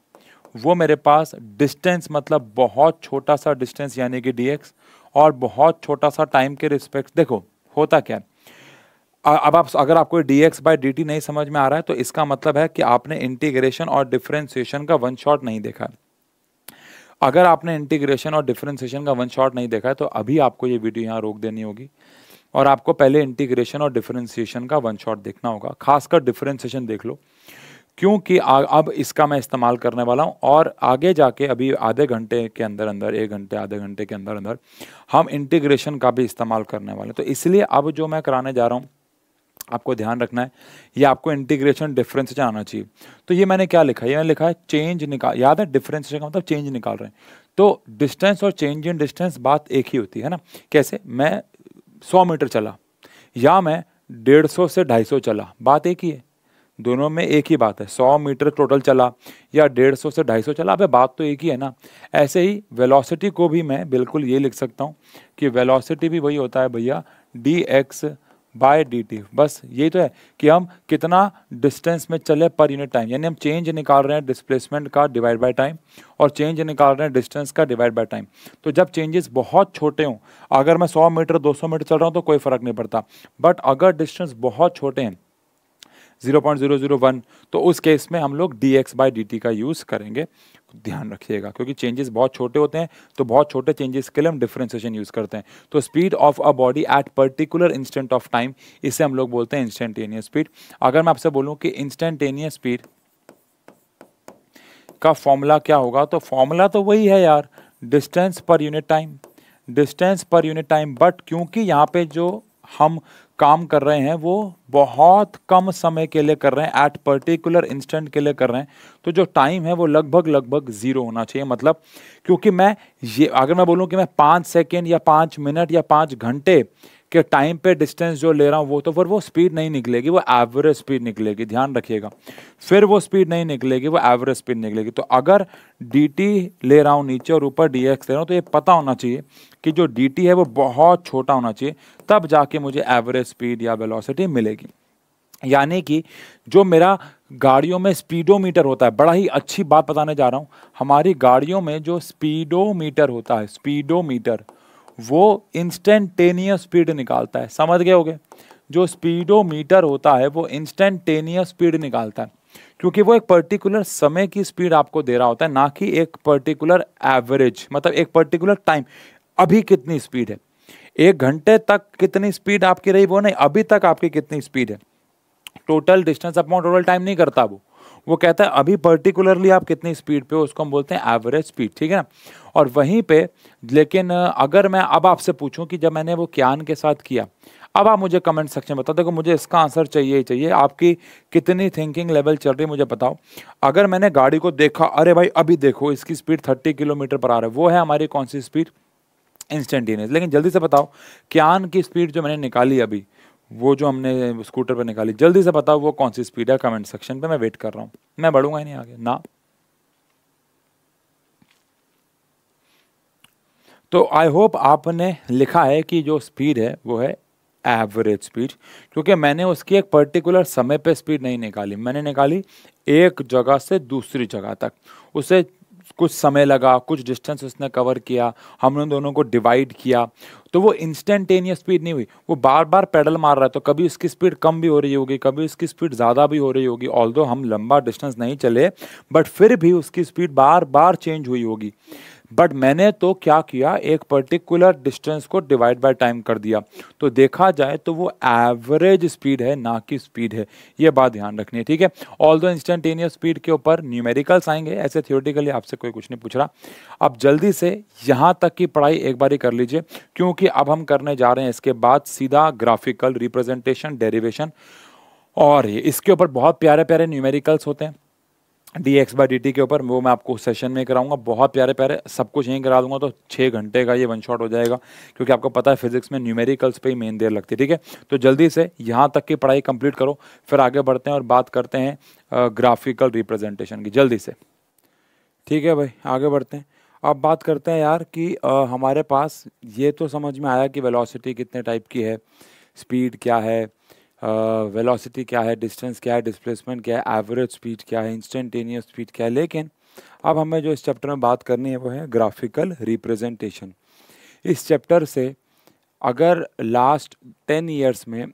वो मेरे पास डिस्टेंस मतलब बहुत छोटा सा डिस्टेंस यानी कि dx और बहुत छोटा सा टाइम के रिस्पेक्ट। देखो होता क्या है, अब आप अगर आपको dx बाय dt नहीं समझ में आ रहा है तो इसका मतलब है कि आपने इंटीग्रेशन और डिफरेंशिएशन का वन शॉट नहीं देखा। अगर आपने इंटीग्रेशन और डिफरेंशिएशन का वन शॉट नहीं देखा है तो अभी आपको ये वीडियो यहाँ रोक देनी होगी और आपको पहले इंटीग्रेशन और डिफरेंशिएशन का वन शॉट देखना होगा, खासकर डिफरेंशिएशन देख लो क्योंकि अब इसका मैं इस्तेमाल करने वाला हूँ और आगे जाके अभी आधे घंटे के अंदर अंदर आधे घंटे के अंदर हम इंटीग्रेशन का भी इस्तेमाल करने वाले हैं। तो इसलिए अब जो मैं कराने जा रहा हूँ आपको ध्यान रखना है, ये आपको इंटीग्रेशन डिफरेंस आना चाहिए। तो ये मैंने क्या लिखा है, ये मैंने लिखा है चेंज निकाल, याद है डिफरेंशिएशन का मतलब चेंज निकाल रहे हैं, तो डिस्टेंस और चेंज इन डिस्टेंस बात एक ही होती है ना। कैसे, मैं 100 मीटर चला या मैं 150 से 250 चला, बात एक ही है, दोनों में एक ही बात है। 100 मीटर टोटल चला या 150 से 250 चला, अबे बात तो एक ही है ना। ऐसे ही वेलोसिटी को भी मैं बिल्कुल ये लिख सकता हूँ कि वेलोसिटी भी वही होता है भैया dx बाय dt। बस यही तो है कि हम कितना डिस्टेंस में चले पर यूनिट टाइम, यानी हम चेंज निकाल रहे हैं डिस्प्लेसमेंट का डिवाइड बाय टाइम और चेंज निकाल रहे हैं डिस्टेंस का डिवाइड बाय टाइम। तो जब चेंजेस बहुत छोटे हों, अगर मैं 100 मीटर 200 मीटर चल रहा हूँ तो कोई फ़र्क नहीं पड़ता, बट अगर डिस्टेंस बहुत छोटे हैं 0.001 तो उस केस में हम लोग dx बाय dt का यूज़ करेंगे। ध्यान रखिएगा क्योंकि चेंजेस बहुत छोटे होते हैं तो बहुत छोटे चेंजेस के लिए हम डिफरेंशिएशन यूज़ करते हैं। तो speed of a body at particular instant of time, इसे हम लोग बोलते हैं इंस्टेंटेनियस स्पीड। अगर मैं आपसे बोलूं कि इंस्टेंटेनियस स्पीड का फॉर्मूला क्या होगा, तो फॉर्मूला तो वही है यार, distance per unit time, distance per unit time. But क्योंकि यहाँ पे जो हम काम कर रहे हैं वो बहुत कम समय के लिए कर रहे हैं, एट पर्टिकुलर इंस्टेंट के लिए कर रहे हैं, तो जो टाइम है वो लगभग जीरो होना चाहिए। मतलब क्योंकि मैं ये अगर मैं बोलूँ कि मैं 5 सेकेंड या 5 मिनट या 5 घंटे के टाइम पे डिस्टेंस जो ले रहा हूँ वो, तो फिर वो स्पीड नहीं निकलेगी, वो एवरेज स्पीड निकलेगी। ध्यान रखिएगा, फिर वो स्पीड नहीं निकलेगी, वो एवरेज स्पीड निकलेगी। तो अगर dt ले रहा हूँ नीचे और ऊपर dx ले रहा हूँ तो ये पता होना चाहिए कि जो dt है वो बहुत छोटा होना चाहिए, तब जाके मुझे एवरेज स्पीड या वेलोसिटी मिलेगी। यानी कि जो मेरा गाड़ियों में स्पीडोमीटर होता है, बड़ा ही अच्छी बात बताने जा रहा हूँ, हमारी गाड़ियों में जो स्पीडोमीटर होता है, स्पीडोमीटर वो इंस्टेंटेनियस स्पीड निकालता है। समझ गए होगे, जो स्पीडोमीटर होता है वो इंस्टेंटेनियस स्पीड निकालता है क्योंकि वो एक पर्टिकुलर समय की स्पीड आपको दे रहा होता है, ना कि एक पर्टिकुलर एवरेज, मतलब एक पर्टिकुलर टाइम। अभी कितनी स्पीड है, 1 घंटे तक कितनी स्पीड आपकी रही वो नहीं, अभी तक आपकी कितनी स्पीड है। Total distance upon total time नहीं करता वो कहता है अभी पर्टिकुलरली आप कितनी स्पीड पे हो, उसको हम बोलते हैं एवरेज स्पीड, ठीक है ना। और वहीं पे लेकिन अगर मैं अब आपसे पूछूं कि जब मैंने वो क्यान के साथ किया, अब आप मुझे कमेंट सेक्शन में बताओ, देखो मुझे इसका आंसर चाहिए ही चाहिए, आपकी कितनी थिंकिंग लेवल चल रही है मुझे बताओ। अगर मैंने गाड़ी को देखा, अरे भाई अभी देखो इसकी स्पीड 30 किलोमीटर पर आवर है, वो है हमारी कौन सी स्पीड, इंस्टेंटेनियस। लेकिन जल्दी से बताओ क्यान की स्पीड जो मैंने निकाली अभी, वो जो हमने स्कूटर पे निकाली, जल्दी से बताओ वो कौन सी स्पीड है, कमेंट सेक्शन पे मैं वेट कर रहा हूँ। मैं बढ़ूंगा ही नहीं आगे ना। तो आई होप आपने लिखा है कि जो स्पीड है वो है एवरेज स्पीड, क्योंकि मैंने उसकी एक पर्टिकुलर समय पे स्पीड नहीं निकाली, मैंने निकाली एक जगह से दूसरी जगह तक, उसे कुछ समय लगा, कुछ डिस्टेंस उसने कवर किया, हमने दोनों को डिवाइड किया, तो वो इंस्टेंटेनियस स्पीड नहीं हुई। वो बार बार पैडल मार रहा है तो कभी उसकी स्पीड कम भी हो रही होगी, कभी उसकी स्पीड ज़्यादा भी हो रही होगी। ऑल्दो हम लंबा डिस्टेंस नहीं चले बट फिर भी उसकी स्पीड बार बार चेंज हुई होगी। बट मैंने तो क्या किया, एक पर्टिकुलर डिस्टेंस को डिवाइड बाय टाइम कर दिया, तो देखा जाए तो वो एवरेज स्पीड है ना कि स्पीड है, ये बात ध्यान रखनी है, ठीक है। ऑल्दो इंस्टेंटेनियस स्पीड के ऊपर न्यूमेरिकल्स आएंगे, ऐसे थियोरेटिकली आपसे कोई कुछ नहीं पूछ रहा। अब जल्दी से यहाँ तक की पढ़ाई एक बार ही कर लीजिए क्योंकि अब हम करने जा रहे हैं इसके बाद सीधा ग्राफिकल रिप्रेजेंटेशन, डेरिवेशन, और इसके ऊपर बहुत प्यारे प्यारे न्यूमेरिकल्स होते हैं dx बाय dt के ऊपर, वो मैं आपको सेशन में कराऊंगा, बहुत प्यारे प्यारे, सब कुछ यहीं करा दूंगा तो 6 घंटे का ये वन शॉट हो जाएगा क्योंकि आपको पता है फिजिक्स में न्यूमेरिकल्स पे ही मेन देर लगती है, ठीक है। तो जल्दी से यहाँ तक की पढ़ाई कंप्लीट करो, फिर आगे बढ़ते हैं और बात करते हैं ग्राफिकल रिप्रेजेंटेशन की, जल्दी से, ठीक है भाई। आगे बढ़ते हैं, अब बात करते हैं यार कि हमारे पास ये तो समझ में आया कि वेलोसिटी कितने टाइप की है, स्पीड क्या है, वेलोसिटी क्या है, डिस्टेंस क्या है, डिस्प्लेसमेंट क्या है, एवरेज स्पीड क्या है, इंस्टेंटेनियस स्पीड क्या है। लेकिन अब हमें जो इस चैप्टर में बात करनी है वो है ग्राफिकल रिप्रेजेंटेशन। इस चैप्टर से अगर लास्ट 10 ईयर्स में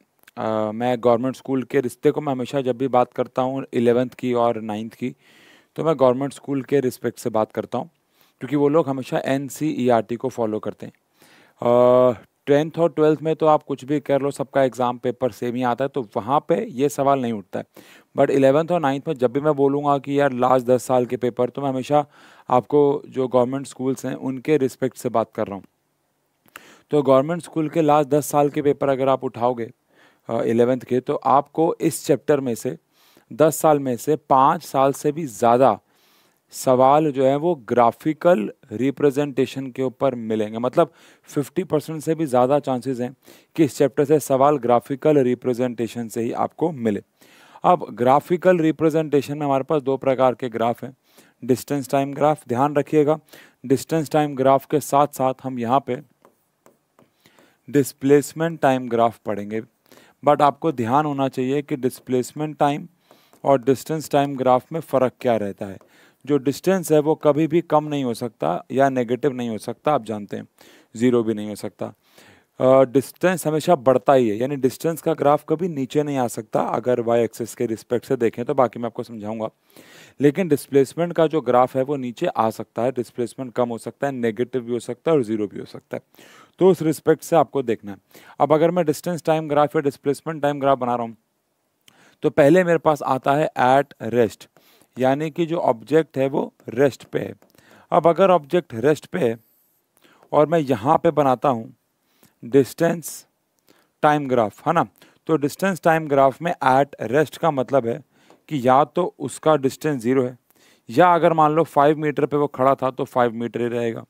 मैं गवर्नमेंट स्कूल के रिश्ते को, मैं हमेशा जब भी बात करता हूँ 11th की और 9th की, तो मैं गवर्नमेंट स्कूल के रिस्पेक्ट से बात करता हूँ क्योंकि वो लोग हमेशा NCERT को फॉलो करते हैं। 10th और 12th में तो आप कुछ भी कर लो, सबका एग्ज़ाम पेपर सेम ही आता है, तो वहाँ पे ये सवाल नहीं उठता है। बट 11th और 9th में जब भी मैं बोलूँगा कि यार लास्ट 10 साल के पेपर, तो मैं हमेशा आपको जो गवर्नमेंट स्कूल्स हैं उनके रिस्पेक्ट से बात कर रहा हूँ। तो गवर्नमेंट स्कूल के लास्ट 10 साल के पेपर अगर आप उठाओगे 11th के, तो आपको इस चैप्टर में से 10 साल में से 5 साल से भी ज़्यादा सवाल जो है वो ग्राफिकल रिप्रेजेंटेशन के ऊपर मिलेंगे। मतलब 50% से भी ज़्यादा चांसेस हैं कि इस चैप्टर से सवाल ग्राफिकल रिप्रेजेंटेशन से ही आपको मिले। अब ग्राफिकल रिप्रेजेंटेशन में हमारे पास 2 प्रकार के ग्राफ हैं, डिस्टेंस टाइम ग्राफ। ध्यान रखिएगा, डिस्टेंस टाइम ग्राफ के साथ साथ हम यहाँ पे डिस्प्लेसमेंट टाइम ग्राफ पढ़ेंगे। बट आपको ध्यान होना चाहिए कि डिस्प्लेसमेंट टाइम और डिस्टेंस टाइम ग्राफ में फ़र्क क्या रहता है। जो डिस्टेंस है वो कभी भी कम नहीं हो सकता या नेगेटिव नहीं हो सकता, आप जानते हैं, ज़ीरो भी नहीं हो सकता। डिस्टेंस हमेशा बढ़ता ही है, यानी डिस्टेंस का ग्राफ कभी नीचे नहीं आ सकता अगर वाई एक्सेस के रिस्पेक्ट से देखें तो। बाकी मैं आपको समझाऊंगा। लेकिन डिस्प्लेसमेंट का जो ग्राफ है वो नीचे आ सकता है, डिस्प्लेसमेंट कम हो सकता है, नेगेटिव भी हो सकता है और ज़ीरो भी हो सकता है, तो उस रिस्पेक्ट से आपको देखना है। अब अगर मैं डिस्टेंस टाइम ग्राफ या डिस्प्लेसमेंट टाइम ग्राफ बना रहा हूँ तो पहले मेरे पास आता है एट रेस्ट, यानी कि जो ऑब्जेक्ट है वो रेस्ट पे है। अब अगर ऑब्जेक्ट रेस्ट पे है और मैं यहाँ पे बनाता हूँ डिस्टेंस टाइम ग्राफ, है ना, तो डिस्टेंस टाइम ग्राफ में एट रेस्ट का मतलब है कि या तो उसका डिस्टेंस ज़ीरो है, या अगर मान लो 5 मीटर पे वो खड़ा था तो 5 मीटर ही रहेगा,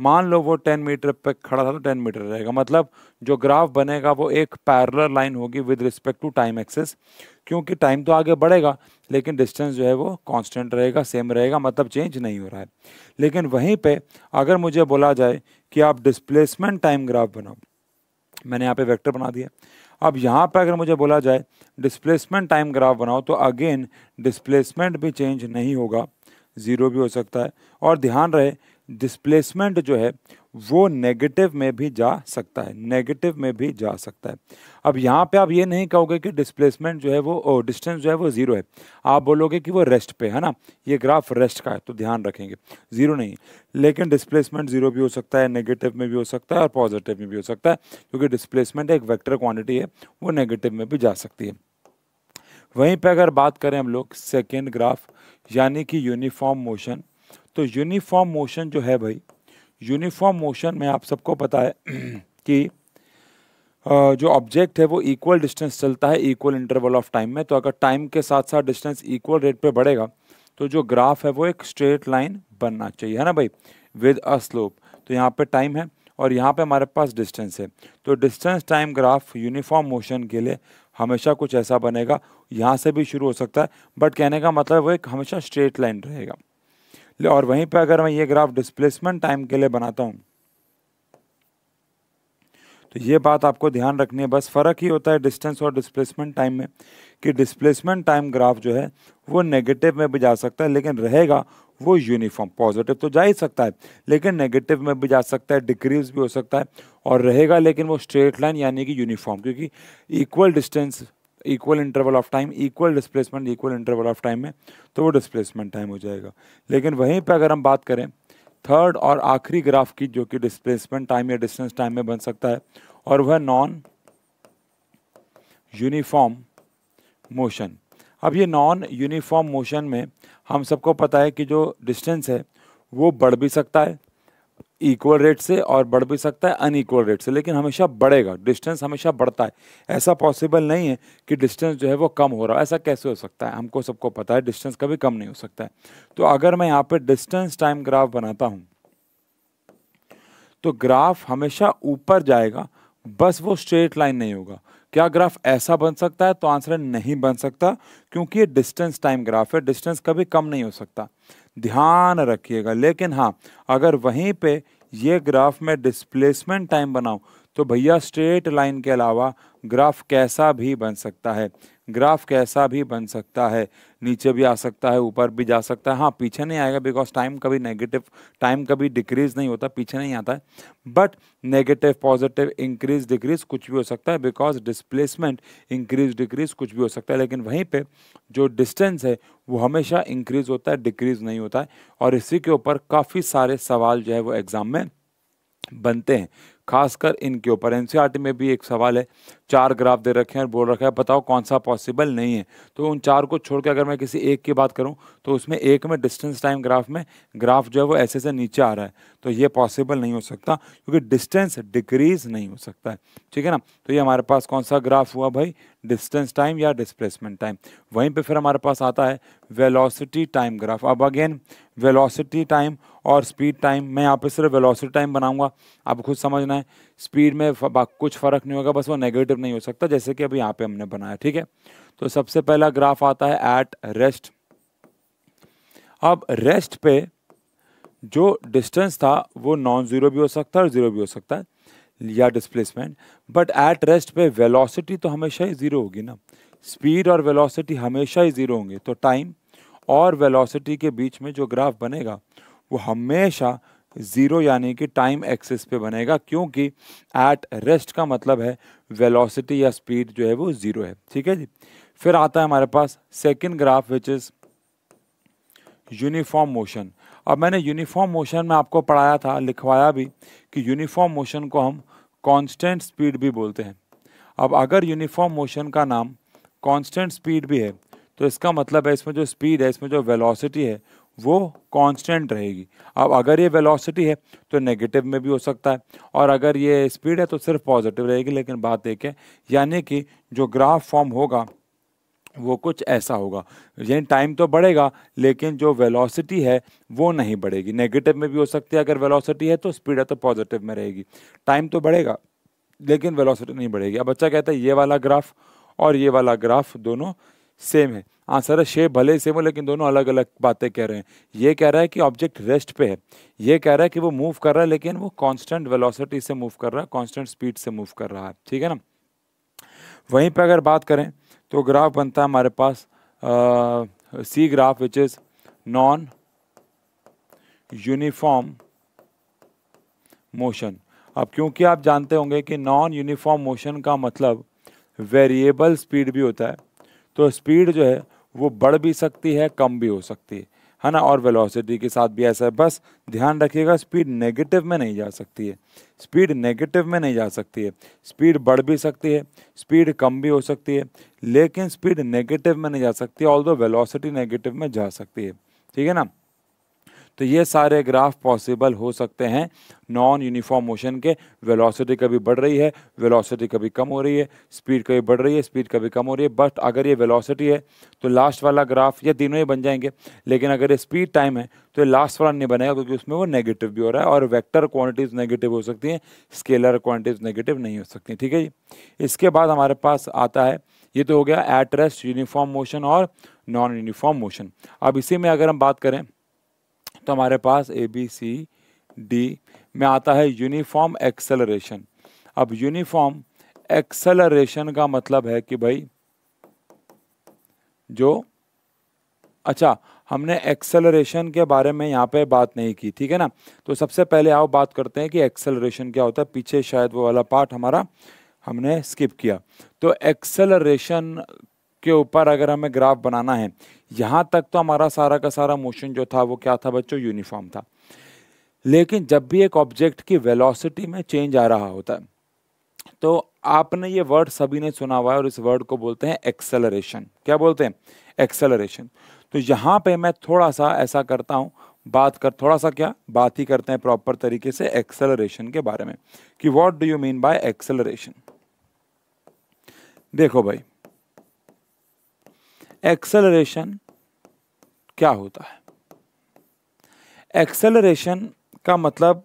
मान लो वो 10 मीटर पे खड़ा था तो 10 मीटर रहेगा। मतलब जो ग्राफ बनेगा वो एक पैरेलल लाइन होगी with respect to time axis, क्योंकि टाइम तो आगे बढ़ेगा लेकिन डिस्टेंस जो है वो कांस्टेंट रहेगा, सेम रहेगा, मतलब चेंज नहीं हो रहा है। लेकिन वहीं पे अगर मुझे बोला जाए कि आप डिस्प्लेसमेंट टाइम ग्राफ बनाओ, मैंने यहाँ पे वेक्टर बना दिया। अब यहाँ पे अगर मुझे बोला जाए डिस्प्लेसमेंट टाइम ग्राफ बनाओ, तो अगेन डिस्प्लेसमेंट भी चेंज नहीं होगा, ज़ीरो भी हो सकता है, और ध्यान रहे डिस्प्लेसमेंट जो है वो नेगेटिव में भी जा सकता है, नेगेटिव में भी जा सकता है। अब यहाँ पे आप ये नहीं कहोगे कि डिस्प्लेसमेंट जो है वो डिस्टेंस जो है वो ज़ीरो है, आप बोलोगे कि वो रेस्ट पे है ना, ये ग्राफ रेस्ट का है तो ध्यान रखेंगे ज़ीरो नहीं। लेकिन डिस्प्लेसमेंट ज़ीरो भी हो सकता है, नेगेटिव में भी हो सकता है और पॉजिटिव में भी हो सकता है, क्योंकि डिस्प्लेसमेंट एक वेक्टर क्वान्टिटी है, वो नेगेटिव में भी जा सकती है। वहीं पर अगर बात करें हम लोग सेकेंड ग्राफ, यानी कि यूनिफॉर्म मोशन, तो यूनिफॉर्म मोशन जो है भाई, यूनिफॉर्म मोशन में आप सबको पता है कि जो ऑब्जेक्ट है वो इक्वल डिस्टेंस चलता है इक्वल इंटरवल ऑफ टाइम में। तो अगर टाइम के साथ साथ डिस्टेंस इक्वल रेट पे बढ़ेगा तो जो ग्राफ है वो एक स्ट्रेट लाइन बनना चाहिए, है ना भाई, विद अ स्लोप। तो यहाँ पे टाइम है और यहाँ पे हमारे पास डिस्टेंस है, तो distance time graph uniform motion के लिए हमेशा कुछ ऐसा बनेगा, यहाँ से भी शुरू हो सकता है, बट कहने का मतलब वो एक हमेशा स्ट्रेट लाइन रहेगा। और वहीं पे अगर मैं ये ग्राफ डिस्प्लेसमेंट टाइम के लिए बनाता हूँ तो ये बात आपको ध्यान रखनी है, बस फ़र्क ही होता है डिस्टेंस और डिस्प्लेसमेंट टाइम में कि डिस्प्लेसमेंट टाइम ग्राफ जो है वो नेगेटिव में भी जा सकता है, लेकिन रहेगा वो यूनिफॉर्म। पॉजिटिव तो जा ही सकता है लेकिन नेगेटिव में भी जा सकता है, डिक्रीज भी हो सकता है, और रहेगा लेकिन वो स्ट्रेट लाइन यानी कि यूनिफॉर्म, क्योंकि equal distance equal interval of time, equal displacement equal interval of time में, तो वो डिस्प्लेसमेंट टाइम हो जाएगा। लेकिन वहीं पे अगर हम बात करें थर्ड और आखिरी ग्राफ की, जो कि डिस्प्लेसमेंट टाइम या डिस्टेंस टाइम में बन सकता है, और वह नॉन यूनिफॉर्म मोशन। अब ये नॉन यूनिफॉर्म मोशन में हम सबको पता है कि जो डिस्टेंस है वो बढ़ भी सकता है इक्वल रेट से और बढ़ भी सकता है अनइक्वल रेट से, लेकिन हमेशा बढ़ेगा, डिस्टेंस हमेशा बढ़ता है। ऐसा पॉसिबल नहीं है कि डिस्टेंस जो है वो कम हो रहा है, ऐसा कैसे हो सकता है, हमको सबको पता है डिस्टेंस कभी कम नहीं हो सकता है। तो अगर मैं यहाँ पे डिस्टेंस टाइम ग्राफ बनाता हूँ तो ग्राफ हमेशा ऊपर जाएगा, बस वो स्ट्रेट लाइन नहीं होगा। क्या ग्राफ ऐसा बन सकता है? तो आंसर नहीं बन सकता, क्योंकि ये डिस्टेंस टाइम ग्राफ है, डिस्टेंस कभी कम नहीं हो सकता, ध्यान रखिएगा। लेकिन हाँ, अगर वहीं पे ये ग्राफ में डिस्प्लेसमेंट टाइम बनाऊँ तो भैया स्ट्रेट लाइन के अलावा ग्राफ कैसा भी बन सकता है, ग्राफ कैसा भी बन सकता है, नीचे भी आ सकता है, ऊपर भी जा सकता है। हाँ, पीछे नहीं आएगा बिकॉज टाइम कभी नेगेटिव, टाइम कभी डिक्रीज नहीं होता, पीछे नहीं आता है। But negative, positive, increase decrease कुछ भी हो सकता है बिकॉज डिस्प्लेसमेंट इंक्रीज डिक्रीज कुछ भी हो सकता है। लेकिन वहीं पे जो डिस्टेंस है वो हमेशा इंक्रीज होता है, डिक्रीज नहीं होता है। और इसी के ऊपर काफ़ी सारे सवाल जो है वो एग्ज़ाम में बनते हैं, खासकर इनके ऊपर। एनसीईआरटी में भी एक सवाल है, चार ग्राफ दे रखे हैं और बोल रखा है बताओ कौन सा पॉसिबल नहीं है। तो उन चार को छोड़ के अगर मैं किसी एक की बात करूं तो उसमें एक में डिस्टेंस टाइम ग्राफ में ग्राफ जो है वो ऐसे से नीचे आ रहा है, तो ये पॉसिबल नहीं हो सकता क्योंकि डिस्टेंस डिक्रीज नहीं हो सकता है। ठीक है ना। तो ये हमारे पास कौन सा ग्राफ हुआ भाई, डिस्टेंस टाइम या डिस्प्लेसमेंट टाइम। वहीं पर फिर हमारे पास आता है वेलोसिटी टाइम ग्राफ। अब अगेन वेलोसिटी टाइम और स्पीड टाइम, मैं यहाँ पे सिर्फ वेलोसिटी टाइम बनाऊंगा, आप खुद समझना है। स्पीड में कुछ फ़र्क नहीं होगा, बस वो नेगेटिव नहीं हो सकता, जैसे कि अभी यहाँ पे हमने बनाया। ठीक है, तो सबसे पहला ग्राफ आता है एट रेस्ट। अब रेस्ट पे जो डिस्टेंस था वो नॉन ज़ीरो भी हो सकता है और ज़ीरो भी हो सकता है या डिस्प्लेसमेंट, बट एट रेस्ट पे वेलोसिटी तो हमेशा ही ज़ीरो होगी ना, स्पीड और वेलोसिटी हमेशा ही ज़ीरो होंगे। तो टाइम और वेलोसिटी के बीच में जो ग्राफ बनेगा वो हमेशा ज़ीरो यानी कि टाइम एक्सिस पे बनेगा, क्योंकि एट रेस्ट का मतलब है वेलोसिटी या स्पीड जो है वो ज़ीरो है। ठीक है जी। फिर आता है हमारे पास second graph which is uniform motion. अब मैंने यूनिफॉर्म मोशन में आपको पढ़ाया था, लिखवाया भी, कि यूनिफॉर्म मोशन को हम कॉन्स्टेंट स्पीड भी बोलते हैं। अब अगर यूनिफॉर्म मोशन का नाम कॉन्स्टेंट स्पीड भी है तो इसका मतलब है इसमें जो स्पीड है, इसमें जो वेलोसिटी है वो कांस्टेंट रहेगी। अब अगर ये वेलोसिटी है तो नेगेटिव में भी हो सकता है और अगर ये स्पीड है तो सिर्फ पॉजिटिव रहेगी, लेकिन बात एक है, यानी कि जो ग्राफ फॉर्म होगा वो कुछ ऐसा होगा, यानी टाइम तो बढ़ेगा लेकिन जो वेलोसिटी है वो नहीं बढ़ेगी। नेगेटिव में भी हो सकती है, अगर वेलोसिटी है तो स्पीड है तो पॉजिटिव में रहेगी, टाइम तो बढ़ेगा लेकिन वेलोसिटी नहीं बढ़ेगी। अब बच्चा कहता है ये वाला ग्राफ और ये वाला ग्राफ दोनों सेम है। आंसर है शेप भले सेम हो लेकिन दोनों अलग अलग बातें कह रहे हैं। ये कह रहा है कि ऑब्जेक्ट रेस्ट पे है, ये कह रहा है कि वो मूव कर रहा है लेकिन वो कांस्टेंट वेलोसिटी से मूव कर रहा है, कांस्टेंट स्पीड से मूव कर रहा है। ठीक है ना। वहीं पे अगर बात करें तो ग्राफ बनता है हमारे पास C graph which is non uniform motion. अब क्योंकि आप जानते होंगे कि नॉन यूनिफॉर्म मोशन का मतलब वेरिएबल स्पीड भी होता है, तो स्पीड जो है वो बढ़ भी सकती है, कम भी हो सकती है ना, और वेलोसिटी के साथ भी ऐसा है। बस ध्यान रखिएगा स्पीड नेगेटिव में नहीं जा सकती है, स्पीड नेगेटिव में नहीं जा सकती है, स्पीड बढ़ भी सकती है, स्पीड कम भी हो सकती है, लेकिन स्पीड नेगेटिव में नहीं जा सकती, ऑल्दो वेलोसिटी नेगेटिव में जा सकती है। ठीक है ना। तो ये सारे ग्राफ पॉसिबल हो सकते हैं नॉन यूनिफॉर्म मोशन के। वेलोसिटी कभी बढ़ रही है, वेलोसिटी कभी कम हो रही है, स्पीड कभी बढ़ रही है, स्पीड कभी कम हो रही है, बट अगर ये वेलोसिटी है तो लास्ट वाला ग्राफ ये तीनों ही बन जाएंगे, लेकिन अगर ये स्पीड टाइम है तो ये लास्ट वाला नहीं बनेगा क्योंकि उसमें वो नेगेटिव भी हो रहा है और वेक्टर क्वांटिटीज़ नेगेटिव हो सकती हैं, स्केलर क्वांटिटीज़ नेगेटिव नहीं हो सकती। ठीक है जी। इसके बाद हमारे पास आता है, ये तो हो गया एट रेस्ट यूनिफॉर्म मोशन और नॉन यूनिफॉर्म मोशन। अब इसी में अगर हम बात करें तो हमारे पास ABCD में आता है यूनिफॉर्म एक्सेलरेशन। अब यूनिफॉर्म एक्सेलरेशन का मतलब है कि भाई जो, अच्छा हमने एक्सेलरेशन के बारे में यहाँ पे बात नहीं की। ठीक है ना। तो सबसे पहले आओ बात करते हैं कि एक्सेलरेशन क्या होता है, पीछे शायद वो वाला पार्ट हमारा हमने स्किप किया। तो एक्सेलरेशन के ऊपर अगर हमें ग्राफ बनाना है, यहाँ तक तो हमारा सारा का सारा मोशन जो था वो क्या था बच्चों, यूनिफॉर्म था। लेकिन जब भी एक ऑब्जेक्ट की वेलोसिटी में चेंज आ रहा होता है, तो आपने ये वर्ड सभी ने सुना हुआ है और इस वर्ड को बोलते हैं एक्सेलरेशन। क्या बोलते हैं? एक्सेलरेशन। तो यहाँ पे मैं थोड़ा सा ऐसा करता हूँ, बात ही करते हैं प्रॉपर तरीके से एक्सेलरेशन के बारे में कि what do you mean by acceleration. देखो भाई, एक्सेलरेशन क्या होता है? एक्सेलरेशन का मतलब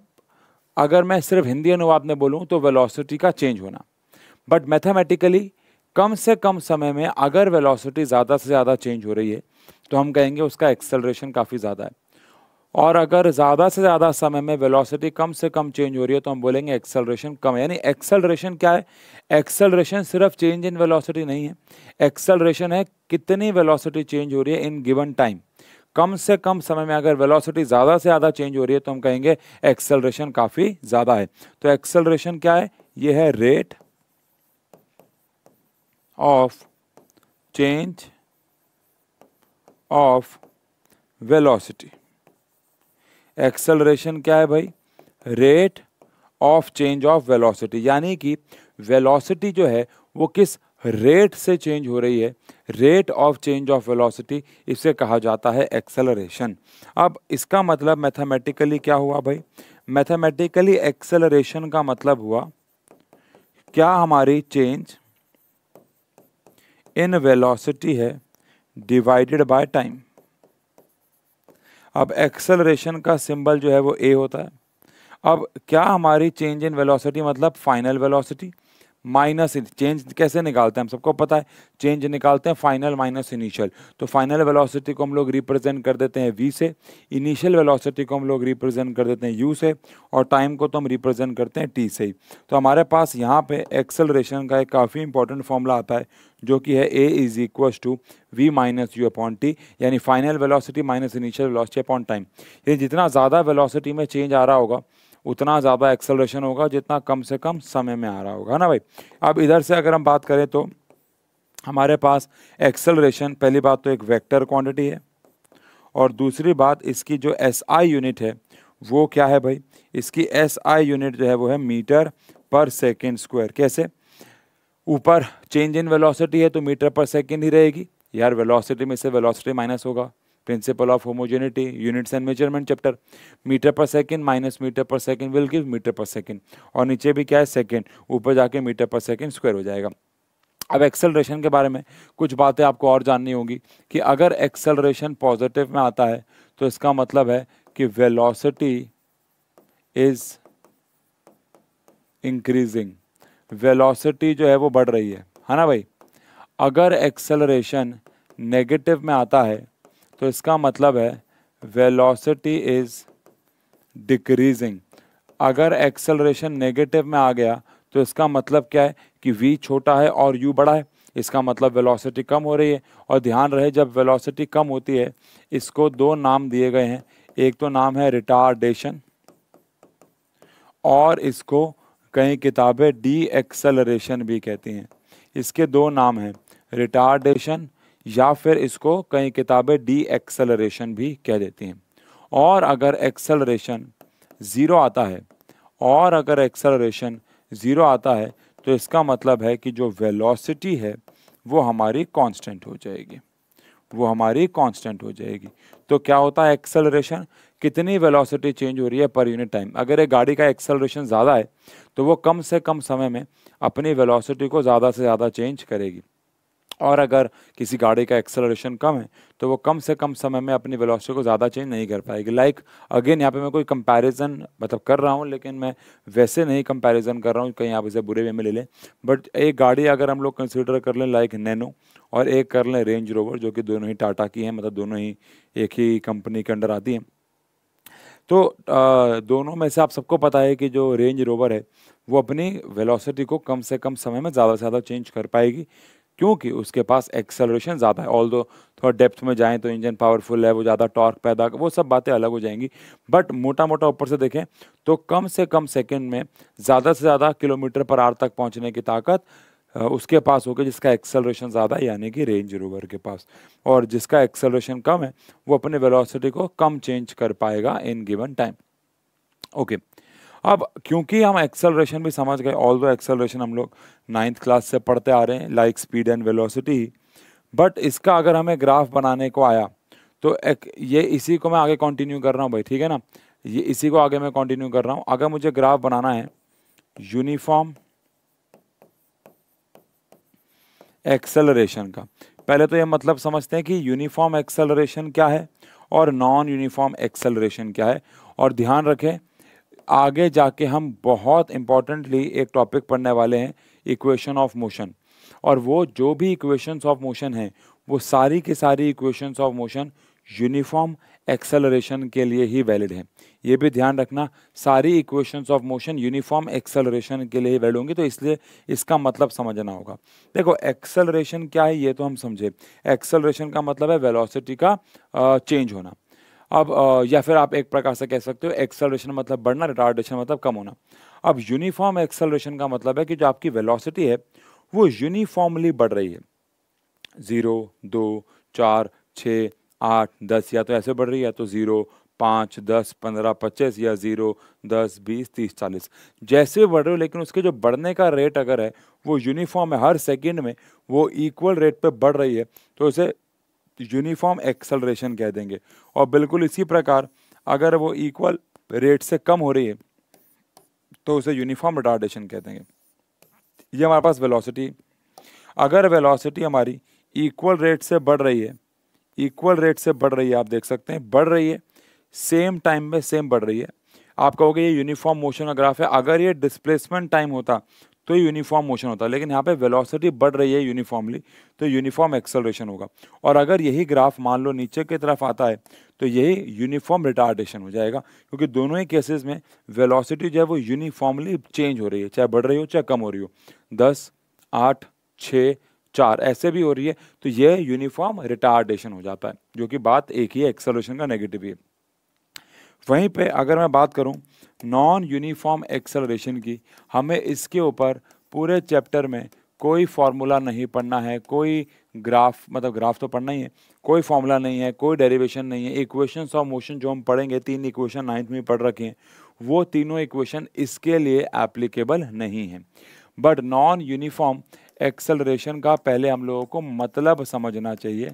अगर मैं सिर्फ हिंदी अनुवाद में बोलूं तो वेलोसिटी का चेंज होना, बट मैथमेटिकली कम से कम समय में अगर वेलोसिटी ज़्यादा से ज़्यादा चेंज हो रही है तो हम कहेंगे उसका एक्सेलरेशन काफ़ी ज़्यादा है। और अगर ज़्यादा से ज़्यादा समय में वेलोसिटी कम से कम चेंज हो रही है तो हम बोलेंगे एक्सेलरेशन कम है। यानी एक्सेलरेशन क्या है? एक्सेलरेशन सिर्फ चेंज इन वेलोसिटी नहीं है, एक्सेलरेशन है कितनी वेलोसिटी चेंज हो रही है इन गिवन टाइम। कम से कम समय में अगर वेलोसिटी ज़्यादा से ज़्यादा चेंज हो रही है तो हम कहेंगे एक्सेलरेशन काफ़ी ज़्यादा है। तो एक्सेलरेशन क्या है? ये है rate of change of velocity. Acceleration क्या है भाई? Rate of change of velocity, यानी कि वेलोसिटी जो है वो किस रेट से चेंज हो रही है, rate of change of velocity, इसे कहा जाता है एक्सेलरेशन। अब इसका मतलब मैथमेटिकली क्या हुआ भाई? मैथमेटिकली एक्सेलरेशन का मतलब हुआ क्या हमारी चेंज इन वेलोसिटी है डिवाइडेड बाय टाइम। अब एक्सेलरेशन का सिंबल जो है वो ए होता है। अब क्या हमारी चेंज इन वेलोसिटी मतलब फाइनल वेलोसिटी माइनस, चेंज कैसे निकालते हैं हम सबको पता है, चेंज निकालते हैं फाइनल माइनस इनिशियल। तो फाइनल वेलोसिटी को हम लोग रिप्रेजेंट कर देते हैं v से, इनिशियल वेलोसिटी को हम लोग रिप्रेजेंट कर देते हैं u से, और टाइम को तो हम रिप्रेजेंट करते हैं t से ही। तो हमारे पास यहाँ पे एक्सेलरेशन का एक काफ़ी इंपॉर्टेंट फॉर्मूला आता है जो कि है a is equal to we minus you upon t, यानी final velocity minus initial velocity upon time. ये जितना ज़्यादा वेलोसिटी में चेंज आ रहा होगा उतना ज़्यादा एक्सेलरेशन होगा जितना कम से कम समय में आ रहा होगा, है ना भाई। अब इधर से अगर हम बात करें तो हमारे पास एक्सेलरेशन पहली बात तो एक वेक्टर क्वांटिटी है, और दूसरी बात इसकी जो एसआई यूनिट है वो क्या है भाई? इसकी एसआई यूनिट जो है वो है मीटर पर सेकेंड स्क्वायर। कैसे? ऊपर चेंज इन वेलोसिटी है तो मीटर पर सेकेंड ही रहेगी यार, वेलोसिटी में से वेलोसिटी माइनस होगा, principle of homogeneity, units and measurement chapter. Metre per second minus metre per second will give metre per second, और नीचे भी क्या है सेकंड, ऊपर जाके मीटर पर सेकंड स्क्वायर हो जाएगा। अब एक्सेलरेशन के बारे में कुछ बातें आपको और जाननी होगी कि अगर एक्सेलरेशन पॉजिटिव में आता है तो इसका मतलब है कि वेलोसिटी इज इंक्रीजिंग, वेलोसिटी जो है वो बढ़ रही है ना भाई। अगर एक्सेलरेशन नेगेटिव में आता है तो इसका मतलब है वेलोसिटी इज डिक्रीजिंग। अगर एक्सेलरेशन नेगेटिव में आ गया तो इसका मतलब क्या है कि v छोटा है और u बड़ा है, इसका मतलब वेलोसिटी कम हो रही है। और ध्यान रहे जब वेलोसिटी कम होती है इसको दो नाम दिए गए हैं, एक तो नाम है रिटार्डेशन और इसको कई किताबें डी एक्सेलरेशन भी कहती हैं। इसके दो नाम हैं, रिटार्डेशन या फिर इसको कई किताबें डी एक्सेलरेशन भी कह देती हैं। और अगर एक्सेलरेशन ज़ीरो आता है, और अगर एक्सेलरेशन ज़ीरो आता है तो इसका मतलब है कि जो वेलोसिटी है वो हमारी कांस्टेंट हो जाएगी, वो हमारी कांस्टेंट हो जाएगी। तो क्या होता है एक्सेलरेशन? कितनी वेलोसिटी चेंज हो रही है पर यूनिट टाइम। अगर एक गाड़ी का एक्सेलरेशन ज़्यादा है तो वो कम से कम समय में अपनी वेलोसिटी को ज़्यादा से ज़्यादा चेंज करेगी, और अगर किसी गाड़ी का एक्सेलरेशन कम है तो वो कम से कम समय में अपनी वेलोसिटी को ज़्यादा चेंज नहीं कर पाएगी। अगेन यहाँ पे मैं कोई कंपैरिजन मतलब कर रहा हूँ, लेकिन मैं वैसे नहीं कंपैरिजन कर रहा हूँ कहीं आप इसे बुरे वे में ले लें, बट एक गाड़ी अगर हम लोग कंसिडर कर लें लाइक नैनो, और एक कर लें रेंज रोवर, जो कि दोनों ही टाटा की हैं, मतलब दोनों ही एक ही कंपनी के अंडर आती हैं, तो दोनों में से आप सबको पता है कि जो रेंज रोवर है वो अपनी वेलोसिटी को कम से कम समय में ज़्यादा से ज़्यादा चेंज कर पाएगी क्योंकि उसके पास एक्सेलरेशन ज़्यादा है। ऑल्दो थोड़ा डेप्थ में जाएं तो इंजन पावरफुल है, वो ज़्यादा टॉर्क पैदा, वो सब बातें अलग हो जाएंगी, बट मोटा मोटा ऊपर से देखें तो कम से कम सेकंड में ज़्यादा से ज़्यादा किलोमीटर पर आर तक पहुंचने की ताकत उसके पास होगी जिसका एक्सेलरेशन ज़्यादा है, यानी कि रेंज रोवर के पास। और जिसका एक्सेलरेशन कम है वो अपने वेलोसिटी को कम चेंज कर पाएगा इन गिवन टाइम। ओके, अब क्योंकि हम एक्सेलरेशन भी समझ गए, ऑल्दो एक्सेलरेशन हम लोग नाइन्थ क्लास से पढ़ते आ रहे हैं like speed and velocity, but इसका अगर हमें ग्राफ बनाने को आया तो ये इसी को मैं आगे कंटिन्यू कर रहा हूँ भाई, ठीक है ना, ये इसी को आगे मैं कंटिन्यू कर रहा हूँ। अगर मुझे ग्राफ बनाना है यूनिफॉर्म एक्सेलरेशन का, पहले तो ये मतलब समझते हैं कि यूनिफॉर्म एक्सेलरेशन क्या है और नॉन यूनिफॉर्म एक्सेलरेशन क्या है। और ध्यान रखें आगे जाके हम बहुत इंपॉर्टेंटली एक टॉपिक पढ़ने वाले हैं, इक्वेशन ऑफ मोशन, और वो जो भी इक्वेशंस ऑफ मोशन हैं वो सारी की सारी equations of motion uniform acceleration के लिए ही वैलिड है। ये भी ध्यान रखना, सारी equations of motion uniform acceleration के लिए ही वैलिड होंगी, तो इसलिए इसका मतलब समझना होगा। देखो एक्सेलरेशन क्या है ये तो हम समझे, एक्सेलरेशन का मतलब है वेलोसिटी का चेंज होना। अब या फिर आप एक प्रकार से कह सकते हो एक्सेलरेशन मतलब बढ़ना, रिटार्डेशन मतलब कम होना। अब यूनिफॉर्म एक्सेलरेशन का मतलब है कि जो आपकी वेलोसिटी है वो यूनिफॉर्मली बढ़ रही है, 0, 2, 4, 6, 8, 10 या तो ऐसे बढ़ रही है, तो 0, 5, 10, 15, 25 या 0, 10, 20, 30, 40 जैसे बढ़ रहे हो, लेकिन उसके जो बढ़ने का रेट अगर है वो यूनिफॉर्म है, हर सेकंड में वो इक्वल रेट पे बढ़ रही है, तो उसे यूनिफॉर्म एक्सेलरेशन कह देंगे। और बिल्कुल इसी प्रकार अगर वो इक्वल रेट से कम हो रही है तो उसे यूनिफॉर्म रिटार्डेशन कह देंगे। ये हमारे पास वेलोसिटी, अगर वेलोसिटी हमारी इक्वल रेट से बढ़ रही है, इक्वल रेट से बढ़ रही है, आप देख सकते हैं बढ़ रही है, सेम टाइम में सेम बढ़ रही है। आप कहोगे ये यूनिफॉर्म मोशन का ग्राफ है, अगर ये डिस्प्लेसमेंट टाइम होता तो यूनिफॉर्म मोशन होता, लेकिन यहाँ पे वेलोसिटी बढ़ रही है यूनिफॉर्मली, तो यूनिफॉर्म एक्सेलरेशन होगा। और अगर यही ग्राफ मान लो नीचे की तरफ आता है तो यही यूनिफॉर्म रिटार्डेशन हो जाएगा, क्योंकि दोनों ही केसेस में वेलोसिटी जो है वो यूनिफॉर्मली चेंज हो रही है, चाहे बढ़ रही हो चाहे कम हो रही हो, 10, 8, 6, 4 ऐसे भी हो रही है, तो यह यूनिफॉर्म रिटार्डेशन हो जाता है, जो कि बात एक ही है, एक्सेलरेशन का नेगेटिव है। वहीं पे अगर मैं बात करूं नॉन यूनिफॉर्म एक्सेलरेशन की, हमें इसके ऊपर पूरे चैप्टर में कोई फार्मूला नहीं पढ़ना है, कोई ग्राफ, मतलब ग्राफ तो पढ़ना ही है, कोई फार्मूला नहीं है, कोई डेरिवेशन नहीं है। इक्वेशंस ऑफ मोशन जो हम पढ़ेंगे, 3 इक्वेशन 9th में पढ़ रखे हैं, वो तीनों इक्वेशन इसके लिए एप्लीकेबल नहीं है। बट नॉन यूनिफॉर्म एक्सेलरेशन का पहले हम लोगों को मतलब समझना चाहिए।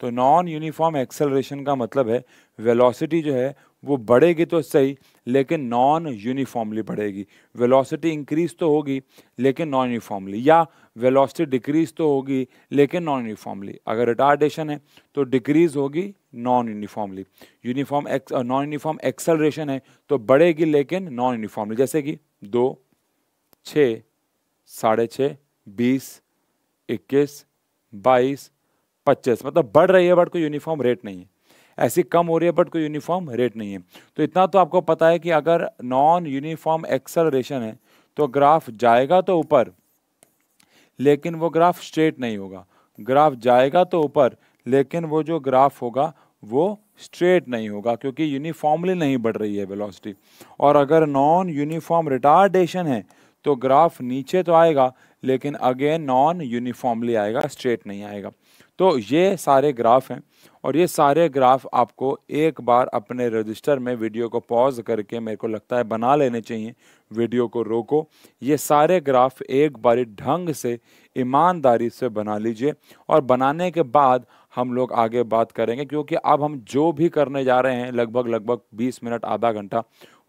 तो नॉन यूनिफॉर्म एक्सेलरेशन का मतलब है वेलोसिटी जो है वो बढ़ेगी तो सही, लेकिन नॉन यूनिफॉर्मली बढ़ेगी। वेलोसिटी इंक्रीज तो होगी लेकिन नॉन यूनिफॉर्मली, या वेलोसिटी डिक्रीज तो होगी लेकिन नॉन यूनिफॉर्मली। अगर रिटार्डेशन है तो डिक्रीज होगी non uniformly, non uniform acceleration है तो बढ़ेगी लेकिन नॉन यूनिफॉर्मली, जैसे कि 2, 6, 6.5, 20, 21, 22, 25, मतलब बढ़ रही है बट कोई यूनिफॉर्म रेट नहीं है, ऐसी कम हो रही है बट कोई यूनिफॉर्म रेट नहीं है। तो इतना तो आपको पता है कि अगर नॉन यूनिफॉर्म एक्सेलरेशन है तो ग्राफ जाएगा तो ऊपर, लेकिन वो ग्राफ स्ट्रेट नहीं होगा। ग्राफ जाएगा तो ऊपर, लेकिन वो जो ग्राफ होगा वो स्ट्रेट नहीं होगा, क्योंकि यूनिफॉर्मली नहीं बढ़ रही है वेलोसिटी। और अगर नॉन यूनिफॉर्म रिटार्डेशन है तो ग्राफ नीचे तो आएगा, लेकिन अगेन नॉन यूनिफॉर्मली आएगा, स्ट्रेट नहीं आएगा। तो ये सारे ग्राफ हैं, और ये सारे ग्राफ आपको एक बार अपने रजिस्टर में वीडियो को पॉज करके, मेरे को लगता है बना लेने चाहिए, वीडियो को रोको, ये सारे ग्राफ एक बारी ढंग से ईमानदारी से बना लीजिए, और बनाने के बाद हम लोग आगे बात करेंगे, क्योंकि अब हम जो भी करने जा रहे हैं लगभग 20 मिनट, आधा घंटा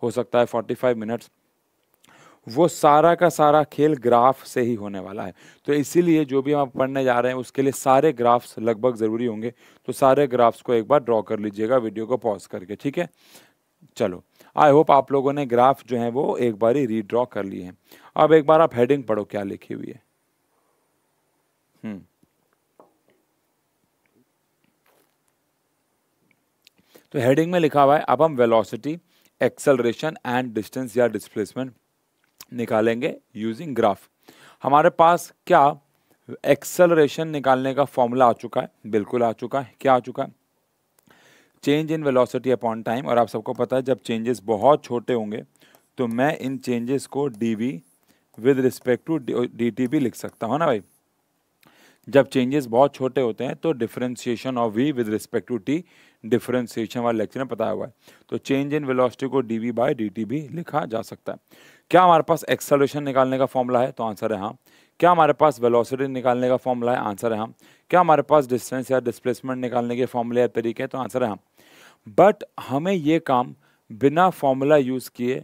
हो सकता है, 45 मिनट्स, वो सारा का सारा खेल ग्राफ से ही होने वाला है। तो इसीलिए जो भी हम पढ़ने जा रहे हैं उसके लिए सारे ग्राफ्स लगभग ज़रूरी होंगे, तो सारे ग्राफ्स को एक बार ड्रॉ कर लीजिएगा वीडियो को पॉज करके, ठीक है। चलो, आई होप आप लोगों ने ग्राफ जो है वो एक बार ही रीड्रॉ कर लिए हैं। अब एक बार आप हेडिंग पढ़ो क्या लिखी हुई है। तो हेडिंग में लिखा हुआ है, अब हम वेलोसिटी, एक्सेलरेशन एंड डिस्टेंस या डिस्प्लेसमेंट निकालेंगे यूजिंग ग्राफ। हमारे पास क्या एक्सेलरेशन निकालने का फॉर्मूला आ चुका है, बिल्कुल आ चुका है। क्या आ चुका है? Change in velocity upon time. और आप सबको पता है जब चेंजेस बहुत छोटे होंगे तो मैं इन चेंजेस को dv with respect to dt भी लिख सकता हूँ ना भाई। जब चेंजेस बहुत छोटे होते हैं तो differentiation of v with respect to t, differentiation वाला लेक्चर में बताया हुआ है। तो चेंज इन वेलोसिटी को dv बाय dt भी लिखा जा सकता है। क्या हमारे पास एक्सेलरेशन निकालने का फॉर्मूला है? तो आंसर है हाँ। क्या हमारे पास वेलोसिटी निकालने का फॉर्मूला है? आंसर है हाँ। क्या हमारे पास डिस्टेंस या डिस्प्लेसमेंट निकालने के फॉर्मूले या तरीके हैं? तो आंसर है हाँ। बट हमें ये काम बिना फॉर्मूला यूज़ किए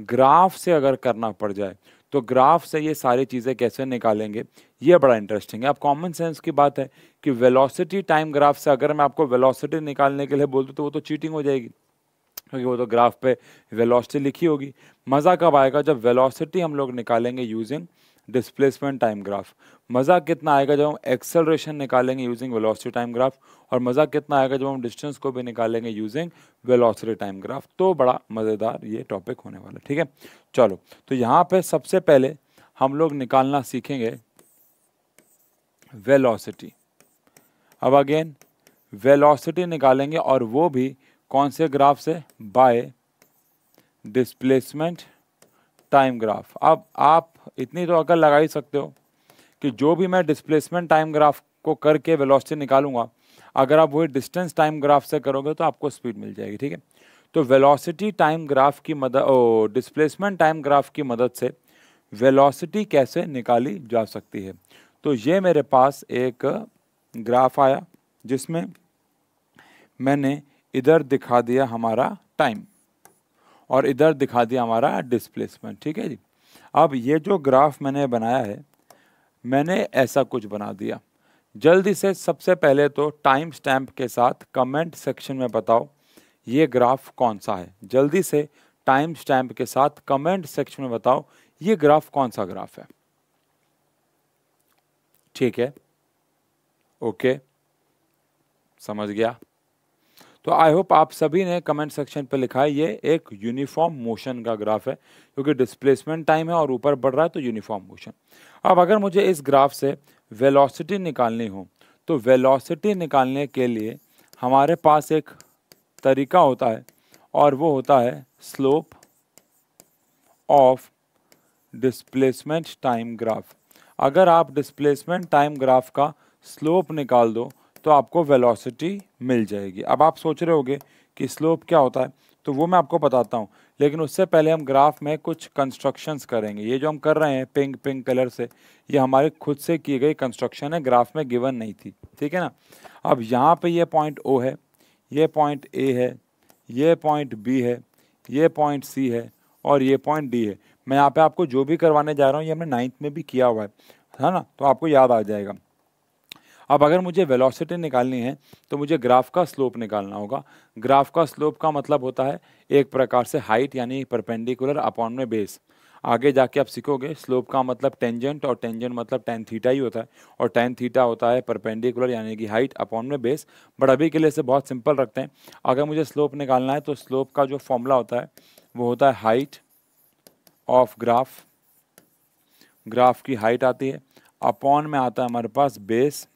ग्राफ से अगर करना पड़ जाए तो ग्राफ से ये सारी चीज़ें कैसे निकालेंगे, ये बड़ा इंटरेस्टिंग है। अब कॉमन सेंस की बात है कि वेलोसिटी टाइम ग्राफ से अगर मैं आपको वेलोसिटी निकालने के लिए बोल दूँ तो वो तो चीटिंग हो जाएगी, क्योंकि वो तो ग्राफ पे वेलोसिटी लिखी होगी। मज़ा कब आएगा जब वेलोसिटी हम लोग निकालेंगे यूजिंग डिस्प्लेसमेंट टाइम ग्राफ। मज़ा कितना आएगा जब हम एक्सेलरेशन निकालेंगे यूजिंग वेलोसिटी टाइम ग्राफ, और मज़ा कितना आएगा जब हम डिस्टेंस को भी निकालेंगे यूजिंग वेलोसिटी टाइम ग्राफ। तो बड़ा मज़ेदार ये टॉपिक होने वाला, ठीक है। चलो, तो यहाँ पे सबसे पहले हम लोग निकालना सीखेंगे वेलोसिटी। अब अगेन वेलोसिटी निकालेंगे, और वो भी कौन से ग्राफ से? By displacement time graph. अब आप इतनी तो अकल लगा ही सकते हो कि जो भी मैं डिस्प्लेसमेंट टाइम ग्राफ को करके वेलोसिटी निकालूंगा, अगर आप वही डिस्टेंस टाइम ग्राफ से करोगे तो आपको स्पीड मिल जाएगी, ठीक है। तो वेलोसिटी टाइम ग्राफ की मदद, डिस्प्लेसमेंट टाइम ग्राफ की मदद से वेलोसिटी कैसे निकाली जा सकती है। तो ये मेरे पास एक ग्राफ आया जिसमें मैंने इधर दिखा दिया हमारा टाइम और इधर दिखा दिया हमारा डिस्प्लेसमेंट, ठीक है जी। अब ये जो ग्राफ मैंने बनाया है, मैंने ऐसा कुछ बना दिया। जल्दी से सबसे पहले तो टाइम स्टैम्प के साथ कमेंट सेक्शन में बताओ ये ग्राफ कौन सा है। जल्दी से टाइम स्टैम्प के साथ कमेंट सेक्शन में बताओ ये ग्राफ कौन सा ग्राफ है, ठीक है। ओके, समझ गया। तो आई होप आप सभी ने कमेंट सेक्शन पे लिखा है ये एक यूनिफॉर्म मोशन का ग्राफ है, क्योंकि डिस्प्लेसमेंट टाइम है और ऊपर बढ़ रहा है तो यूनिफॉर्म मोशन। अब अगर मुझे इस ग्राफ से वेलोसिटी निकालनी हो तो वेलोसिटी निकालने के लिए हमारे पास एक तरीका होता है और वो होता है slope of displacement time graph. अगर आप डिस्प्लेसमेंट टाइम ग्राफ का स्लोप निकाल दो तो आपको वेलोसिटी मिल जाएगी। अब आप सोच रहे होगे कि स्लोप क्या होता है, तो वो मैं आपको बताता हूँ, लेकिन उससे पहले हम ग्राफ में कुछ कंस्ट्रक्शंस करेंगे। ये जो हम कर रहे हैं पिंक पिंक कलर से, ये हमारे खुद से की गई कंस्ट्रक्शन है, ग्राफ में गिवन नहीं थी, ठीक है ना। अब यहाँ पे ये पॉइंट ओ है, ये पॉइंट ए है, ये पॉइंट बी है, ये पॉइंट सी है और ये पॉइंट डी है। मैं यहाँ पे आपको जो भी करवाने जा रहा हूँ ये हमने 9th में भी किया हुआ है ना, तो आपको याद आ जाएगा। अब अगर मुझे वेलोसिटी निकालनी है तो मुझे ग्राफ का स्लोप निकालना होगा। ग्राफ का स्लोप का मतलब होता है एक प्रकार से हाइट, यानी परपेंडिकुलर अपॉन में बेस। आगे जाके आप सीखोगे स्लोप का मतलब टेंजेंट, और टेंजेंट मतलब tan थीटा ही होता है, और tan थीटा होता है परपेंडिकुलर यानी कि हाइट अपॉन में बेस। बट अभी के लिए इसे बहुत सिंपल रखते हैं। अगर मुझे स्लोप निकालना है तो स्लोप का जो फॉर्मूला होता है वो होता है हाइट ऑफ ग्राफ, ग्राफ की हाइट आती है, अपॉन में आता है हमारे पास बेस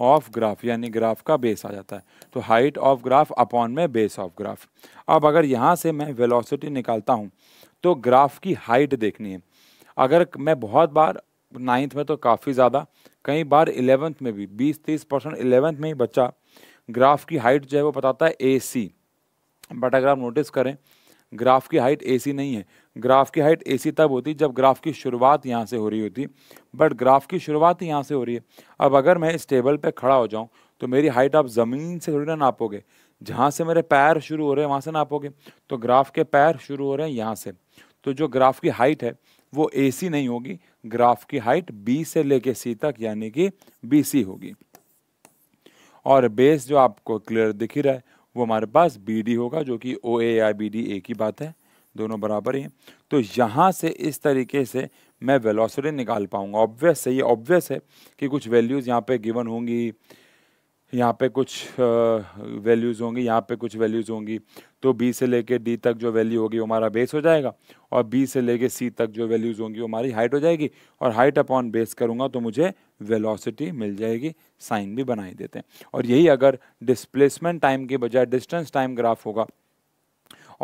ऑफ ग्राफ, यानी ग्राफ का बेस आ जाता है। तो हाइट ऑफ ग्राफ अपॉन में बेस ऑफ ग्राफ। अब अगर यहाँ से मैं वेलोसिटी निकालता हूँ तो ग्राफ की हाइट देखनी है। अगर मैं बहुत बार 9th में तो काफ़ी ज़्यादा, कई बार 11th में भी 20-30% 11th में ही बच्चा ग्राफ की हाइट जो है वो बताता है AC, बट अगर आप नोटिस करें ग्राफ की हाइट AC नहीं है। ग्राफ की हाइट AC तब होती जब ग्राफ की शुरुआत यहाँ से हो रही होती, बट ग्राफ की शुरुआत यहाँ से हो रही है। अब अगर मैं इस टेबल पे खड़ा हो जाऊँ तो मेरी हाइट आप ज़मीन से थोड़ी ना नापोगे, जहाँ से मेरे पैर शुरू हो रहे हैं वहाँ से नापोगे। तो ग्राफ के पैर शुरू हो रहे हैं यहाँ से, तो जो ग्राफ की हाइट है वो AC नहीं होगी, ग्राफ की हाइट B से लेके C तक यानी कि BC होगी, और बेस जो आपको क्लियर दिख ही रहा है वो हमारे पास BD होगा, जो कि OA या BD एक ही बात है, दोनों बराबर ही हैं। तो यहाँ से इस तरीके से मैं वेलोसिटी निकाल पाऊँगा। ऑब्वियस है, ये ऑब्वियस है कि कुछ वैल्यूज़ यहाँ पे गिवन होंगी, यहाँ पे कुछ वैल्यूज़ होंगी, यहाँ पे कुछ वैल्यूज़ होंगी। तो B से लेके D तक जो वैल्यू होगी वो हमारा बेस हो जाएगा, और B से लेके C तक जो वैल्यूज़ होंगी वो हमारी हाइट हो जाएगी, और हाइट अपॉन बेस करूँगा तो मुझे वेलोसिटी मिल जाएगी। साइन भी बनाई देते हैं। और यही अगर डिस्प्लेसमेंट टाइम के बजाय डिस्टेंस टाइम ग्राफ होगा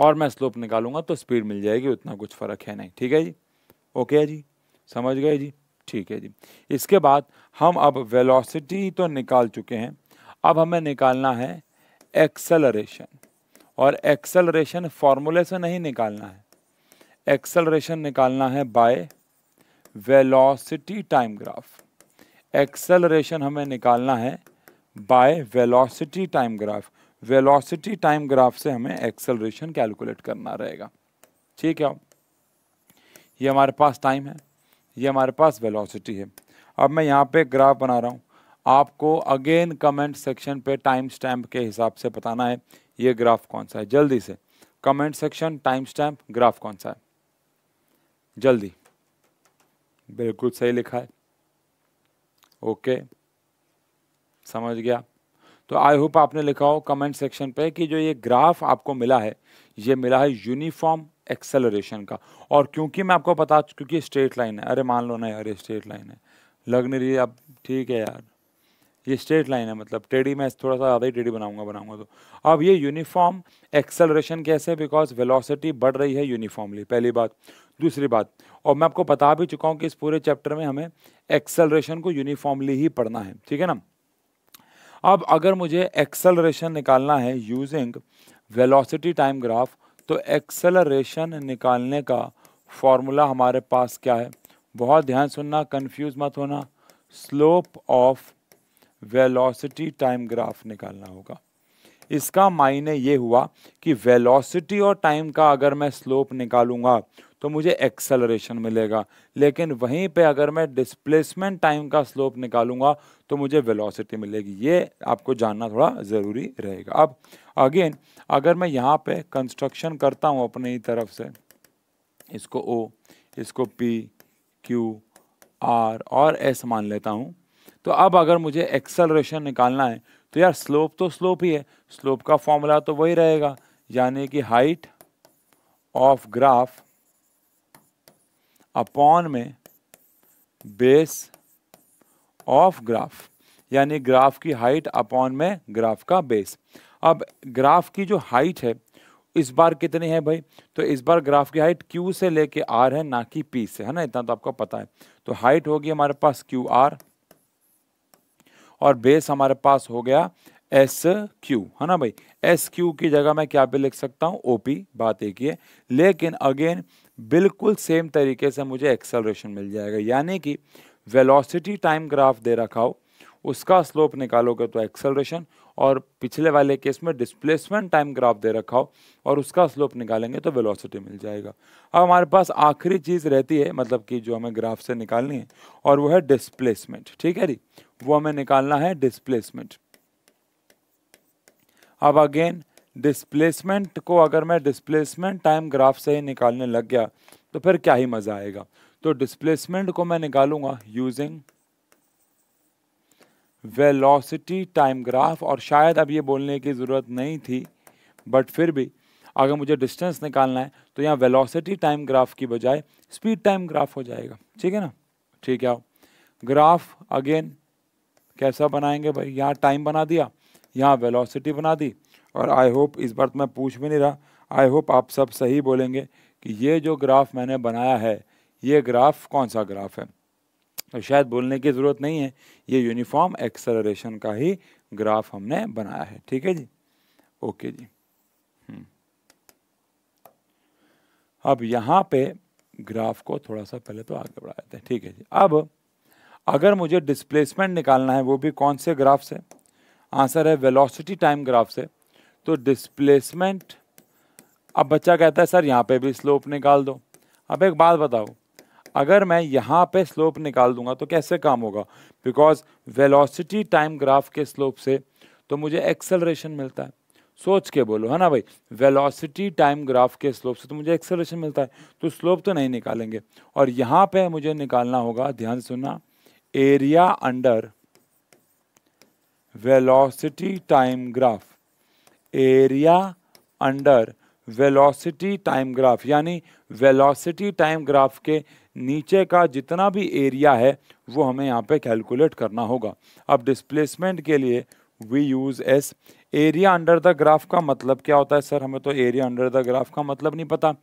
और मैं स्लोप निकालूंगा तो स्पीड मिल जाएगी, उतना कुछ फ़र्क है नहीं, ठीक है जी। ओके जी, समझ गए जी, ठीक है जी। इसके बाद हम अब वेलोसिटी तो निकाल चुके हैं, अब हमें निकालना है एक्सेलरेशन, और एक्सेलरेशन फॉर्मूले से नहीं निकालना है, एक्सेलरेशन निकालना है by velocity time graph. Acceleration हमें निकालना है by velocity time graph, velocity time graph से हमें एक्सेलरेशन कैलकुलेट करना रहेगा, ठीक है। ये हमारे पास टाइम है, ये हमारे पास वेलोसिटी है। अब मैं यहाँ पे ग्राफ बना रहा हूँ, आपको अगेन कमेंट सेक्शन पे टाइम स्टैम्प के हिसाब से बताना है ये ग्राफ कौन सा है। जल्दी से comment section, time stamp, graph कौन सा है, जल्दी बिल्कुल सही लिखा है। ओके, समझ गया। तो आई होप आपने लिखा हो कमेंट सेक्शन पे कि जो ये ग्राफ आपको मिला है, ये मिला है यूनिफॉर्म एक्सेलरेशन का। और क्योंकि मैं आपको बता, क्योंकि स्ट्रेट लाइन है, अरे मान लो ना यार ये स्ट्रेट लाइन है, लग नहीं रही है अब, ठीक है यार ये स्ट्रेट लाइन है, मतलब टेढ़ी मैं थोड़ा सा ज़्यादा ही टेढ़ी बनाऊंगा। तो अब ये यूनिफॉर्म एक्सेलरेशन कैसे, बिकॉज वेलोसिटी बढ़ रही है यूनिफॉर्मली, पहली बात। दूसरी बात, और मैं आपको बता भी चुका हूँ कि इस पूरे चैप्टर में हमें एक्सेलरेशन को यूनिफॉर्मली ही पढ़ना है, ठीक है ना। अब अगर मुझे एक्सेलरेशन निकालना है यूजिंग वेलोसिटी टाइम ग्राफ, तो एक्सेलरेशन निकालने का फॉर्मूला हमारे पास क्या है, बहुत ध्यान सुनना, कंफ्यूज मत होना, slope of velocity time graph निकालना होगा। इसका मायने ये हुआ कि वेलोसिटी और टाइम का अगर मैं स्लोप निकालूंगा तो मुझे एक्सेलरेशन मिलेगा, लेकिन वहीं पे अगर मैं डिस्प्लेसमेंट टाइम का स्लोप निकालूंगा तो मुझे वेलोसिटी मिलेगी। ये आपको जानना थोड़ा ज़रूरी रहेगा। अब अगेन अगर मैं यहाँ पे कंस्ट्रक्शन करता हूँ अपनी तरफ से, इसको ओ, इसको पी, क्यू, आर और एस मान लेता हूँ, तो अब अगर मुझे एक्सेलरेशन निकालना है तो यार स्लोप तो स्लोप ही है, स्लोप का फॉर्मूला तो वही रहेगा, यानी कि हाइट ऑफ ग्राफ अपॉन में बेस ऑफ ग्राफ, यानी ग्राफ की हाइट अपॉन में ग्राफ का बेस। अब ग्राफ की जो हाइट है इस बार कितनी है भाई, तो इस बार ग्राफ की हाइट Q से लेके R है, ना कि P से, है ना, इतना तो आपको पता है। तो हाइट होगी हमारे पास QR और बेस हमारे पास हो गया SQ, है ना भाई। SQ की जगह मैं क्या पे लिख सकता हूँ, OP, बात एक ही है। लेकिन अगेन बिल्कुल सेम तरीके से मुझे एक्सेलरेशन मिल जाएगा, यानी कि वेलोसिटी टाइम ग्राफ दे रखा हो उसका स्लोप निकालोगे तो एक्सेलरेशन, और पिछले वाले केस में डिस्प्लेसमेंट टाइम ग्राफ दे रखा हो और उसका स्लोप निकालेंगे तो वेलोसिटी मिल जाएगा। अब हमारे पास आखिरी चीज़ रहती है, मतलब कि जो हमें ग्राफ से निकालनी है, और वो है डिस्प्लेसमेंट, ठीक है जी, वो हमें निकालना है डिस्प्लेसमेंट। अब अगेन डिस्प्लेसमेंट को अगर मैं डिस्प्लेसमेंट टाइम ग्राफ से ही निकालने लग गया तो फिर क्या ही मज़ा आएगा। तो डिस्प्लेसमेंट को मैं निकालूंगा यूजिंग वेलोसिटी टाइम ग्राफ, और शायद अब ये बोलने की ज़रूरत नहीं थी बट फिर भी अगर मुझे डिस्टेंस निकालना है तो यहाँ वेलोसिटी टाइम ग्राफ की बजाय स्पीड टाइम ग्राफ हो जाएगा, ठीक है ना। ठीक है, ग्राफ अगेन कैसा बनाएंगे भाई, यहाँ टाइम बना दिया, यहाँ वेलोसिटी बना दी, और आई होप इस बार तो मैं पूछ भी नहीं रहा, आई होप आप सब सही बोलेंगे कि ये जो ग्राफ मैंने बनाया है ये ग्राफ कौन सा ग्राफ है। तो शायद बोलने की ज़रूरत नहीं है, ये यूनिफॉर्म एक्सेलरेशन का ही ग्राफ हमने बनाया है, ठीक है जी। ओके जी, अब यहाँ पे ग्राफ को थोड़ा सा पहले तो आगे बढ़ा देते हैं, ठीक है जी। अब अगर मुझे डिस्प्लेसमेंट निकालना है, वो भी कौन से ग्राफ से, आंसर है वेलोसिटी टाइम ग्राफ से। तो डिस्प्लेसमेंट, अब बच्चा कहता है सर यहाँ पे भी स्लोप निकाल दो। अब एक बात बताओ, अगर मैं यहाँ पे स्लोप निकाल दूंगा तो कैसे काम होगा, बिकॉज वेलोसिटी टाइम ग्राफ के स्लोप से तो मुझे एक्सेलरेशन मिलता है, सोच के बोलो, है ना भाई, वेलोसिटी टाइम ग्राफ के स्लोप से तो मुझे एक्सेलरेशन मिलता है, तो स्लोप तो नहीं निकालेंगे। और यहाँ पे मुझे निकालना होगा, ध्यान सुनना, area under velocity time graph, area under velocity time graph, यानी वेलोसिटी टाइम ग्राफ के नीचे का जितना भी एरिया है वो हमें यहाँ पे कैलकुलेट करना होगा। अब डिस्प्लेसमेंट के लिए we use S. Area under the graph का मतलब क्या होता है सर, हमें तो एरिया अंडर द ग्राफ का मतलब नहीं पता।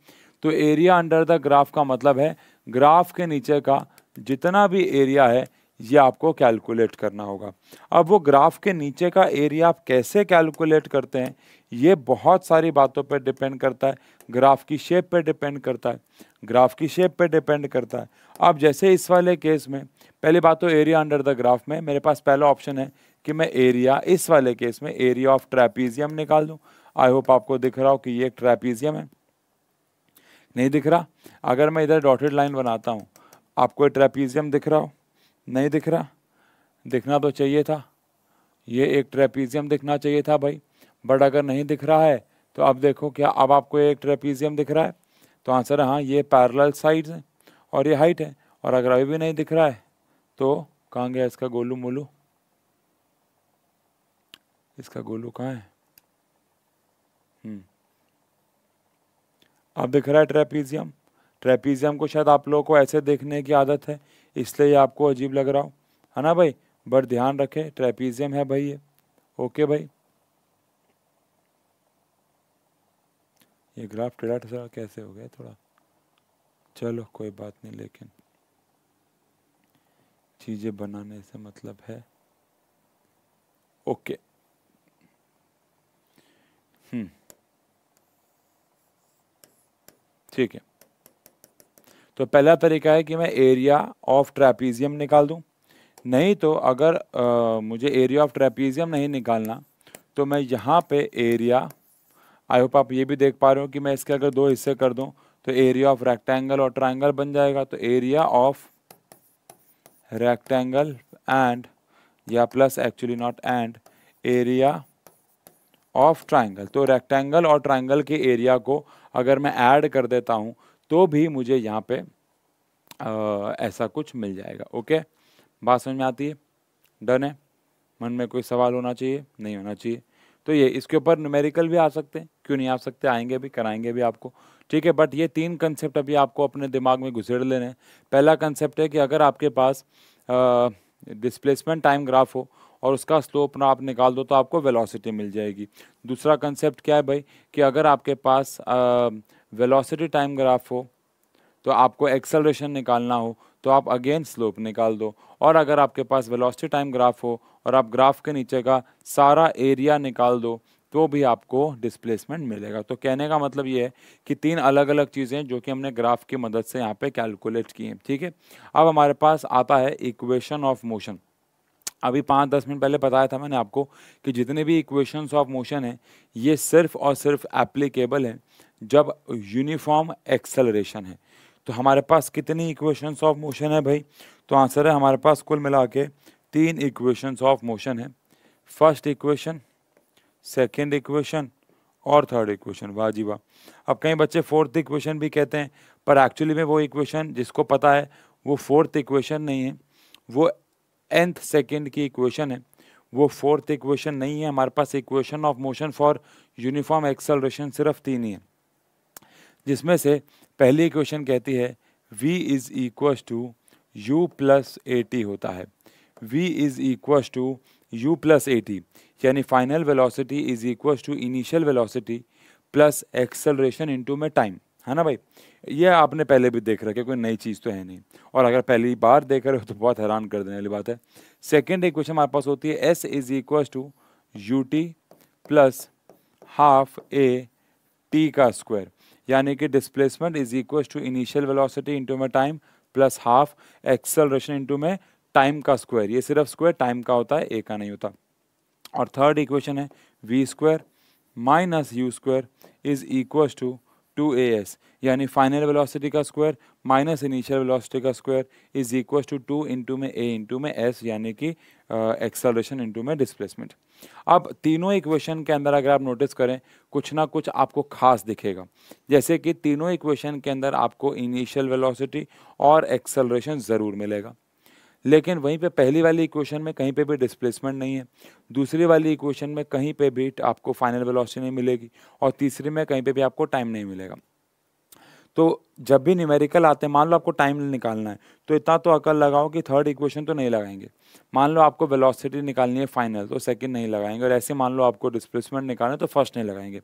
तो एरिया अंडर द ग्राफ का मतलब है ग्राफ के नीचे का जितना भी एरिया है ये आपको कैलकुलेट करना होगा। अब वो ग्राफ के नीचे का एरिया आप कैसे कैलकुलेट करते हैं, ये बहुत सारी बातों पर डिपेंड करता है, ग्राफ की शेप पे डिपेंड करता है, ग्राफ की शेप पे डिपेंड करता है। अब जैसे इस वाले केस में, पहली बात तो एरिया अंडर द ग्राफ में मेरे पास पहला ऑप्शन है कि मैं एरिया, इस वाले केस में एरिया ऑफ ट्रैपीजियम निकाल दूँ। आई होप आपको दिख रहा हो कि ये एक ट्रैपीजियम है, नहीं दिख रहा। अगर मैं इधर डॉटेड लाइन बनाता हूँ, आपको ट्रैपीजियम दिख रहा हो, नहीं दिख रहा, दिखना तो चाहिए था, ये एक ट्रेपीजियम दिखना चाहिए था भाई, बट अगर नहीं दिख रहा है तो अब देखो क्या अब आपको एक ट्रेपीजियम दिख रहा है। तो आंसर है हाँ, ये पैरेलल साइड्स हैं और ये हाइट है और अगर अभी भी नहीं दिख रहा है तो कहाँ गया इसका गोलू मोलू, इसका गोलू कहाँ है? आप दिख रहा है ट्रेपीजियम। ट्रेपीजियम को शायद आप लोगों को ऐसे देखने की आदत है इसलिए आपको अजीब लग रहा हो, है ना भाई, बट ध्यान रखें ट्रेपीजियम है भाई ये। ओके भाई, ये ग्राफ टेढ़ा टेढ़ा कैसे हो गया थोड़ा, चलो कोई बात नहीं, लेकिन चीज़ें बनाने से मतलब है। ओके ठीक है, तो पहला तरीका है कि मैं एरिया ऑफ ट्रेपीजियम निकाल दूं। नहीं तो अगर मुझे एरिया ऑफ ट्रेपीजियम नहीं निकालना तो मैं यहाँ पे एरिया, आई होप आप ये भी देख पा रहे हो कि मैं इसके अगर दो हिस्से कर दूं तो एरिया ऑफ रेक्टेंगल और ट्रायंगल बन जाएगा। तो एरिया ऑफ रेक्टेंगल एंड, या plus actually not and, area of triangle. तो रेक्टेंगल और ट्रायंगल के एरिया को अगर मैं ऐड कर देता हूँ तो भी मुझे यहाँ पे ऐसा कुछ मिल जाएगा। ओके, बात समझ में आती है? डन है? मन में कोई सवाल होना चाहिए? नहीं होना चाहिए। तो ये इसके ऊपर न्यूमेरिकल भी आ सकते हैं, क्यों नहीं आ सकते, आएंगे भी, कराएंगे भी आपको, ठीक है। बट ये तीन कंसेप्ट अभी आपको अपने दिमाग में घुसेड़ लेने हैं। पहला कंसेप्ट है कि अगर आपके पास डिस्प्लेसमेंट टाइम ग्राफ हो और उसका स्लोप ना आप निकाल दो तो आपको वेलोसिटी मिल जाएगी। दूसरा कंसेप्ट क्या है भाई, कि अगर आपके पास वेलोसिटी टाइम ग्राफ हो तो आपको एक्सेलरेशन निकालना हो तो आप अगेन स्लोप निकाल दो, और अगर आपके पास वेलोसिटी टाइम ग्राफ हो और आप ग्राफ के नीचे का सारा एरिया निकाल दो तो भी आपको डिस्प्लेसमेंट मिलेगा। तो कहने का मतलब ये है कि तीन अलग अलग चीज़ें जो कि हमने ग्राफ की मदद से यहाँ पे कैलकुलेट की हैं, ठीक है। अब हमारे पास आता है इक्वेशन ऑफ मोशन। अभी 5-10 मिनट पहले बताया था मैंने आपको कि जितने भी इक्वेशंस ऑफ मोशन हैं ये सिर्फ और सिर्फ एप्लीकेबल हैं जब यूनिफॉर्म एक्सेलरेशन है। तो हमारे पास कितनी इक्वेशंस ऑफ मोशन है भाई? तो आंसर है हमारे पास कुल मिला के 3 इक्वेशंस ऑफ मोशन है, फर्स्ट इक्वेशन, सेकंड इक्वेशन और थर्ड इक्वेशन। वाह जी वाह। अब कई बच्चे फोर्थ इक्वेशन भी कहते हैं, पर एक्चुअली में वो इक्वेशन जिसको पता है वो फोर्थ इक्वेशन नहीं है, वो nth सेकेंड की इक्वेशन है, वो फोर्थ इक्वेशन नहीं है। हमारे पास equation of motion for uniform acceleration सिर्फ 3 ही है, जिसमें से पहली इक्वेशन कहती है v is equal to you plus A T होता है, v is equal to you plus A T, यानी final velocity is equal to initial velocity plus acceleration into में टाइम, है ना भाई। ये आपने पहले भी देख रखा है, कोई नई चीज़ तो है नहीं, और अगर पहली बार देख रहे हो तो बहुत हैरान कर देने वाली बात है। सेकेंड इक्वेशन हमारे पास होती है s is equal to U T plus half A T का स्क्वायर, यानी कि displacement is equal to initial velocity into में time plus half acceleration into में टाइम का स्क्वायर। ये सिर्फ स्क्वायर टाइम का होता है, ए का नहीं होता। और थर्ड इक्वेशन है we square minus you square is equal to 2as, यानी फाइनल वेलोसिटी का स्क्वायर माइनस इनिशियल वेलोसिटी का square is equal to 2 into में a इंटू में s, यानी कि एक्सेलरेशन इंटू में डिस्प्लेसमेंट। अब तीनों इक्वेशन के अंदर अगर आप नोटिस करें कुछ ना कुछ आपको खास दिखेगा, जैसे कि तीनों इक्वेशन के अंदर आपको इनिशियल वेलोसिटी और एक्सेलरेशन ज़रूर मिलेगा, लेकिन वहीं पे पहली वाली इक्वेशन में कहीं पे भी डिस्प्लेसमेंट नहीं है, दूसरी वाली इक्वेशन में कहीं पे भी आपको फाइनल वेलोसिटी नहीं मिलेगी, और तीसरी में कहीं पे भी आपको टाइम नहीं मिलेगा। तो जब भी न्यूमेरिकल आते हैं, मान लो आपको टाइम निकालना है तो इतना तो अकल लगाओ कि थर्ड इक्वेशन तो नहीं लगाएंगे, मान लो आपको वेलोसिटी निकालनी है फाइनल तो सेकंड नहीं लगाएंगे, और ऐसे मान लो आपको डिस्प्लेसमेंट निकालना है तो फर्स्ट नहीं लगाएंगे।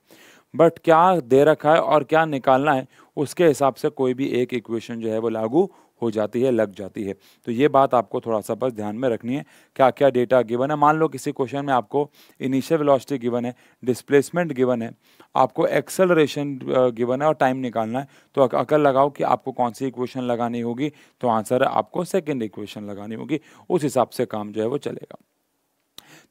बट क्या दे रखा है और क्या निकालना है उसके हिसाब से कोई भी एक इक्वेशन जो है वो लागू हो जाती है, लग जाती है। तो ये बात आपको थोड़ा सा बस ध्यान में रखनी है, क्या क्या डेटा गिवन है। मान लो किसी क्वेश्चन में आपको इनिशियल वेलोसिटी गिवन है, डिस्प्लेसमेंट गिवन है, आपको एक्सेलरेशन गिवन है और टाइम निकालना है, तो अकल लगाओ कि आपको कौन सी इक्वेशन लगानी होगी। तो आंसर है आपको सेकेंड इक्वेशन लगानी होगी, उस हिसाब से काम जो है वो चलेगा।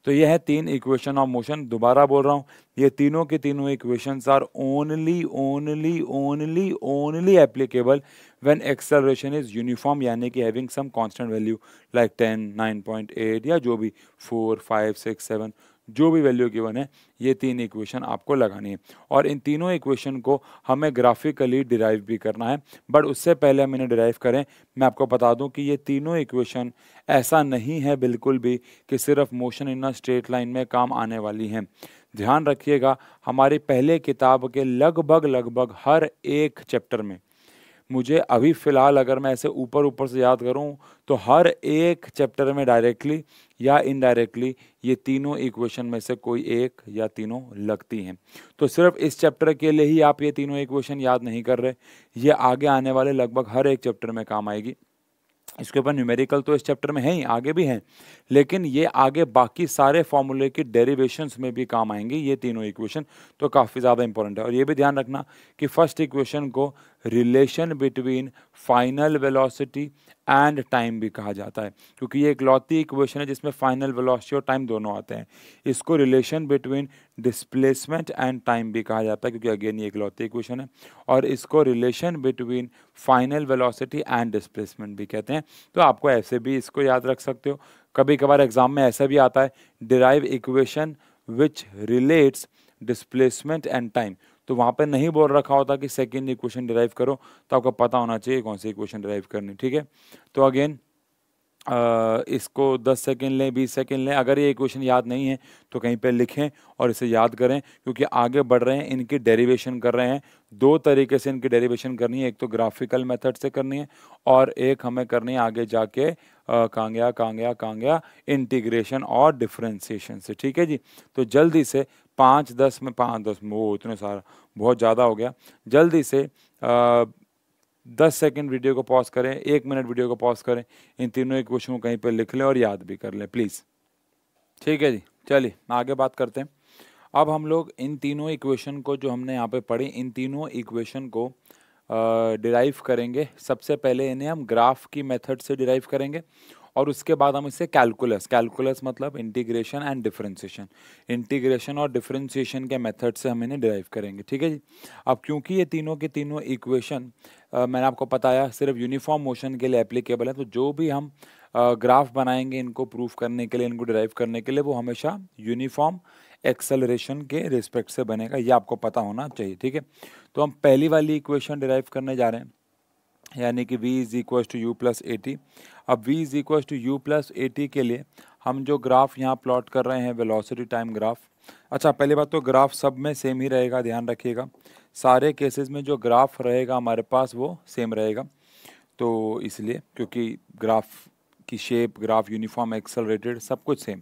तो यह है 3 इक्वेशन ऑफ मोशन। दोबारा बोल रहा हूँ, ये तीनों के तीनों equations are only only only only applicable when acceleration is uniform, यानी कि having some constant value like 10, 9.8 या जो भी 4, 5, 6, 7 जो भी वैल्यू गिवन है, ये तीन इक्वेशन आपको लगानी है और इन तीनों इक्वेशन को हमें ग्राफिकली डिराइव भी करना है। बट उससे पहले हम इन्हें डिराइव करें, मैं आपको बता दूं कि ये तीनों इक्वेशन ऐसा नहीं है बिल्कुल भी कि सिर्फ motion in a straight line में काम आने वाली हैं। ध्यान रखिएगा, हमारी पहले किताब के लगभग हर एक चैप्टर में, मुझे अभी फ़िलहाल अगर मैं ऐसे ऊपर से याद करूं तो हर एक चैप्टर में डायरेक्टली या इनडायरेक्टली ये तीनों इक्वेशन में से कोई एक या तीनों लगती हैं। तो सिर्फ इस चैप्टर के लिए ही आप ये तीनों इक्वेशन याद नहीं कर रहे, ये आगे आने वाले लगभग हर एक चैप्टर में काम आएगी। इसके ऊपर न्यूमेरिकल तो इस चैप्टर में है ही, आगे भी हैं, लेकिन ये आगे बाकी सारे फॉर्मूले की डेरिवेशंस में भी काम आएंगे ये तीनों इक्वेशन, तो काफ़ी ज़्यादा इंपॉर्टेंट है। और ये भी ध्यान रखना कि फर्स्ट इक्वेशन को relation between final velocity and time भी कहा जाता है, क्योंकि ये इकलौती इक्वेशन है जिसमें फाइनल वेलोसिटी और टाइम दोनों आते हैं। इसको relation between displacement and time भी कहा जाता है, क्योंकि अगेन ये इकलौती इक्वेशन है, और इसको relation between final velocity and displacement भी कहते हैं। तो आपको ऐसे भी इसको याद रख सकते हो। कभी कभार एग्जाम में ऐसा भी आता है, derive equation which relates displacement and time, तो वहाँ पे नहीं बोल रखा होता कि सेकेंड इक्वेशन डिराइव करो, तो आपको पता होना चाहिए कौन सी इक्वेशन डिराइव करनी। ठीक है, तो अगेन इसको 10 सेकेंड लें, 20 सेकेंड लें, अगर ये इक्वेशन याद नहीं है तो कहीं पे लिखें और इसे याद करें, क्योंकि आगे बढ़ रहे हैं, इनकी डेरिवेशन कर रहे हैं। दो तरीके से इनकी डेरिवेशन करनी है, एक तो ग्राफिकल मेथड से करनी है और एक हमें करनी है आगे जाके कांग्या इंटीग्रेशन और डिफ्रेंसीशन से। ठीक है जी, तो जल्दी से 5-10 वो इतने सारा बहुत ज़्यादा हो गया, जल्दी से 10 सेकेंड वीडियो को पॉज करें, 1 मिनट वीडियो को पॉज करें, इन तीनों इक्वेशन को कहीं पर लिख लें और याद भी कर लें प्लीज़। ठीक है जी, चलिए आगे बात करते हैं। अब हम लोग इन तीनों इक्वेशन को जो हमने यहाँ पे पढ़ी, इन तीनों इक्वेशन को डिराइव करेंगे। सबसे पहले इन्हें हम ग्राफ की मेथड से डिराइव करेंगे और उसके बाद हम इसे कैलकुलस मतलब इंटीग्रेशन एंड डिफरेंशिएशन, इंटीग्रेशन और डिफरेंशिएशन के मेथड से हम इन्हें डिराइव करेंगे। ठीक है जी, अब क्योंकि ये तीनों के तीनों इक्वेशन मैंने आपको बताया सिर्फ यूनिफॉर्म मोशन के लिए एप्लीकेबल है, तो जो भी हम ग्राफ बनाएंगे इनको प्रूफ करने के लिए, इनको डिराइव करने के लिए, वो हमेशा यूनिफॉर्म एक्सेलरेशन के रिस्पेक्ट से बनेगा, ये आपको पता होना चाहिए। ठीक है, तो हम पहली वाली इक्वेशन डिराइव करने जा रहे हैं, यानी कि v = u + at। अब v = u + at के लिए हम जो ग्राफ यहाँ प्लॉट कर रहे हैं, वेलोसिटी टाइम ग्राफ। अच्छा, पहली बात तो ग्राफ सब में सेम ही रहेगा, ध्यान रखिएगा, सारे केसेस में जो ग्राफ रहेगा हमारे पास वो सेम रहेगा, तो इसलिए क्योंकि ग्राफ की शेप, ग्राफ यूनिफॉर्म एक्सेलरेटेड, सब कुछ सेम।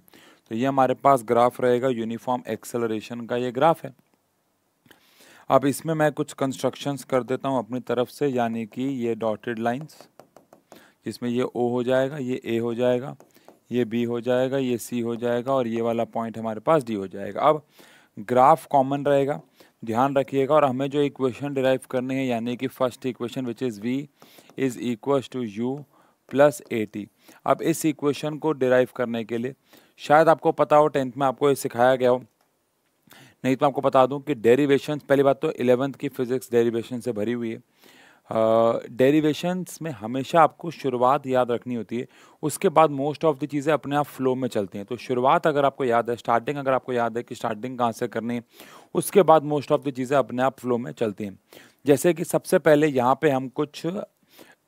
तो ये हमारे पास ग्राफ रहेगा, यूनिफॉर्म एक्सेलरेशन का ये ग्राफ है। अब इसमें मैं कुछ कंस्ट्रक्शंस कर देता हूँ अपनी तरफ से, यानी कि ये डॉटेड लाइंस, इसमें ये O हो जाएगा, ये A हो जाएगा, ये B हो जाएगा, ये C हो जाएगा और ये वाला पॉइंट हमारे पास D हो जाएगा। अब ग्राफ कॉमन रहेगा, ध्यान रखिएगा, और हमें जो इक्वेशन डिराइव करनी है, यानी कि first equation which is v = u + at। अब इस इक्वेशन को डिराइव करने के लिए, शायद आपको पता हो, 10th में आपको ये सिखाया गया हो, नहीं तो आपको बता दूं कि डेरिवेशंस, पहली बात तो 11th की फिजिक्स डेरिवेशन से भरी हुई है। डेरिवेशंस में हमेशा आपको शुरुआत याद रखनी होती है, उसके बाद मोस्ट ऑफ द चीज़ें अपने आप फ्लो में चलती हैं। तो शुरुआत अगर आपको याद है, स्टार्टिंग अगर आपको याद है कि स्टार्टिंग कहाँ से करनी है, उसके बाद मोस्ट ऑफ द चीज़ें अपने आप फ्लो में चलती हैं। जैसे कि सबसे पहले यहाँ पर हम कुछ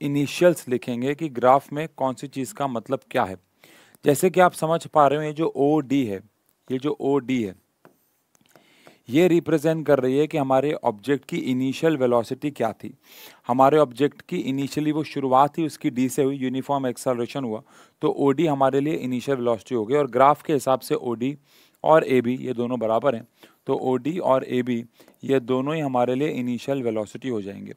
इनिशियल्स लिखेंगे कि ग्राफ में कौन सी चीज़ का मतलब क्या है। जैसे कि आप समझ पा रहे हो, ये जो ओ डी है, ये जो ओ डी है, ये रिप्रेजेंट कर रही है कि हमारे ऑब्जेक्ट की इनिशियल वेलोसिटी क्या थी। हमारे ऑब्जेक्ट की इनिशियली वो शुरुआत ही उसकी डी से हुई, यूनिफॉर्म एक्सेलरेशन हुआ, तो ओ डी हमारे लिए इनिशियल वेलोसिटी हो गई। और ग्राफ के हिसाब से ओ डी और ए बी ये दोनों बराबर हैं, तो ओ डी और ए बी ये दोनों ही हमारे लिए इनिशियल वेलोसिटी हो जाएंगे।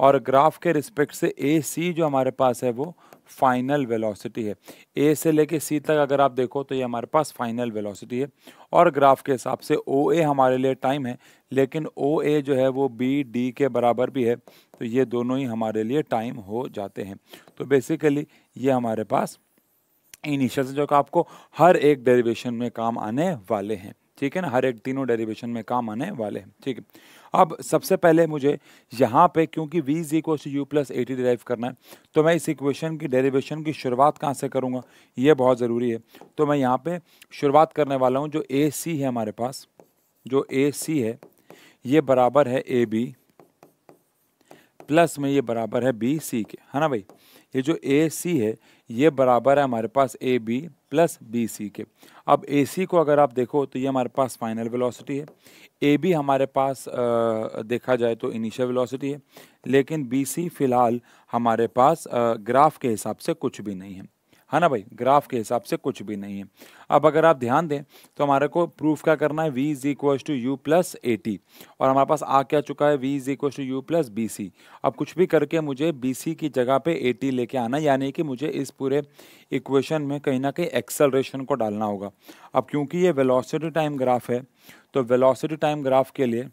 और ग्राफ के रिस्पेक्ट से ए सी जो हमारे पास है वो फाइनल वेलोसिटी है। ए से लेके सी तक अगर आप देखो तो ये हमारे पास फाइनल वेलोसिटी है। और ग्राफ के हिसाब से ओ ए हमारे लिए टाइम है, लेकिन ओ ए जो है वो बी डी के बराबर भी है, तो ये दोनों ही हमारे लिए टाइम हो जाते हैं। तो बेसिकली ये हमारे पास इनिशियल जो का आपको हर एक डेरिवेशन में काम आने वाले हैं। ठीक है ना, हर एक तीनों डेरिवेशन में काम आने वाले हैं। ठीक है, अब सबसे पहले मुझे यहाँ पे क्योंकि v is equal to you plus A T derive करना है, तो मैं इस इक्वेशन की डेरिवेशन की शुरुआत कहाँ से करूँगा, ये बहुत ज़रूरी है। तो मैं यहाँ पे शुरुआत करने वाला हूँ, जो ए सी है हमारे पास, जो ए सी है ये बराबर है ए बी प्लस में ये बराबर है बी सी के, है ना भाई। ये जो ए सी है ये बराबर है हमारे पास A B plus B C के। अब ए सी को अगर आप देखो तो ये हमारे पास फाइनल वेलोसिटी है, ए बी हमारे पास देखा जाए तो इनिशियल वेलोसिटी है, लेकिन बी सी फिलहाल हमारे पास ग्राफ के हिसाब से कुछ भी नहीं है, है ना भाई, ग्राफ के हिसाब से कुछ भी नहीं है। अब अगर आप ध्यान दें तो हमारे को प्रूफ क्या करना है, v is equal to you plus A T, और हमारे पास आ क्या चुका है, v is equal to you plus B C. अब कुछ भी करके मुझे बी सी की जगह पे ए टी लेके आना, यानी कि मुझे इस पूरे इक्वेशन में कहीं ना कहीं एक्सेलरेशन को डालना होगा। अब क्योंकि ये वेलोसिटी टाइम ग्राफ है, तो वेलोसिटी टाइम ग्राफ के लिए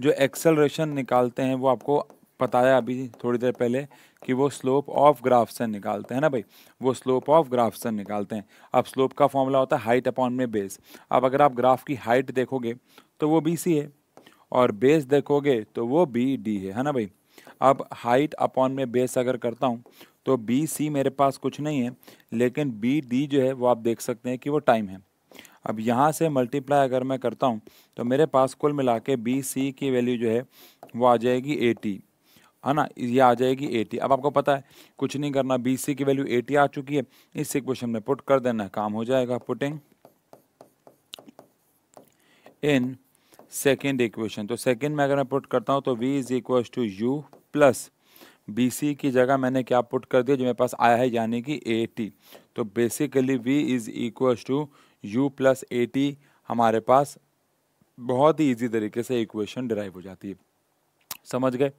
जो एक्सेलरेशन निकालते हैं वो आपको बताया अभी थोड़ी देर पहले कि वो स्लोप ऑफ ग्राफ से निकालते हैं ना भाई, वो स्लोप ऑफ ग्राफ से निकालते हैं। अब स्लोप का फॉर्मूला होता है हाइट अपॉन में बेस। अब अगर आप ग्राफ की हाइट देखोगे तो वो बी सी है और बेस देखोगे तो वो बी डी है, ना भाई। अब हाइट अपॉन में बेस अगर करता हूँ तो बी सी मेरे पास कुछ नहीं है, लेकिन बी डी जो है वो आप देख सकते हैं कि वो टाइम है। अब यहाँ से मल्टीप्लाई अगर मैं करता हूँ तो मेरे पास कुल मिला के बी सी की वैल्यू जो है वो आ जाएगी 80, है ना, ये आ जाएगी 80। अब आपको पता है कुछ नहीं करना, बी सी की वैल्यू 80 आ चुकी है, इस इक्वेशन में पुट कर देना, काम हो जाएगा। पुटिंग इन सेकेंड इक्वेशन, तो सेकेंड में अगर मैं पुट करता हूँ तो v is equal to you plus B C की जगह मैंने क्या पुट कर दिया, जो मेरे पास आया है, यानी कि 80। तो basically v is equal to you plus 80 हमारे पास बहुत ही ईजी तरीके से इक्वेशन डिराइव हो जाती है, समझ गए।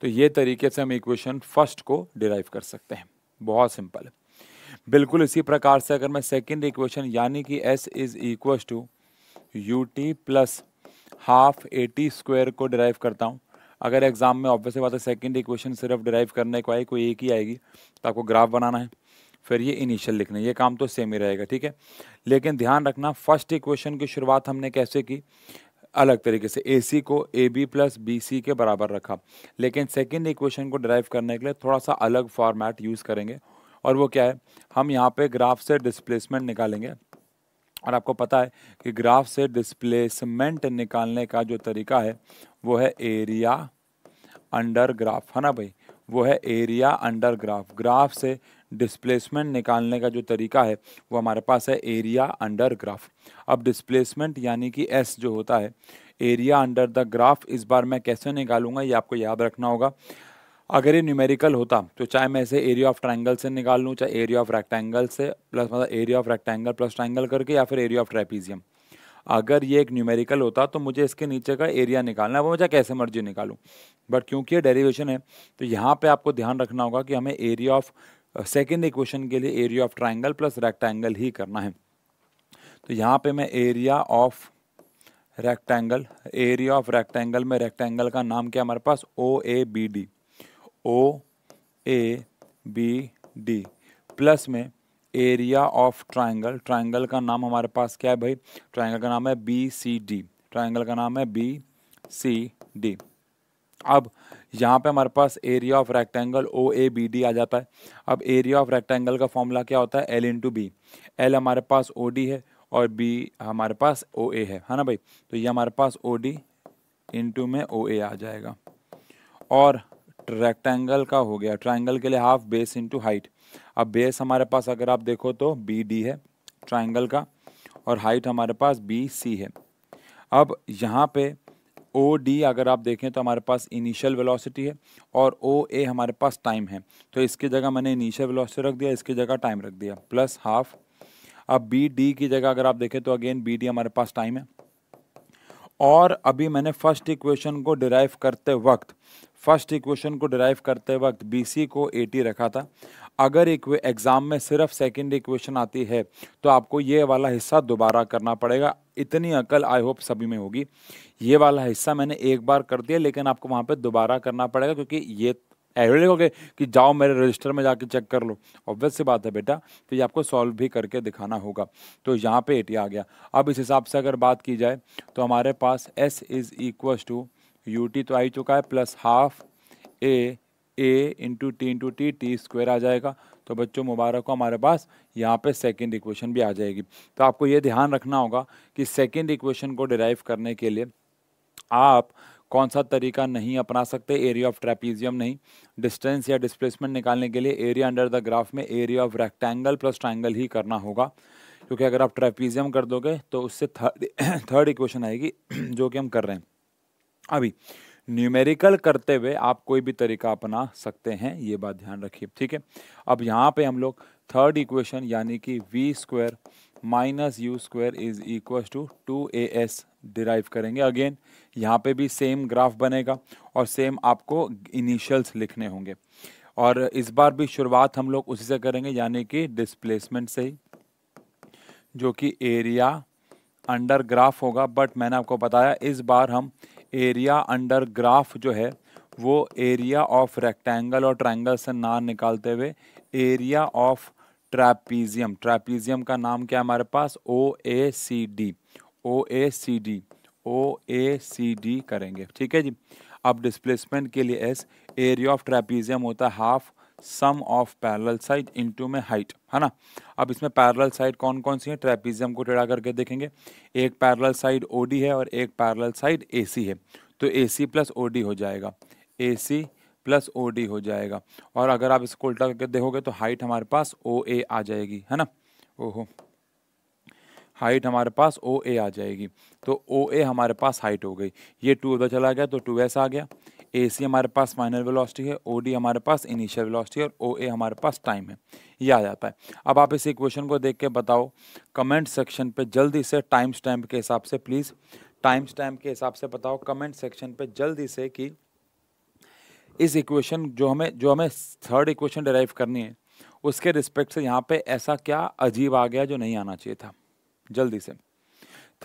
तो ये तरीके से हम इक्वेशन फर्स्ट को डिराइव कर सकते हैं, बहुत सिंपल है। बिल्कुल इसी प्रकार से अगर मैं सेकंड इक्वेशन यानी कि s is equal to U T plus half A T square को डिराइव करता हूँ, अगर एग्जाम में ऑब्वियसली बात है सेकंड इक्वेशन सिर्फ डिराइव करने को आए, कोई एक ही आएगी, तो आपको ग्राफ बनाना है, फिर ये इनिशियल लिखना है, ये काम तो सेम ही रहेगा, ठीक है। लेकिन ध्यान रखना, फर्स्ट इक्वेशन की शुरुआत हमने कैसे की, अलग तरीके से AC को AB प्लस BC के बराबर रखा, लेकिन सेकंड इक्वेशन को डिराइव करने के लिए थोड़ा सा अलग फॉर्मेट यूज़ करेंगे, और वो क्या है, हम यहाँ पे ग्राफ से डिस्प्लेसमेंट निकालेंगे। और आपको पता है कि ग्राफ से डिस्प्लेसमेंट निकालने का जो तरीका है वो है एरिया अंडर ग्राफ, है ना भाई, वो है एरिया अंडर ग्राफ। ग्राफ से डिस्प्लेसमेंट निकालने का जो तरीका है वो हमारे पास है एरिया अंडर ग्राफ। अब डिस्प्लेसमेंट यानी कि एस जो होता है एरिया अंडर द ग्राफ, इस बार मैं कैसे निकालूंगा ये आपको याद रखना होगा। अगर ये न्यूमेरिकल होता तो चाहे मैं इसे एरिया ऑफ ट्रायंगल से निकाल लूँ, चाहे एरिया ऑफ रेक्टेंगल से, प्लस मतलब area of rectangle plus triangle करके, या फिर एरिया ऑफ ट्रेपीजियम। अगर ये एक न्यूमेरिकल होता तो मुझे इसके नीचे का एरिया निकालना है, वो मुझे कैसे मर्जी निकालूँ, बट क्योंकि ये डेरिवेशन है तो यहाँ पे आपको ध्यान रखना होगा कि हमें एरिया ऑफ सेकेंड इक्वेशन के लिए area of triangle plus rectangle ही करना है। तो यहाँ पे मैं area of rectangle, area of rectangle में रेक्टेंगल का नाम क्या हमारे पास, O A B D, O A B D plus में एरिया ऑफ ट्रायंगल, ट्रायंगल का नाम हमारे पास क्या है भाई, ट्रायंगल का नाम है बी सी डी, ट्रायंगल का नाम है बी सी डी। अब यहाँ पे हमारे पास area of rectangle O A B D आ जाता है। अब एरिया ऑफ रेक्टेंगल का फॉर्मूला क्या होता है, एल इंटू बी। एल हमारे पास ओ डी है और बी हमारे पास ओ ए है ना भाई। तो ये हमारे पास ओ डी इंटू में ओ ए आ जाएगा, और रेक्टेंगल का हो गया, ट्रायंगल के लिए हाफ बेस इंटू हाइट। अब बेस हमारे पास अगर आप देखो तो बी डी है ट्रायंगल का, और हाइट हमारे पास बी सी है। अब यहाँ पे ओ डी अगर आप देखें तो हमारे पास इनिशियल वेलोसिटी है, और ओ ए हमारे पास टाइम है, तो इसकी जगह मैंने इनिशियल वेलोसिटी रख दिया, इसकी जगह टाइम रख दिया, प्लस हाफ। अब बी डी की जगह अगर आप देखें तो अगेन बी डी हमारे पास टाइम है। और अभी मैंने फर्स्ट इक्वेशन को डिराइव करते वक्त, फर्स्ट इक्वेशन को डिराइव करते वक्त बी सी को 80 रखा था। अगर एग्ज़ाम में सिर्फ सेकंड इक्वेशन आती है तो आपको ये वाला हिस्सा दोबारा करना पड़ेगा, इतनी अकल आई होप सभी में होगी। ये वाला हिस्सा मैंने एक बार कर दिया, लेकिन आपको वहाँ पे दोबारा करना पड़ेगा, क्योंकि ये ऐसे देखोगे कि जाओ मेरे रजिस्टर में जाके चेक कर लो, ऑब्वियस सी बात है बेटा, तो ये आपको सॉल्व भी करके दिखाना होगा। तो यहाँ पे 80 आ गया। अब इस हिसाब से अगर बात की जाए तो हमारे पास S is equal to U T तो आ ही चुका है, plus half A into T into T, T square आ जाएगा। तो बच्चों मुबारक हो, हमारे पास यहाँ पे सेकंड इक्वेशन भी आ जाएगी। तो आपको ये ध्यान रखना होगा कि सेकंड इक्वेशन को डिराइव करने के लिए आप कौन सा तरीका नहीं अपना सकते, एरिया ऑफ ट्रेपीजियम नहीं, डिस्टेंस या डिस्प्लेसमेंट निकालने के लिए एरिया अंडर द ग्राफ में area of rectangle plus triangle ही करना होगा, क्योंकि अगर आप ट्रेपीजियम कर दोगे तो उससे थर्ड इक्वेशन आएगी जो कि हम कर रहे हैं अभी। न्यूमेरिकल करते हुए आप कोई भी तरीका अपना सकते हैं, ये बात ध्यान रखिए, ठीक है। अब यहाँ पे हम लोग थर्ड इक्वेशन यानी कि V square minus you square is equal to 2as derive करेंगे। अगेन यहाँ पे भी सेम ग्राफ बनेगा और सेम आपको इनिशियल्स लिखने होंगे, और इस बार भी शुरुआत हम लोग उसी से करेंगे यानी कि डिस्प्लेसमेंट से ही, जो कि एरिया अंडर ग्राफ होगा। बट मैंने आपको बताया इस बार हम एरिया अंडर ग्राफ जो है वो एरिया ऑफ रेक्टेंगल और ट्रायंगल से ना निकालते हुए एरिया ऑफ ट्रैपीजियम, ट्रैपीजियम का नाम क्या है हमारे पास, ओ ए सी डी करेंगे, ठीक है जी। अब डिस्प्लेसमेंट के लिए एस, एरिया ऑफ ट्रैपीजियम होता है half sum of parallel side into में हाइट, है ना। अब इसमें पैरेलल साइड कौन कौन सी है, ट्रेपीजियम को टेढ़ा करके देखेंगे, एक पैरेलल साइड ओडी है और एक पैरेलल साइड एसी है, तो एसी प्लस ओडी हो जाएगा, एसी प्लस ओडी हो जाएगा। और अगर आप इसको उल्टा करके देखोगे तो हाइट हमारे पास ओए आ जाएगी, है ना, ओहो हाइट हमारे पास ओए आ जाएगी। तो ओए हमारे पास हाइट हो गई, ये 2 उधर चला गया तो 2s आ गया। AC हमारे पास फाइनल वेलोसिटी है, OD हमारे पास इनिशियल वेलोसिटी है, और OA हमारे पास टाइम है, ये आ जाता है। अब आप इस इक्वेशन को देख के बताओ, कमेंट सेक्शन पे जल्दी से टाइम स्टैम्प के हिसाब से, प्लीज़ टाइम स्टैम्प के हिसाब से बताओ कमेंट सेक्शन पे जल्दी से कि इस इक्वेशन जो हमें थर्ड इक्वेशन डिराइव करनी है उसके रिस्पेक्ट से यहाँ पे ऐसा क्या अजीब आ गया जो नहीं आना चाहिए था। जल्दी से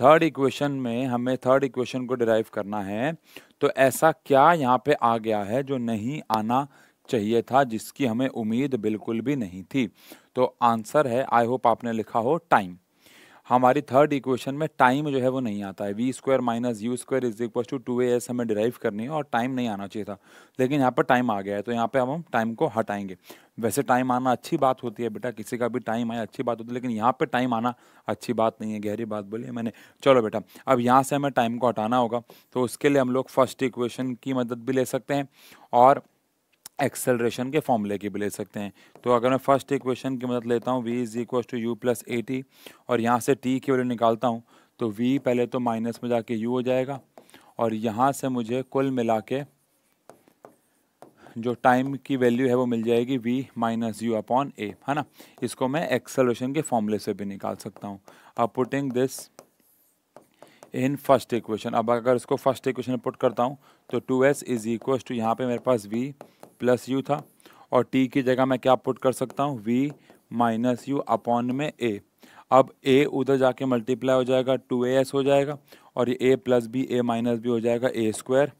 थर्ड इक्वेशन में हमें थर्ड इक्वेशन को डिराइव करना है तो ऐसा क्या यहाँ पे आ गया है जो नहीं आना चाहिए था, जिसकी हमें उम्मीद बिल्कुल भी नहीं थी। तो आंसर है, आई होप आपने लिखा हो, टाइम। हमारी थर्ड इक्वेशन में टाइम जो है वो नहीं आता है, we square minus you square is equal to 2as हमें डिराइव करनी है और टाइम नहीं आना चाहिए था, लेकिन यहाँ पर टाइम आ गया है तो यहाँ पे हम टाइम को हटाएंगे। वैसे टाइम आना अच्छी बात होती है बेटा, किसी का भी टाइम आया अच्छी बात होती है, लेकिन यहाँ पे टाइम आना अच्छी बात नहीं है, गहरी बात बोली है मैंने। चलो बेटा, अब यहाँ से हमें टाइम को हटाना होगा, तो उसके लिए हम लोग फर्स्ट इक्वेशन की मदद भी ले सकते हैं और एक्सेलरेशन के फॉर्मूले की भी ले सकते हैं। तो अगर मैं फर्स्ट इक्वेशन की मदद लेता हूँ, v is equal to you plus A T, और यहाँ से t की वैल्यू निकालता हूँ तो v पहले तो माइनस में जाके u हो जाएगा, और यहाँ से मुझे कुल मिला के जो टाइम की वैल्यू है वो मिल जाएगी v minus you upon A, है ना। इसको मैं एक्सेलरेशन के फॉर्मूले से भी निकाल सकता हूँ। अब putting this in first equation, अब अगर इसको फर्स्ट इक्वेशन में पुट करता हूँ तो 2s इज इक्वल टू, यहाँ पर मेरे पास v प्लस यू था और t की जगह मैं क्या पुट कर सकता हूँ, v माइनस यू अपॉन में a। अब a उधर जाके मल्टीप्लाई हो जाएगा, 2as हो जाएगा, और ये a plus b a minus b हो जाएगा, a square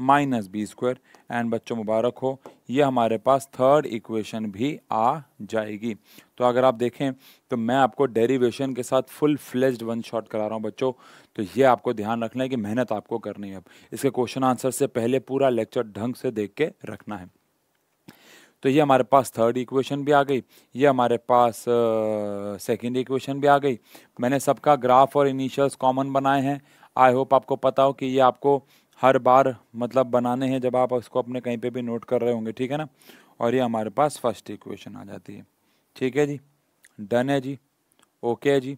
minus b square. And बच्चों मुबारक हो, ये हमारे पास थर्ड इक्वेशन भी आ जाएगी। तो अगर आप देखें तो मैं आपको डेरिवेशन के साथ फुल फ्लेज्ड वन शॉट करा रहा हूं बच्चों, तो ये आपको ध्यान रखना है कि मेहनत आपको करनी है। अब इसके क्वेश्चन आंसर से पहले पूरा लेक्चर ढंग से देख के रखना है। तो ये हमारे पास थर्ड इक्वेशन भी आ गई, ये हमारे पास सेकंड इक्वेशन भी आ गई। मैंने सबका ग्राफ और इनिशियल्स कॉमन बनाए हैं, आई होप आपको पता हो कि ये आपको हर बार मतलब बनाने हैं जब आप इसको अपने कहीं पे भी नोट कर रहे होंगे, ठीक है ना। और ये हमारे पास फर्स्ट इक्वेशन आ जाती है, ठीक है जी, डन है जी, ओके है जी।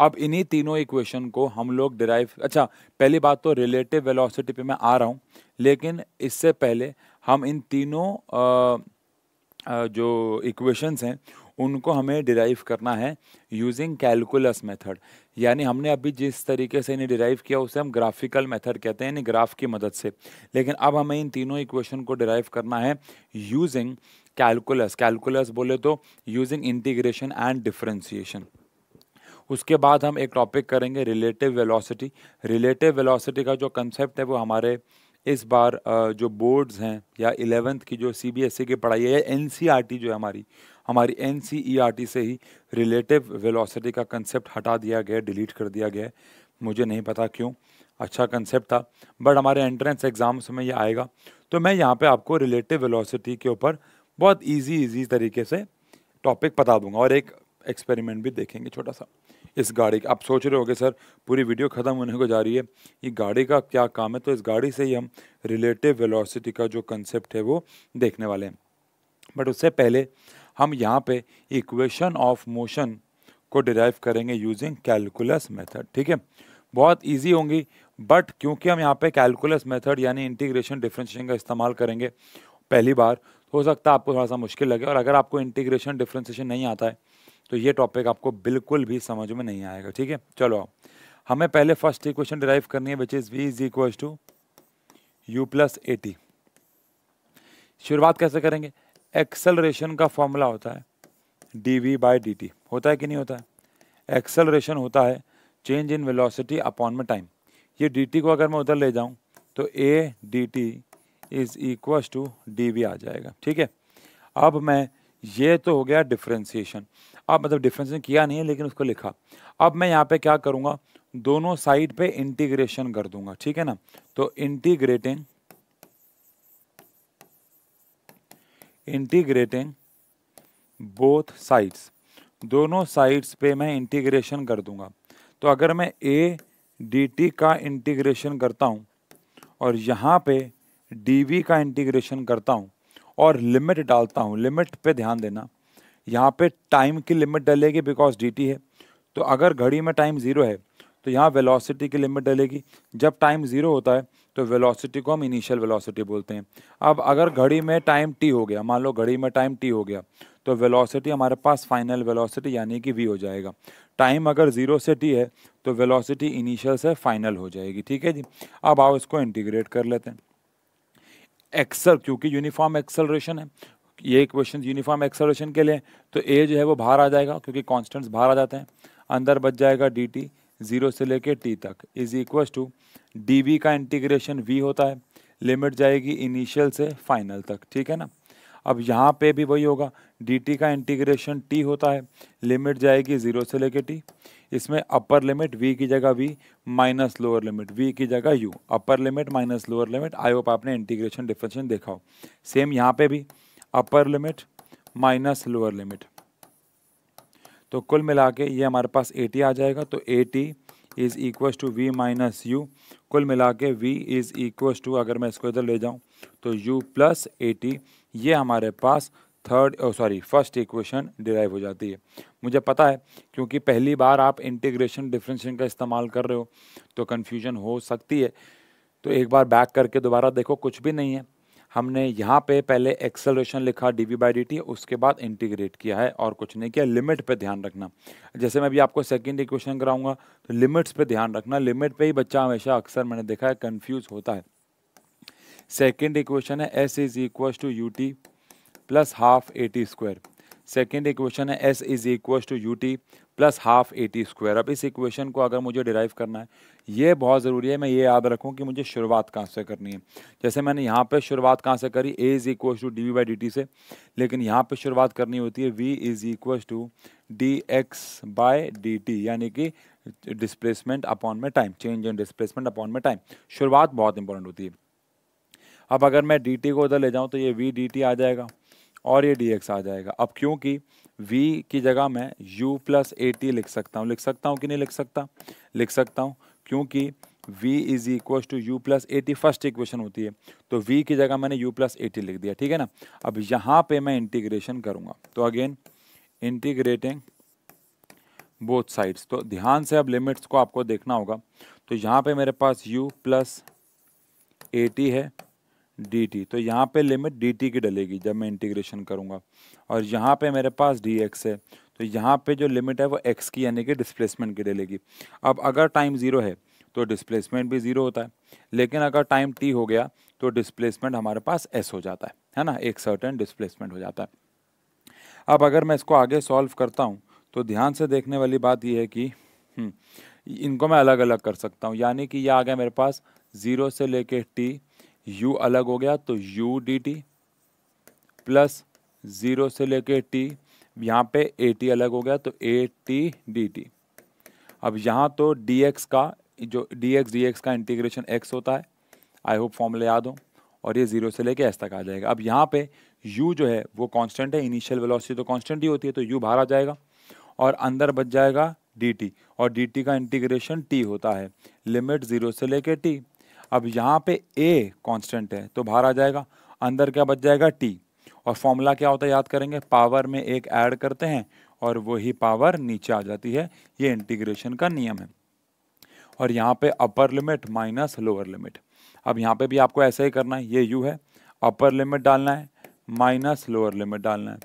अब इन्हीं तीनों इक्वेशन को हम लोग डिराइव, अच्छा पहली बात तो रिलेटिव वेलोसिटी पे मैं आ रहा हूँ, लेकिन इससे पहले हम इन तीनों जो इक्वेशंस हैं उनको हमें डिराइव करना है यूजिंग कैलकुलस मेथड। यानी हमने अभी जिस तरीके से इन्हें डिराइव किया उसे हम ग्राफिकल मेथड कहते हैं, यानी ग्राफ की मदद से, लेकिन अब हमें इन तीनों इक्वेशन को डिराइव करना है यूजिंग कैलकुलस। कैलकुलस बोले तो यूजिंग इंटीग्रेशन एंड डिफरेंशिएशन। उसके बाद हम एक टॉपिक करेंगे रिलेटिव वेलोसिटी। रिलेटिव वेलोसिटी का जो कंसेप्ट है वो हमारे इस बार जो बोर्ड्स हैं या 11th की जो सीबीएसई की पढ़ाई है या एनसीईआरटी जो है हमारी एनसीईआरटी से ही रिलेटिव वेलोसिटी का कंसेप्ट हटा दिया गया, डिलीट कर दिया गया है। मुझे नहीं पता क्यों, अच्छा कंसेप्ट था, बट हमारे एंट्रेंस एग्ज़ाम्स में ये आएगा। तो मैं यहाँ पे आपको रिलेटिव वेलोसिटी के ऊपर बहुत इजी तरीके से टॉपिक बता दूंगा और एक एक्सपेरिमेंट भी देखेंगे छोटा सा इस गाड़ी का। आप सोच रहे होगे सर पूरी वीडियो ख़त्म होने को जा रही है, ये गाड़ी का क्या काम है? तो इस गाड़ी से ही हम रिलेटिव वेलोसिटी का जो कंसेप्ट है वो देखने वाले हैं, बट उससे पहले हम यहाँ पे इक्वेशन ऑफ मोशन को डिराइव करेंगे यूजिंग कैलकुलस मेथड। ठीक है, बहुत इजी होंगी, बट क्योंकि हम यहाँ पे कैलकुलस मेथड यानी इंटीग्रेशन डिफरेंशिएशन का इस्तेमाल करेंगे पहली बार, हो सकता है आपको थोड़ा सा मुश्किल लगे। और अगर आपको इंटीग्रेशन डिफरेंशिएशन नहीं आता है तो ये टॉपिक आपको बिल्कुल भी समझ में नहीं आएगा। ठीक है, चलो हमें पहले फर्स्ट इक्वेशन डिराइव करनी है which is we is equal to you plus A T. शुरुआत कैसे करेंगे? एक्सेलरेशन का फॉर्मूला होता है D we by D T, होता है कि नहीं होता है? एक्सेलरेशन होता है चेंज इन वेलोसिटी अपॉन में टाइम। ये डी टी को अगर मैं उधर ले जाऊं तो A D T is equal to D we आ जाएगा। ठीक है, अब मैं ये तो हो गया डिफरेंशिएशन, अब मतलब डिफरेंशिएशन किया नहीं है लेकिन उसको लिखा। अब मैं यहाँ पे क्या करूँगा, दोनों साइड पे इंटीग्रेशन कर दूंगा। ठीक है ना, तो इंटीग्रेटिंग बोथ साइड्स, दोनों साइड्स पे मैं इंटीग्रेशन कर दूंगा। तो अगर मैं ए डी टी का इंटीग्रेशन करता हूँ और यहाँ पे डी वी का इंटीग्रेशन करता हूँ और लिमिट डालता हूँ, लिमिट पे ध्यान देना, यहाँ पे टाइम की लिमिट डलेगी बिकॉज डी टी है। तो अगर घड़ी में टाइम ज़ीरो है तो यहाँ वेलोसिटी की लिमिट डलेगी। जब टाइम ज़ीरो होता है तो वेलोसिटी को हम इनिशियल वेलोसिटी बोलते हैं। अब अगर घड़ी में टाइम टी हो गया, मान लो घड़ी में टाइम टी हो गया, तो वेलोसिटी हमारे पास फाइनल वेलोसिटी यानी कि वी हो जाएगा। टाइम अगर ज़ीरो से टी है तो वेलोसिटी इनिशियल से फाइनल हो जाएगी। ठीक है जी, अब आप इसको इंटीग्रेट कर लेते हैं। एक्सल क्योंकि यूनिफॉर्म एक्सेलरेशन है, ये इक्वेशन यूनिफॉर्म एक्सेलरेशन के लिए, तो ए जो है वो बाहर आ जाएगा क्योंकि कॉन्स्टेंट्स बाहर आ जाते हैं। अंदर बच जाएगा डी टी जीरो से लेके टी तक is equal to D we का इंटीग्रेशन वी होता है, लिमिट जाएगी इनिशियल से फाइनल तक। ठीक है ना, अब यहाँ पे भी वही होगा, डी टी का इंटीग्रेशन टी होता है, लिमिट जाएगी जीरो से लेके टी। इसमें अपर लिमिट वी की जगह we minus lower limit we की जगह you, upper limit minus lower limit. I hope आपने इंटीग्रेशन डिफरेंशिएशन देखा हो। सेम यहाँ पे भी upper limit minus lower limit. तो कुल मिला के ये हमारे पास ए टी आ जाएगा, तो A T is equal to we minus you, कुल मिला के वी इज इक्व टू, अगर मैं इसको इधर ले जाऊँ तो यू प्लस ए टी। ये हमारे पास फर्स्ट इक्वेशन डिराइव हो जाती है। मुझे पता है क्योंकि पहली बार आप इंटीग्रेशन डिफरेंशिएशन का इस्तेमाल कर रहे हो तो कन्फ्यूजन हो सकती है, तो एक बार बैक करके दोबारा देखो, कुछ भी नहीं है। हमने यहाँ पे पहले एक्सेलरेशन लिखा D we by D T, उसके बाद इंटीग्रेट किया है और कुछ नहीं किया। लिमिट पे ध्यान रखना, जैसे मैं भी आपको सेकंड इक्वेशन कराऊंगा तो लिमिट्स पे ध्यान रखना। लिमिट पे ही बच्चा हमेशा अक्सर मैंने देखा है कंफ्यूज होता है। सेकंड इक्वेशन है S is equal to U T plus half A T square. Second equation है S is equal to U T plus half A T square. अब इस इक्वेशन को अगर मुझे डिराइव करना है, ये बहुत ज़रूरी है मैं ये याद रखूँ कि मुझे शुरुआत कहाँ से करनी है। जैसे मैंने यहाँ पे शुरुआत कहाँ से करी, ए is equal to D we by D T से, लेकिन यहाँ पे शुरुआत करनी होती है we is equal to D x by D T, यानी कि डिस्प्लेसमेंट अपॉन में time, change in displacement upon में टाइम। शुरुआत बहुत इंपॉर्टेंट होती है। अब अगर मैं डी टी को उधर ले जाऊँ तो ये वी डी टी आ जाएगा और ये dx आ जाएगा। अब क्योंकि v की जगह मैं u प्लस ए टी लिख सकता हूँ, कि नहीं लिख सकता? लिख सकता हूँ, क्योंकि v is equal to you plus A T first equation होती है, तो v की जगह मैंने u प्लस ए टी लिख दिया। ठीक है ना, अब यहाँ पे मैं इंटीग्रेशन करूँगा, तो अगेन इंटीग्रेटिंग बोथ साइड्स। तो ध्यान से अब लिमिट्स को आपको देखना होगा। तो यहाँ पे मेरे पास u प्लस ए टी है डी टी, तो यहाँ पे लिमिट डी टी की डलेगी जब मैं इंटीग्रेशन करूँगा, और यहाँ पे मेरे पास डी एक्स है, तो यहाँ पे जो लिमिट है वो एक्स की यानी कि डिस्प्लेसमेंट की डलेगी। अब अगर टाइम ज़ीरो है तो डिस्प्लेसमेंट भी ज़ीरो होता है, लेकिन अगर टाइम टी हो गया तो डिस्प्लेसमेंट हमारे पास एस हो जाता है ना, एक सर्टेन डिस्प्लेसमेंट हो जाता है। अब अगर मैं इसको आगे सॉल्व करता हूँ तो ध्यान से देखने वाली बात यह है कि इनको मैं अलग अलग कर सकता हूँ, यानी कि यह आ गया मेरे पास ज़ीरो से लेके टी, u अलग हो गया तो u dt प्लस जीरो से लेके t, यहाँ पे at अलग हो गया तो at dt। अब यहाँ तो dx का जो dx का इंटीग्रेशन x होता है, आई होप फॉर्मूला याद हो, और ये जीरो से लेके s तक आ जाएगा। अब यहाँ पे u जो है वो कांस्टेंट है, इनिशियल वेलोसिटी तो कांस्टेंट ही होती है, तो u बाहर आ जाएगा और अंदर बच जाएगा dt, और dt का इंटीग्रेशन t होता है, लिमिट जीरो से लेके t। अब यहाँ पे a कांस्टेंट है तो बाहर आ जाएगा, अंदर क्या बच जाएगा t, और फॉर्मूला क्या होता है याद करेंगे, पावर में एक ऐड करते हैं और वही पावर नीचे आ जाती है, ये इंटीग्रेशन का नियम है। और यहाँ पे upper limit minus lower limit, अब यहाँ पे भी आपको ऐसा ही करना है, ये u है, अपर लिमिट डालना है माइनस लोअर लिमिट डालना है,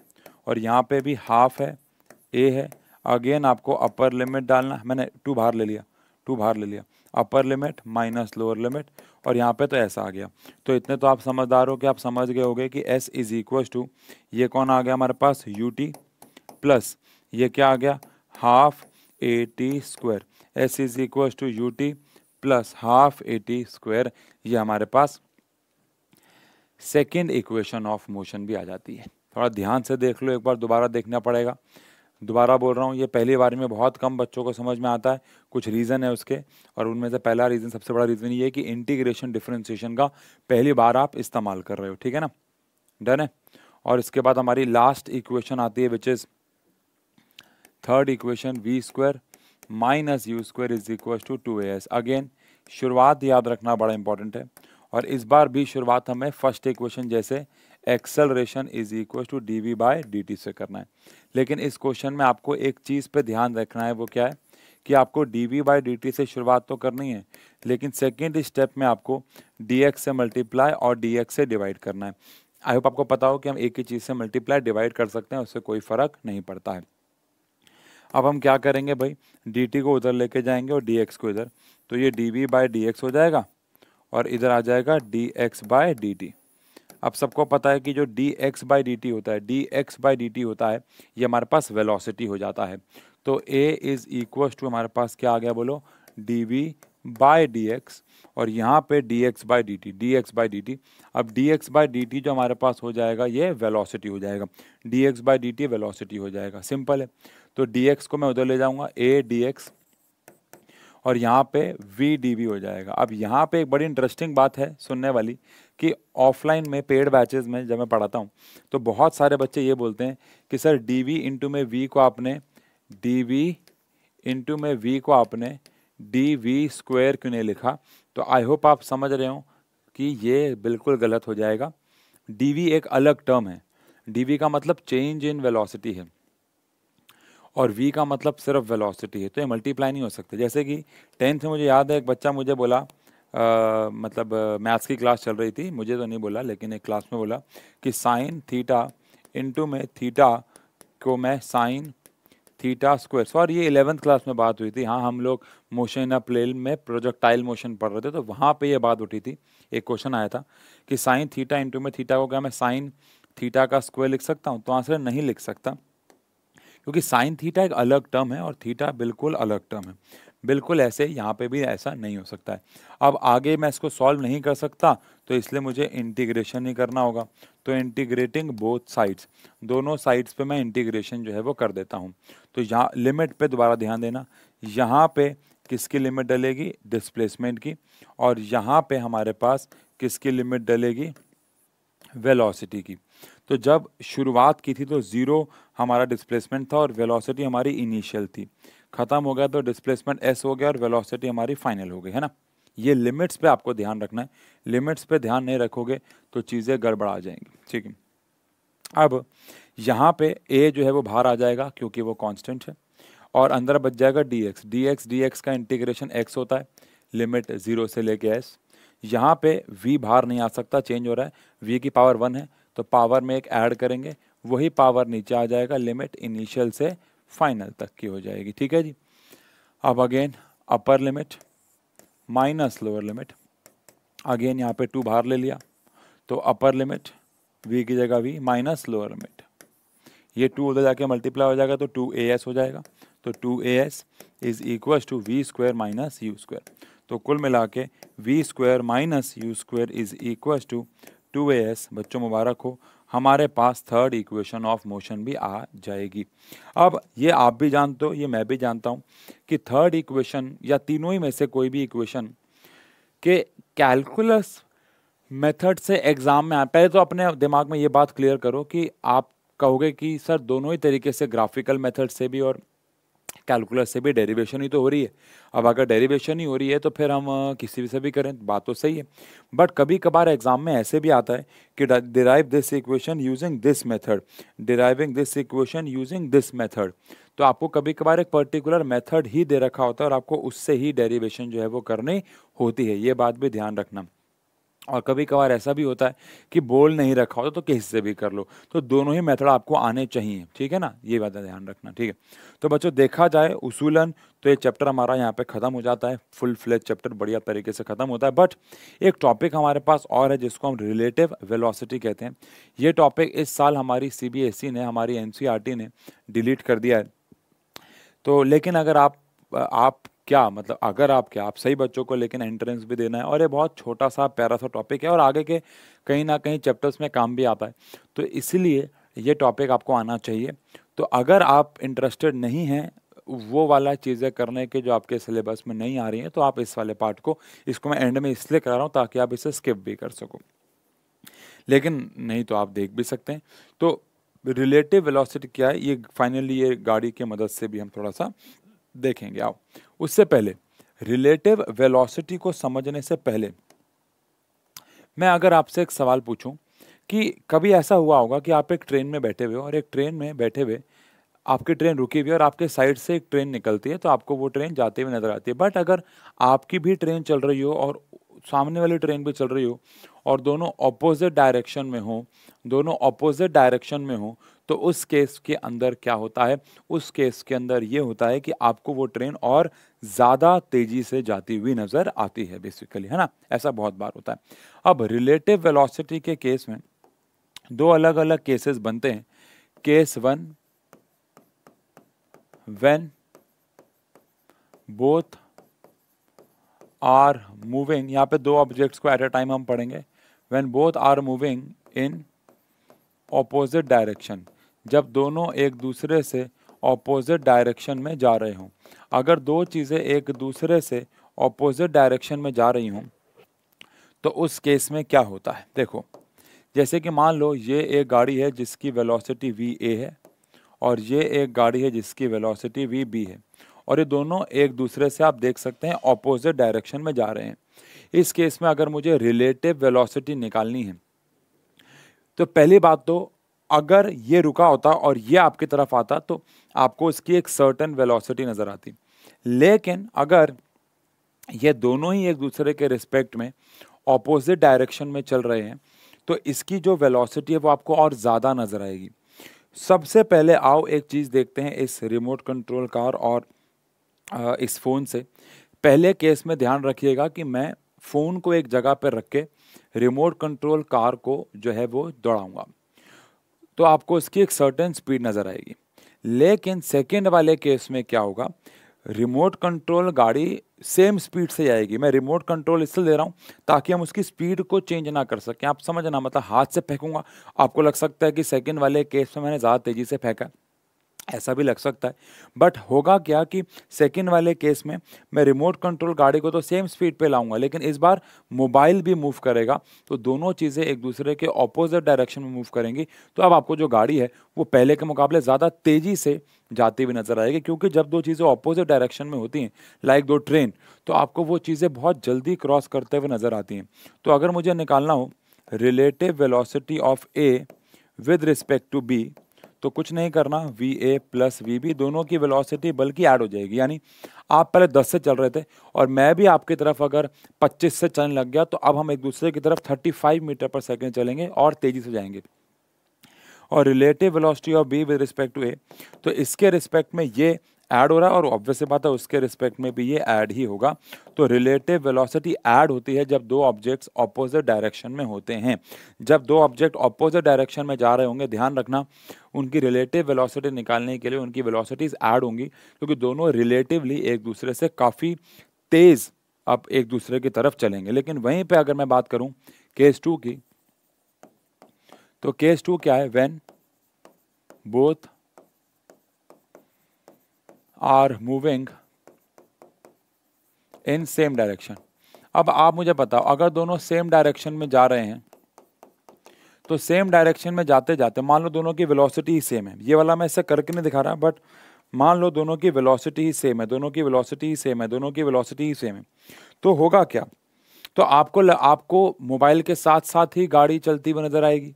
और यहाँ पे भी हाफ है a है, अगेन आपको अपर लिमिट डालना है, मैंने टू बाहर ले लिया, upper limit minus lower limit, और यहाँ पे तो ऐसा आ गया। तो इतने तो आप समझदार हो कि आप समझ गए होगे कि s इज इक्वल टू, ये कौन आ गया हमारे पास ut प्लस ये क्या आ गया half A T square, S is equal to U T plus half A T square, ये हमारे पास सेकेंड इक्वेशन ऑफ मोशन भी आ जाती है। थोड़ा ध्यान से देख लो, एक बार दोबारा देखना पड़ेगा, दोबारा बोल रहा हूँ, ये पहली बार में बहुत कम बच्चों को समझ में आता है, कुछ रीज़न है उसके, और उनमें से पहला रीज़न, सबसे बड़ा रीज़न ये है कि इंटीग्रेशन डिफरेंशिएशन का पहली बार आप इस्तेमाल कर रहे हो, ठीक है ना, डन है। और इसके बाद हमारी लास्ट इक्वेशन आती है which is third equation, we square minus you square is equal to 2as। Again शुरुआत याद रखना बड़ा इंपॉर्टेंट है, और इस बार भी शुरुआत हमें फर्स्ट इक्वेशन जैसे acceleration is equal to dv by dt से करना है। लेकिन इस क्वेश्चन में आपको एक चीज़ पे ध्यान रखना है, वो क्या है कि आपको dv बाय dt से शुरुआत तो करनी है, लेकिन सेकेंड स्टेप में आपको dx से मल्टीप्लाई और dx से डिवाइड करना है। आई होप आपको पता हो कि हम एक ही चीज़ से मल्टीप्लाई डिवाइड कर सकते हैं, उससे कोई फ़र्क नहीं पड़ता है। अब हम क्या करेंगे भाई, dt को उधर लेके जाएंगे और dx को इधर, तो ये dv बाय dx हो जाएगा और इधर आ जाएगा dx बाय dt। अब सबको पता है कि जो dx बाई dt होता है, ये हमारे पास वेलोसिटी हो जाता है, तो a इज इक्वल टू हमारे पास क्या आ गया बोलो dv बाई dx, और यहाँ पे dx बाई dt। अब dx बाई dt जो हमारे पास हो जाएगा ये वेलोसिटी हो जाएगा, dx बाई dt वेलोसिटी हो जाएगा, सिंपल है। तो dx को मैं उधर ले जाऊँगा a dx, और यहाँ पे वी डी वी हो जाएगा। अब यहाँ पे एक बड़ी इंटरेस्टिंग बात है सुनने वाली, कि ऑफलाइन में पेड बैचेस में जब मैं पढ़ाता हूँ तो बहुत सारे बच्चे ये बोलते हैं कि सर डी वी इंटू में वी को आपने डी वी स्क्वायर क्यों नहीं लिखा। तो आई होप आप समझ रहे हो कि ये बिल्कुल गलत हो जाएगा। डी वी एक अलग टर्म है, डी वी का मतलब चेंज इन वेलोसिटी है और v का मतलब सिर्फ वेलोसिटी है, तो ये मल्टीप्लाई नहीं हो सकते। जैसे कि 10th में मुझे याद है एक बच्चा मुझे बोला, मतलब मैथ्स की क्लास चल रही थी, मुझे तो नहीं बोला लेकिन एक क्लास में बोला कि साइन थीटा इंटू में थीटा को मैं साइन थीटा स्क्वायर, सॉरी ये 11th क्लास में बात हुई थी, हाँ हम लोग मोशन इन अ प्लेन में प्रोजेक्टाइल मोशन पढ़ रहे थे, तो वहाँ पे ये बात उठी थी, एक क्वेश्चन आया था कि साइन थीटा इंटू में थीटा को क्या मैं साइन थीटा का स्क्वायर लिख सकता हूँ, तो आंसर नहीं लिख सकता, क्योंकि साइन थीटा एक अलग टर्म है और थीटा बिल्कुल अलग टर्म है। बिल्कुल ऐसे यहाँ पे भी ऐसा नहीं हो सकता है। अब आगे मैं इसको सॉल्व नहीं कर सकता तो इसलिए मुझे इंटीग्रेशन ही करना होगा, तो इंटीग्रेटिंग बोथ साइड्स, दोनों साइड्स पे मैं इंटीग्रेशन जो है वो कर देता हूँ। तो यहाँ लिमिट पे दोबारा ध्यान देना, यहाँ पे किसकी लिमिट डलेगी डिस्प्लेसमेंट की, और यहाँ पर हमारे पास किसकी लिमिट डलेगी वेलोसिटी की। तो जब शुरुआत की थी तो ज़ीरो हमारा डिस्प्लेसमेंट था और वेलोसिटी हमारी इनिशियल थी, ख़त्म हो गया तो डिस्प्लेसमेंट एस हो गया और वेलोसिटी हमारी फाइनल हो गई, है ना। ये लिमिट्स पे आपको ध्यान रखना है, लिमिट्स पे ध्यान नहीं रखोगे तो चीज़ें गड़बड़ा जाएंगी, ठीक है। अब यहाँ पे ए जो है वो बाहर आ जाएगा क्योंकि वो कॉन्स्टेंट है, और अंदर बच जाएगा डी एक्स का इंटीग्रेशन एक्स होता है, लिमिट ज़ीरो से लेके एस। यहाँ पे v बाहर नहीं आ सकता, चेंज हो रहा है, v की पावर 1 है तो पावर में एक ऐड करेंगे, वही पावर नीचे आ जाएगा, लिमिट इनिशियल से फाइनल तक की हो जाएगी, ठीक है जी। अब again upper limit minus lower limit, again यहाँ पे 2 बाहर ले लिया तो अपर लिमिट v की जगह v माइनस लोअर लिमिट, ये 2 उधर जाके मल्टीप्लाई हो जाएगा तो 2as हो जाएगा, तो 2as is equal to we square minus you square. तो कुल मिला के we square minus you square is equal to 2as। बच्चों मुबारक हो, हमारे पास थर्ड इक्वेशन ऑफ मोशन भी आ जाएगी। अब ये आप भी जानते हो, ये मैं भी जानता हूँ कि थर्ड इक्वेशन या तीनों ही में से कोई भी इक्वेशन के कैलकुलस मेथड से एग्ज़ाम में आए। पहले तो अपने दिमाग में ये बात क्लियर करो कि आप कहोगे कि सर दोनों ही तरीके से, ग्राफिकल मेथड से भी और कैलकुलस से भी डेरिवेशन ही तो हो रही है। अब अगर डेरिवेशन ही हो रही है तो फिर हम किसी भी से भी करें, बात तो सही है। बट कभी कभार एग्जाम में ऐसे भी आता है कि derive this equation using this method, deriving this equation using this method. तो आपको कभी कभार एक पर्टिकुलर मेथड ही दे रखा होता है और आपको उससे ही डेरिवेशन जो है वो करनी होती है, ये बात भी ध्यान रखना। और कभी कभार ऐसा भी होता है कि बोल नहीं रखा होता तो किसी से भी कर लो, तो दोनों ही मेथड आपको आने चाहिए, ठीक है ना, ये बात ध्यान रखना, ठीक है। तो बच्चों देखा जाए उसूलन तो ये चैप्टर हमारा यहाँ पे ख़त्म हो जाता है, फुल फ्लेज चैप्टर बढ़िया तरीके से ख़त्म होता है। बट एक टॉपिक हमारे पास और है जिसको हम रिलेटिव वेलोसिटी कहते हैं। ये टॉपिक इस साल हमारी CBSE ने, हमारी NCERT ने डिलीट कर दिया है। तो लेकिन अगर आप सही बच्चों को लेकिन एंट्रेंस भी देना है और ये बहुत छोटा सा प्यारा सा टॉपिक है और आगे के कहीं ना कहीं चैप्टर्स में काम भी आता है, तो इसलिए ये टॉपिक आपको आना चाहिए। तो अगर आप इंटरेस्टेड नहीं हैं वो वाला चीज़ें करने के जो आपके सिलेबस में नहीं आ रही हैं, तो आप इस वाले पार्ट को, इसको मैं एंड में इसलिए करा रहा हूँ ताकि आप इसे स्किप भी कर सको, लेकिन नहीं तो आप देख भी सकते हैं। तो रिलेटिव वेलोसिटी क्या है ये फाइनली ये गाड़ी की मदद से भी हम थोड़ा सा देखेंगे। आओ, उससे पहले रिलेटिव वेलोसिटी को समझने से पहले मैं अगर आपसे एक सवाल पूछूं कि कभी ऐसा हुआ होगा कि आप एक ट्रेन में बैठे हुए हो और एक ट्रेन में बैठे हुए आपकी ट्रेन रुकी हुई है और आपके साइड से एक ट्रेन निकलती है, तो आपको वो ट्रेन जाते हुए नजर आती है। बट अगर आपकी भी ट्रेन चल रही हो और सामने वाली ट्रेन भी चल रही हो और दोनों अपोजिट डायरेक्शन में हो, तो उस केस के अंदर क्या होता है? उस केस के अंदर ये होता है कि आपको वो ट्रेन और ज़्यादा तेज़ी से जाती हुई नज़र आती है बेसिकली, है ना, ऐसा बहुत बार होता है। अब रिलेटिव वेलोसिटी के केस में दो अलग अलग केसेस बनते हैं। Case one, when both are moving, यहाँ पे दो ऑब्जेक्ट्स को एट अ टाइम हम पढ़ेंगे। When both are moving in opposite direction, जब दोनों एक दूसरे से ऑपोजिट डायरेक्शन में जा रहे हों। अगर दो चीज़ें एक दूसरे से ऑपोजिट डायरेक्शन में जा रही हों तो उस केस में क्या होता है? देखो, जैसे कि मान लो ये एक गाड़ी है जिसकी वेलोसिटी va है और ये एक गाड़ी है जिसकी वेलोसिटी vb है और ये दोनों एक दूसरे से आप देख सकते हैं ऑपोजिट डायरेक्शन में जा रहे हैं। इस केस में अगर मुझे रिलेटिव वेलोसिटी निकालनी है तो पहली बात तो अगर ये रुका होता और ये आपकी तरफ आता तो आपको इसकी एक सर्टेन वेलोसिटी नज़र आती, लेकिन अगर ये दोनों ही एक दूसरे के रिस्पेक्ट में ऑपोजिट डायरेक्शन में चल रहे हैं तो इसकी जो वेलोसिटी है वो आपको और ज़्यादा नज़र आएगी। सबसे पहले आओ एक चीज़ देखते हैं इस रिमोट कंट्रोल कार और इस फ़ोन से। पहले केस में ध्यान रखिएगा कि मैं फ़ोन को एक जगह पर रख के रिमोट कंट्रोल कार को जो है वो दौड़ाऊंगा तो आपको इसकी एक सर्टेन स्पीड नज़र आएगी, लेकिन सेकेंड वाले केस में क्या होगा? रिमोट कंट्रोल गाड़ी सेम स्पीड से जाएगी। मैं रिमोट कंट्रोल इसलिए दे रहा हूँ ताकि हम उसकी स्पीड को चेंज ना कर सकें, आप समझना, मतलब हाथ से फेंकूंगा आपको लग सकता है कि सेकेंड वाले केस में मैंने ज़्यादा तेज़ी से फेंका, ऐसा भी लग सकता है। बट होगा क्या कि सेकेंड वाले केस में मैं रिमोट कंट्रोल गाड़ी को तो सेम स्पीड पे लाऊंगा, लेकिन इस बार मोबाइल भी मूव करेगा तो दोनों चीज़ें एक दूसरे के ऑपोजिट डायरेक्शन में मूव करेंगी, तो अब आपको जो गाड़ी है वो पहले के मुकाबले ज़्यादा तेज़ी से जाती हुई नज़र आएगी। क्योंकि जब दो चीज़ें ऑपोजिट डायरेक्शन में होती हैं लाइक दो ट्रेन, तो आपको वो चीज़ें बहुत जल्दी क्रॉस करते हुए नज़र आती हैं। तो अगर मुझे निकालना हो relative velocity of A with respect to B, तो कुछ नहीं करना, va प्लस vb, दोनों की वेलोसिटी बल्कि ऐड हो जाएगी। यानी आप पहले 10 से चल रहे थे और मैं भी आपकी तरफ अगर 25 से चलने लग गया तो अब हम एक दूसरे की तरफ 35 मीटर पर सेकेंड चलेंगे और तेज़ी से जाएंगे। और relative velocity of b with respect to a, तो इसके रिस्पेक्ट में ये ऐड हो रहा है और ऑब्वियस सी बात है उसके रिस्पेक्ट में भी ये ऐड ही होगा। तो रिलेटिव वेलोसिटी ऐड होती है जब दो ऑब्जेक्ट्स ऑपोजिट डायरेक्शन में होते हैं। जब दो ऑब्जेक्ट ऑपोजिट डायरेक्शन में जा रहे होंगे, ध्यान रखना, उनकी रिलेटिव वेलोसिटी निकालने के लिए उनकी वेलोसिटीज़ ऐड होंगी, क्योंकि दोनों रिलेटिवली एक दूसरे से काफ़ी तेज़ आप एक दूसरे की तरफ चलेंगे। लेकिन वहीं पे अगर मैं बात करूं केस टू की, तो केस टू क्या है, when both are moving in same direction. अब आप मुझे बताओ, अगर दोनों सेम डायरेक्शन में जा रहे हैं तो सेम डायरेक्शन में जाते जाते मान लो दोनों की वेलोसिटी ही सेम है, ये वाला मैं इससे करके नहीं दिखा रहा, बट मान लो दोनों की वेलोसिटी ही सेम है, दोनों की वेलोसिटी ही सेम है, दोनों की वेलोसिटी ही सेम है, तो होगा क्या, तो आपको मोबाइल के साथ साथ ही गाड़ी चलती हुई नज़र आएगी,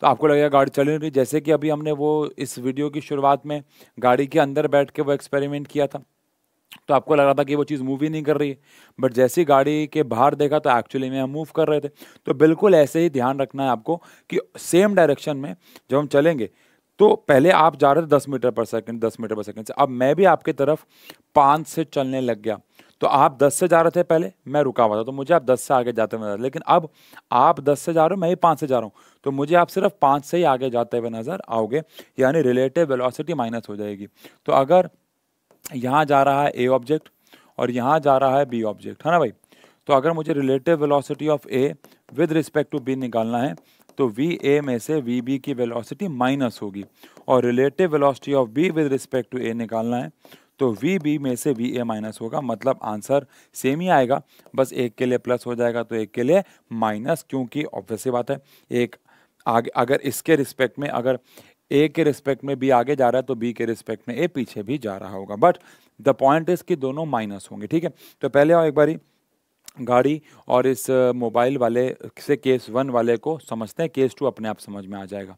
तो आपको लगेगा गाड़ी चल नहीं रही। जैसे कि अभी हमने वो इस वीडियो की शुरुआत में गाड़ी के अंदर बैठ के वो एक्सपेरिमेंट किया था, तो आपको लग रहा था कि वो चीज़ मूव ही नहीं कर रही है, बट जैसी गाड़ी के बाहर देखा तो एक्चुअली में हम मूव कर रहे थे। तो बिल्कुल ऐसे ही ध्यान रखना है आपको कि सेम डायरेक्शन में जब हम चलेंगे, तो पहले आप जा रहे थे 10 metre per second, 10 metre per second से, अब मैं भी आपके तरफ 5 से चलने लग गया, तो आप 10 से जा रहे थे, पहले मैं रुका हुआ था तो मुझे आप 10 से आगे जाते हुए नजर, लेकिन अब आप 10 से जा रहे हो, मैं ही 5 से जा रहा हूँ, तो मुझे आप सिर्फ 5 से ही आगे जाते हुए नज़र आओगे, यानी रिलेटिव वेलोसिटी माइनस हो जाएगी। तो अगर यहाँ जा रहा है ए ऑब्जेक्ट और यहाँ जा रहा है बी ऑब्जेक्ट, है ना भाई, तो अगर मुझे relative velocity of A with respect to B निकालना है, तो वी ए में से वी बी की वेलोसिटी माइनस होगी, और relative velocity of B with respect to ए निकालना है, तो वी बी में से वी ए माइनस होगा। मतलब आंसर सेम ही आएगा, बस एक के लिए प्लस हो जाएगा तो एक के लिए माइनस, क्योंकि ऑब्वियस बात है एक आगे, अगर इसके रिस्पेक्ट में, अगर ए के रिस्पेक्ट में बी आगे जा रहा है तो बी के रिस्पेक्ट में ए पीछे भी जा रहा होगा, बट द पॉइंट इज कि दोनों माइनस होंगे। ठीक है, तो पहले और एक बारी गाड़ी और इस मोबाइल वाले से केस 1 वाले को समझते हैं, केस 2 अपने आप समझ में आ जाएगा।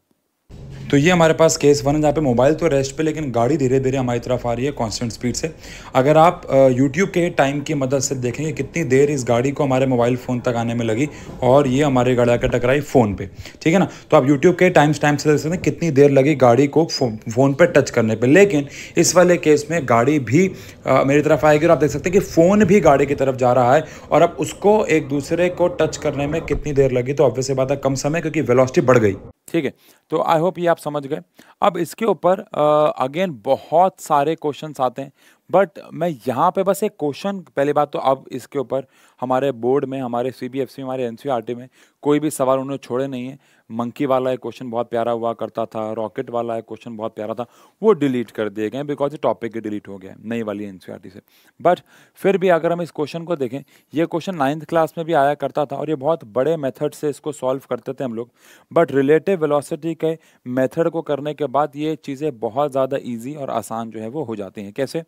तो ये हमारे पास केस 1 है, जहाँ पे मोबाइल तो रेस्ट पे, लेकिन गाड़ी धीरे धीरे हमारी तरफ आ रही है कांस्टेंट स्पीड से। अगर आप YouTube के टाइम की मदद से देखेंगे कितनी देर इस गाड़ी को हमारे मोबाइल फ़ोन तक आने में लगी, और ये हमारी गाड़ी आकर टकराई फ़ोन पे, ठीक है ना। तो आप YouTube के टाइम से देख सकते हैं कितनी देर लगी गाड़ी को फ़ोन पर टच करने पर। लेकिन इस वाले केस में गाड़ी भी मेरी तरफ आएगी, और आप देख सकते हैं कि फ़ोन भी गाड़ी की तरफ जा रहा है, और अब उसको एक दूसरे को टच करने में कितनी देर लगी, तो ऑब्वियसली बात है कम समय, क्योंकि वेलोसिटी बढ़ गई। ठीक है, तो आई होप ये आप समझ गए। अब इसके ऊपर अगेन बहुत सारे क्वेश्चंस आते हैं, बट मैं यहाँ पे बस एक क्वेश्चन, पहली बात तो अब इसके ऊपर हमारे बोर्ड में, हमारे CBFC, हमारे NCERT में कोई भी सवाल उन्होंने छोड़े नहीं है। मंकी वाला एक क्वेश्चन बहुत प्यारा हुआ करता था, रॉकेट वाला एक क्वेश्चन बहुत प्यारा था, वो डिलीट कर दिए गए बिकॉज ये टॉपिक ही डिलीट हो गया है नई वाली NCERT से। बट फिर भी अगर हम इस क्वेश्चन को देखें, ये क्वेश्चन 9th क्लास में भी आया करता था, और ये बहुत बड़े मेथड से इसको सॉल्व करते थे हम लोग, बट रिलेटिव वेलोसिटी के मेथड को करने के बाद ये चीज़ें बहुत ज़्यादा ईजी और आसान जो है वो हो जाती हैं। कैसे,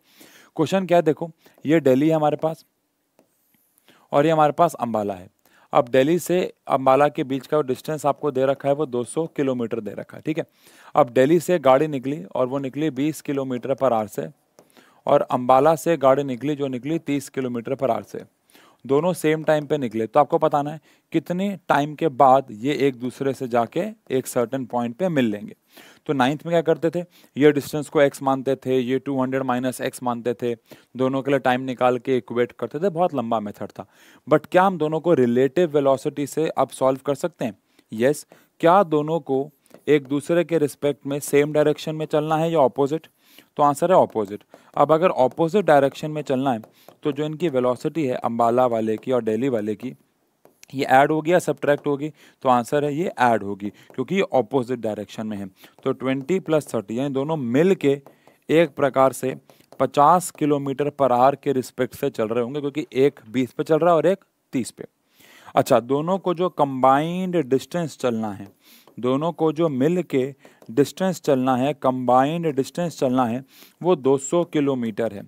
क्वेश्चन क्या है देखो, ये दिल्ली है हमारे पास और ये हमारे पास अम्बाला है। अब दिल्ली से अम्बाला के बीच का डिस्टेंस आपको दे रखा है वो 200 किलोमीटर दे रखा है। ठीक है, अब दिल्ली से गाड़ी निकली और वो निकली 20 किलोमीटर पर आर से, और अम्बाला से गाड़ी निकली जो निकली 30 किलोमीटर पर आर से, दोनों सेम टाइम पे निकले। तो आपको बताना है कितने टाइम के बाद ये एक दूसरे से जाके एक सर्टेन पॉइंट पे मिल लेंगे। तो 9th में क्या करते थे, ये डिस्टेंस को x मानते थे, ये 200 माइनस x मानते थे, दोनों के लिए टाइम निकाल के इक्वेट करते थे, बहुत लंबा मेथड था। बट क्या हम दोनों को रिलेटिव वेलोसिटी से अब सॉल्व कर सकते हैं? यस। क्या दोनों को एक दूसरे के रिस्पेक्ट में सेम डायरेक्शन में चलना है या ऑपोजिट? तो आंसर है ऑपोजिट। अब अगर ऑपोजिट डायरेक्शन में चलना है तो जो इनकी वेलोसिटी है अम्बाला वाले की और दिल्ली वाले की, ये ऐड होगी या सब्ट्रैक्ट होगी? तो आंसर है ये ऐड होगी, क्योंकि ये ऑपोजिट डायरेक्शन में है। तो 20 + 30 यानी दोनों मिल के एक प्रकार से 50 किलोमीटर पर आवर के रिस्पेक्ट से चल रहे होंगे, क्योंकि एक 20 पे चल रहा है और एक 30 पे। अच्छा, दोनों को जो कंबाइंड डिस्टेंस चलना है, दोनों को जो मिल के डिस्टेंस चलना है, कंबाइंड डिस्टेंस चलना है, वो 200 किलोमीटर है।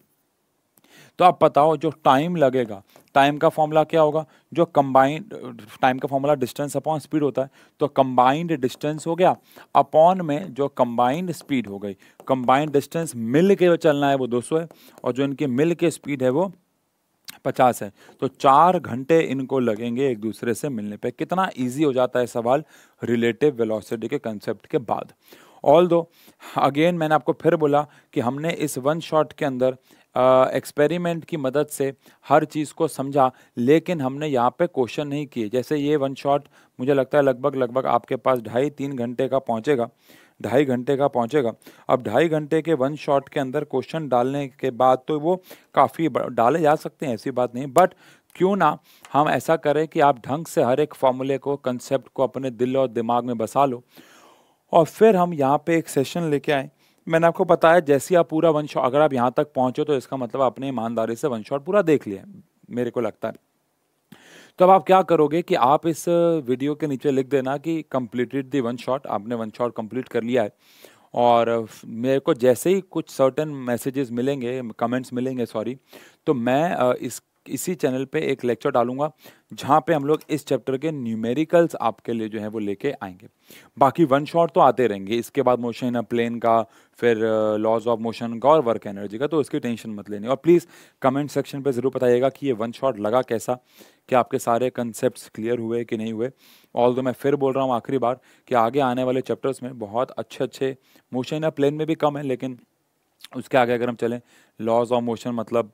तो आप बताओ जो टाइम लगेगा, टाइम का फॉर्मूला क्या होगा? जो कंबाइंड, टाइम का फॉर्मूला डिस्टेंस अपॉन स्पीड होता है, तो कंबाइंड डिस्टेंस हो गया अपॉन में जो कंबाइंड स्पीड हो गई। कंबाइंड डिस्टेंस मिल के चलना है वो 200 है, और जो इनकी मिल के स्पीड है वो 50 है। तो 4 घंटे इनको लगेंगे एक दूसरे से मिलने पे। कितना इजी हो जाता है सवाल रिलेटिव वेलोसिटी के कंसेप्ट के बाद। ऑल्दो अगेन मैंने आपको फिर बोला कि हमने इस 1 शॉट के अंदर एक्सपेरिमेंट की मदद से हर चीज़ को समझा, लेकिन हमने यहाँ पे क्वेश्चन नहीं किए। जैसे ये 1 शॉट मुझे लगता है लगभग आपके पास 2.5-3 घंटे का पहुँचेगा, 2.5 घंटे का पहुंचेगा। अब 2.5 घंटे के 1 शॉट के अंदर क्वेश्चन डालने के बाद तो वो काफ़ी डाले जा सकते हैं, ऐसी बात नहीं, बट क्यों ना हम ऐसा करें कि आप ढंग से हर एक फॉर्मूले को, कंसेप्ट को अपने दिल और दिमाग में बसा लो और फिर हम यहाँ पे एक सेशन लेके आए। मैंने आपको बताया जैसे आप पूरा वन शॉट, अगर आप यहाँ तक पहुँचो तो इसका मतलब आपने ईमानदारी से वन शॉट पूरा देख लिया, मेरे को लगता है। तो अब आप क्या करोगे कि आप इस वीडियो के नीचे लिख देना कि कंप्लीटेड दी वन शॉट, आपने वन शॉट कंप्लीट कर लिया है। और मेरे को जैसे ही कुछ सर्टेन मैसेजेस मिलेंगे, कमेंट्स मिलेंगे सॉरी, तो मैं इसी चैनल पे एक लेक्चर डालूंगा जहाँ पे हम लोग इस चैप्टर के न्यूमेरिकल्स आपके लिए जो है वो लेके आएंगे। बाकी वन शॉट तो आते रहेंगे, इसके बाद मोशन इन अ प्लेन का, फिर लॉज ऑफ मोशन का और वर्क एनर्जी का, तो उसकी टेंशन मत लेनी। और प्लीज़ कमेंट सेक्शन पे ज़रूर बताइएगा कि ये वन शॉट लगा कैसा, कि आपके सारे कंसेप्ट्स क्लियर हुए कि नहीं हुए। ऑल्दो मैं फिर बोल रहा हूँ आखिरी बार कि आगे आने वाले चैप्टर्स में बहुत अच्छे, मोशन इन अ प्लेन में भी कम है, लेकिन उसके आगे अगर हम चलें, लॉज ऑफ मोशन मतलब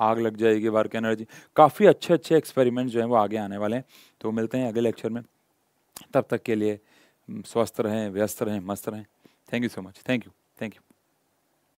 आग लग जाएगी, वर्क एनर्जी, काफ़ी अच्छे एक्सपेरिमेंट जो हैं वो आगे आने वाले हैं। तो मिलते हैं अगले लेक्चर में, तब तक के लिए स्वस्थ रहें, व्यस्त रहें, मस्त रहें। Thank you so much, thank you.